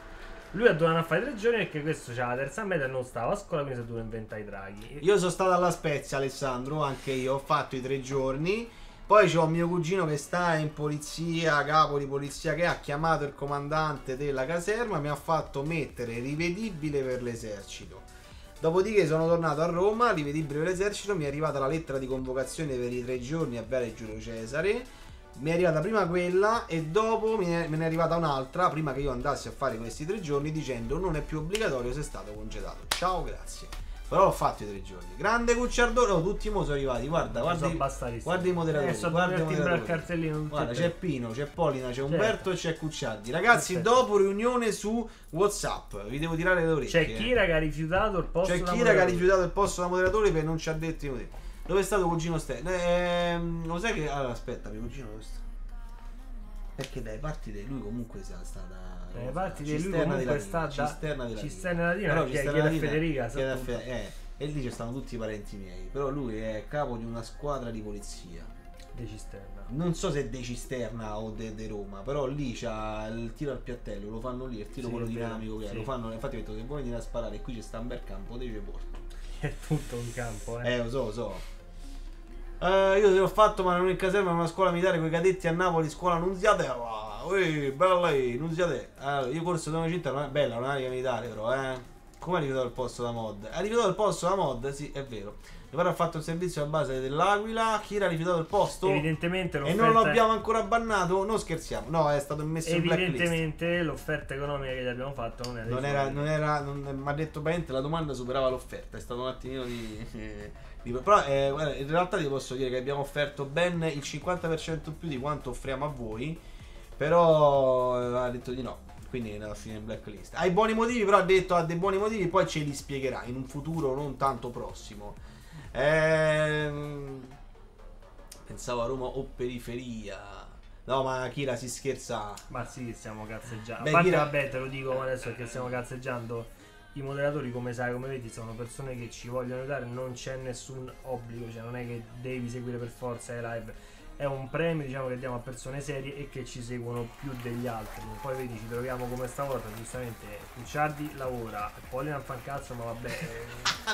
Lui ha dovuto andare a fare tre giorni perché questo c'ha la terza media e non stava a scuola, quindi si è dovuto inventare i draghi. Io sono stato alla Spezia, Alessandro, anche io ho fatto i tre giorni. Poi c'ho mio cugino che sta in polizia, capo di polizia, che ha chiamato il comandante della caserma e mi ha fatto mettere rivedibile per l'esercito. Dopodiché sono tornato a Roma, rivedibile per l'esercito, mi è arrivata la lettera di convocazione per i tre giorni a Viale Giulio Cesare. Mi è arrivata prima quella e dopo me ne è arrivata un'altra, prima che io andassi a fare questi tre giorni, dicendo non è più obbligatorio, sei stato congedato. Ciao, grazie. Però ho fatto i tre giorni. Grande Gucciardone, oh, tutti mo sono arrivati. Guarda, guarda, i, guarda i moderatori. Eh, so guarda i moderatori. Il cartellino, guarda, c'è Pino, c'è Polina, c'è Umberto e c'è Gucciardi. Ragazzi, certo. Dopo riunione su WhatsApp, vi devo tirare le orecchie. C'è Kira che ha rifiutato il posto. C'è Kira che ha rifiutato il posto da moderatore perché non ci ha detto io. Dove è stato cugino Stefano? Ehm, lo sai che. Allora, aspetta, mio cugino questo. Perché dai parti di lui comunque sia stata. Le parti di lui comunque è stata cisterna della cisterna della Federica, Federica che fe eh, e lì ci stanno tutti i parenti miei, però lui è capo di una squadra di polizia de cisterna, non so se de cisterna o de, de Roma, però lì c'ha il tiro al piattello, lo fanno lì, il tiro sì, quello dinamico che sì. Lo fanno, infatti ho detto se vuoi venire a sparare qui ci sta un bel campo, te ce porto. È tutto un campo, eh eh lo so, lo so. Uh, io te l'ho fatto, ma non in caserma, in una scuola militare con i cadetti a Napoli, scuola Nunziate. Wow, ui, bella lì, Nunziate. Allora, io corso da una città, non è bella, non è un'area militare, però, eh. Come ha rifiutato il posto da mod? Ha rifiutato il posto da mod? Sì, è vero. Mi pare ha fatto il servizio a base dell'Aquila. Chi ha rifiutato il posto? Evidentemente non. E non lo abbiamo ancora bannato? Non scherziamo, no, è stato messo in blacklist. Evidentemente l'offerta economica che gli abbiamo fatto non era. Non era, non era, non mi ha detto parente, la domanda superava l'offerta, è stato un attimino di. Però eh, guarda, in realtà ti posso dire che abbiamo offerto ben il cinquanta per cento più di quanto offriamo a voi. Però eh, ha detto di no, quindi alla fine in blacklist. Ha i buoni motivi, però ha detto ha dei buoni motivi, poi ce li spiegherà in un futuro non tanto prossimo. Ehm, pensavo a Roma o periferia. No, ma Kira si scherza. Ma sì, stiamo cazzeggiando. Beh, a parte, Kira... vabbè, te lo dico adesso che stiamo cazzeggiando. I moderatori, come sai, come vedi, sono persone che ci vogliono aiutare, non c'è nessun obbligo, cioè non è che devi seguire per forza le live, è un premio, diciamo, che diamo a persone serie e che ci seguono più degli altri. Poi vedi, ci troviamo come stavolta, giustamente Gucciardi lavora, Polina fa un cazzo, ma vabbè.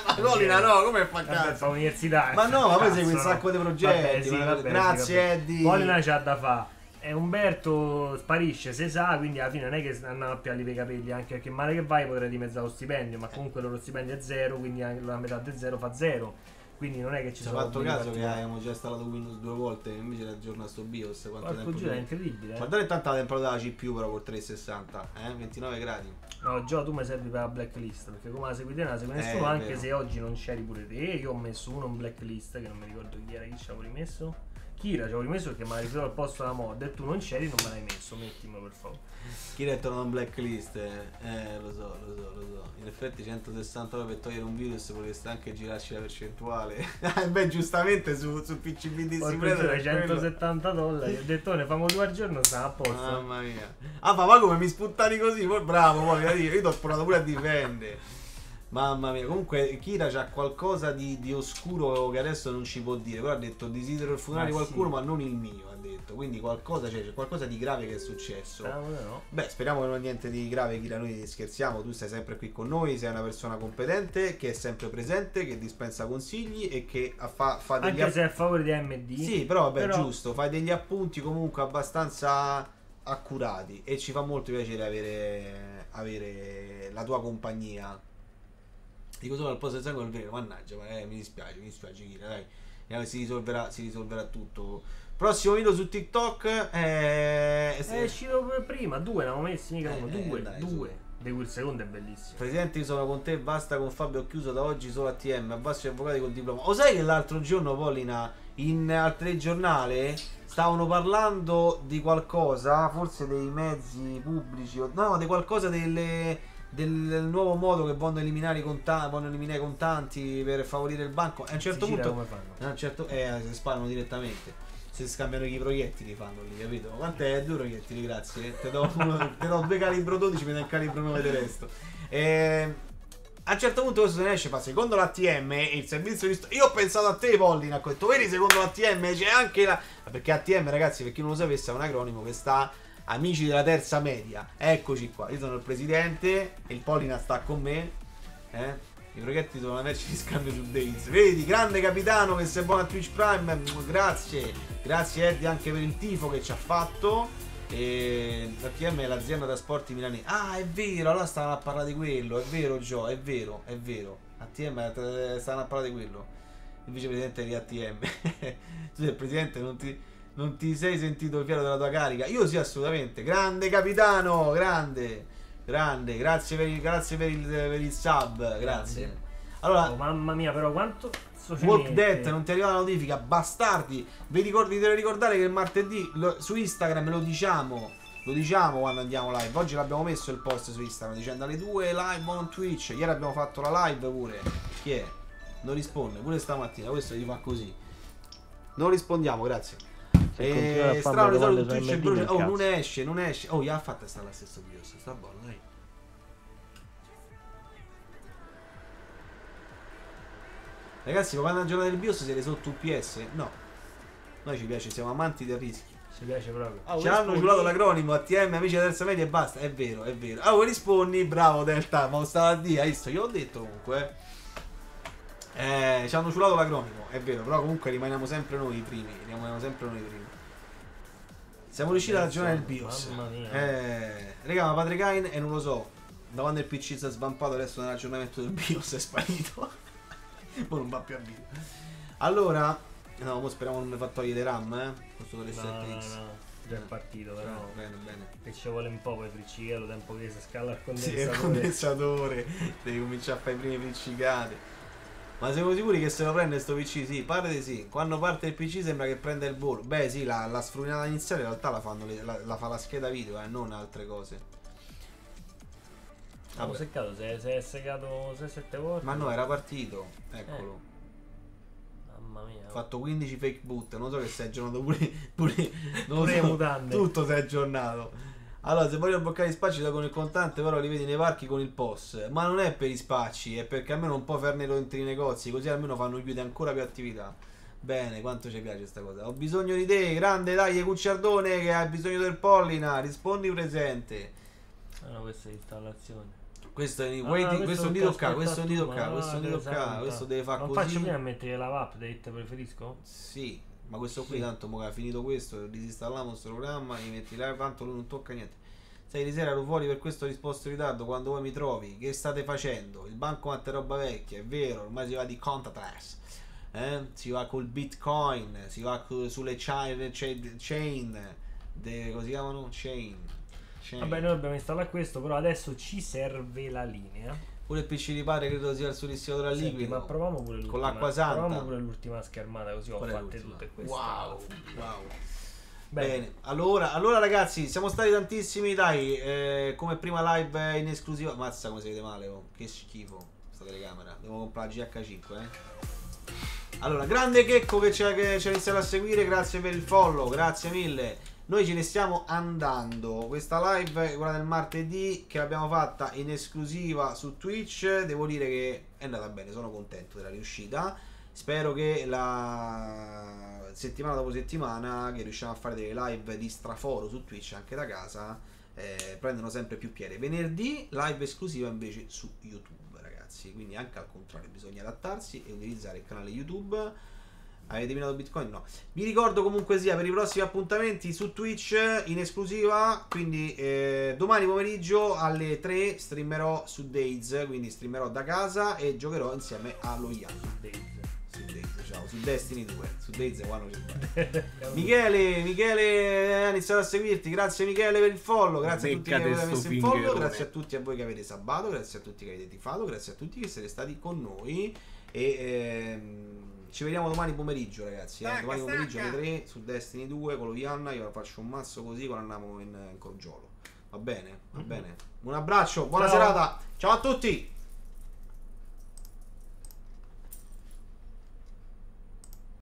Ma Polina no, come fa un cazzo? Fa università. Ma no, ma poi segue un sacco di progetti. Grazie Eddie. Polina c'ha da fa. E Umberto sparisce, se sa, quindi alla fine non è che andava a piarli per i capelli, anche perché male che vai potrei dimezzare lo stipendio, ma comunque il loro stipendio è zero, quindi anche la metà del zero fa zero, quindi non è che ci sono. Ho fatto caso che abbiamo già installato Windows due volte invece la aggiorna sto BIOS, quanto tempo giù, è incredibile. Ma dare tanta temperatura della C P U però col trecentosessanta, eh? ventinove gradi. No, Gio, tu mi servi per la blacklist, perché come la seguite non la segui nessuno, eh, anche vero. Se oggi non c'eri pure te, io ho messo uno in blacklist che non mi ricordo chi era, chi ci avevo rimesso. Kira ci ho rimesso perché mi ha rifiutato il posto alla mod e tu non c'eri, non me l'hai messo, mettimelo per favore. Kira è tornato in blacklist, eh, lo so, lo so, lo so. In effetti centosessanta ore per togliere un virus potreste anche girarci la percentuale. Beh, giustamente su, su P C B di sicurezza centosettanta dollari, ho detto ne famo due al giorno, sta a posto. Mamma mia. Ah, papà, come mi sputtani così, poi bravo, poi io ti ho provato pure a difendere. Mamma mia, comunque Kira c'ha qualcosa di, di oscuro che adesso non ci può dire, però ha detto desidero il funerale di qualcuno, sì. Ma non il mio, ha detto, quindi qualcosa c'è, c'è qualcosa di grave che è successo. Speriamo che no. Beh, speriamo che non è niente di grave, Kira, noi scherziamo, tu stai sempre qui con noi, sei una persona competente, che è sempre presente, che dispensa consigli e che fa, fa degli appunti. Anche se è a favore di A M D. Sì, però vabbè, però... giusto, fai degli appunti comunque abbastanza accurati e ci fa molto piacere avere, avere la tua compagnia. Dico solo al posto del sangue del vero, mannaggia, ma eh, mi dispiace, mi dispiace Kira, dai, eh, si, risolverà, si risolverà tutto. Prossimo video su TikTok eh, se... è uscito prima, due ne avevo messi, mica eh, uno, eh, due, dai, due. So. Il secondo è bellissimo. Presidente, io sono con te, basta con Fabio, ho chiuso da oggi solo A T M, abbasso gli avvocati col diploma. Lo sai che l'altro giorno, Polina, in, al telegiornale stavano parlando di qualcosa, forse dei mezzi pubblici, o, no, di qualcosa delle... del nuovo modo che vogliono eliminare i contanti, vogliono eliminare i contanti per favorire il banco. A un certo punto come fanno? A un certo eh, si sparano direttamente. Se scambiano i proiettili fanno lì, capito? Quant'è? Due proiettili, grazie. Te do, uno, te do due calibro dodici, mi dai il calibro nove del resto. Eh, A un certo punto questo se ne esce, fa secondo l'A T M il servizio di... Io ho pensato a te, Polina, a questo. Vedi, secondo l'A T M c'è anche la... Perché A T M, ragazzi, per chi non lo sapesse, è un acronimo che sta... Amici della terza media. Eccoci qua. Io sono il presidente e il Polina sta con me. Eh? I progetti sono una merce di scambio su Days. Vedi, grande capitano che sei buono a Twitch Prime. Grazie. Grazie Eddie anche per il tifo che ci ha fatto. E A T M è l'azienda trasporti milanese. Ah, è vero, allora stavano a parlare di quello. È vero, Gio, è vero, è vero. A T M stavano a parlare di quello. Il vicepresidente di A T M. Tu sei il presidente, non ti, non ti sei sentito fiero della tua carica? Io sì, assolutamente. Grande capitano, grande, grande. Grazie per il, grazie per il, per il sub, grazie. grazie. Allora, oh, mamma mia, però quanto Walk Dead, non ti arriva la notifica, bastardi. Vi ricordi, devo ricordare che il martedì lo, su Instagram lo diciamo, lo diciamo quando andiamo live. Oggi l'abbiamo messo il post su Instagram dicendo alle due live on Twitch. Ieri abbiamo fatto la live pure. Chi è? Non risponde pure stamattina, questo gli fa così. Non rispondiamo, grazie. E strano, su Twitch è bruciato. Oh, non esce, non esce. Oh, gli ha fatta stare la stessa video, sta buono, dai. Ragazzi, ma quando la giornata del BIOS siete sotto U P S? No. Noi ci piace, siamo amanti del rischio. Ci piace proprio. Oh, ci hanno giurato l'acronimo A T M, amici della terza media e basta. È vero, è vero. Ah, oh, rispondi, bravo Delta, ma stava a dire, visto, io ho detto comunque. Eh, ci hanno ciulato l'acronimo, è vero, però comunque rimaniamo sempre noi i primi. Rimaniamo sempre noi i primi. Siamo riusciti a ragionare il BIOS. Mamma mia. Eh, raga, ma Padre Kayn, e non lo so. Da quando il P C si è svampato, adesso nell'aggiornamento del BIOS è sparito. Poi non va più a video. Allora, no, mo speriamo non mi fa togliere RAM, eh. Questo delle sette X. No, no, già è partito, però. No, bene, bene. E ci vuole un po' per friccicare, lo tempo che si scala il condensatore. Sì, il condensatore. Devi cominciare a fare i primi friccicate. Ma siamo sicuri che se lo prende sto P C? Sì, pare di sì. Quando parte il P C sembra che prenda il volo. Beh, sì, la, la sfruminata iniziale in realtà la, fanno le, la, la fa la scheda video, eh, non altre cose. Ah, ho seccato, se è segato sei sette volte. Ma no, era partito. Eccolo. Eh. Mamma mia. Ho fatto quindici fake boot. Non so che si è aggiornato pure. Pure, non pure so, mutande. Tutto si è aggiornato. Allora, se voglio bloccare gli spacci da con il contante, però li vedi nei parchi con il P O S. Ma non è per i spacci, è perché almeno un po' fernelo entri nei negozi. Così almeno fanno chiudere ancora più attività. Bene, quanto ci piace questa cosa. Ho bisogno di te, grande, dai, Gucciardone, che ha bisogno del Polina. Rispondi presente. Allora, questa è l'installazione. Questo è un dito K, questo è un dito K, questo è un dito K, questo deve fare così. Ma faccio prima a mettere la V A P, te preferisco? Sì, ma questo qui tanto mo che ha finito questo, disinstalliamo questo programma, gli metti là, tanto lui non tocca niente. Sai, di sera ero fuori, per questo ho risposto in ritardo, quando voi mi trovi, che state facendo? Il bancomat è roba vecchia, è vero, ormai si va di contactless, eh? Si va col bitcoin, si va sulle chain, chain, de, come si chiamano? Chain. Vabbè, noi dobbiamo installare questo, però adesso ci serve la linea. Pure il P C di padre credo sia il solistinatore al liquido. Ma proviamo pure l'ultima. Con l'acqua santa. Proviamo pure l'ultima schermata, così ho fatte tutte queste. Wow, wow. Bene, Bene. Allora, allora ragazzi, siamo stati tantissimi, dai, eh, come prima live in esclusiva. Mazza come siete male, oh. Che schifo questa telecamera. Devo comprare la G H cinque, eh. Allora, grande Checco che ci ha iniziato a seguire, grazie per il follow, grazie mille. Noi ce ne stiamo andando. Questa live, quella del martedì, che l'abbiamo fatta in esclusiva su Twitch, devo dire che è andata bene, sono contento della riuscita. Spero che la settimana dopo settimana, che riusciamo a fare delle live di straforo su Twitch anche da casa, eh, prendano sempre più piede. Venerdì live esclusiva invece su YouTube, ragazzi. Quindi anche al contrario bisogna adattarsi e utilizzare il canale YouTube. Avete minato Bitcoin? No. Vi ricordo comunque sia per i prossimi appuntamenti su Twitch in esclusiva. Quindi eh, domani pomeriggio alle tre streamerò su Days. Quindi streamerò da casa e giocherò insieme a Loian. Su Days. Su Days, ciao. Su Destiny due. Su Days quando ci Michele, Michele ha iniziato a seguirti. Grazie Michele per il follow. Grazie Beccate a tutti che avete messo il follow. Grazie a tutti a voi che avete sabbato. Grazie a tutti che avete tifato. Grazie a tutti che siete stati con noi. E... Ehm, ci vediamo domani pomeriggio, ragazzi. Eh? Stacca, domani pomeriggio alle tre su Destiny due con lo Ianna. Io faccio un mazzo così quando andiamo in, in Corgiolo. Va bene, va mm-hmm. bene. Un abbraccio, buona Ciao. serata. Ciao a tutti.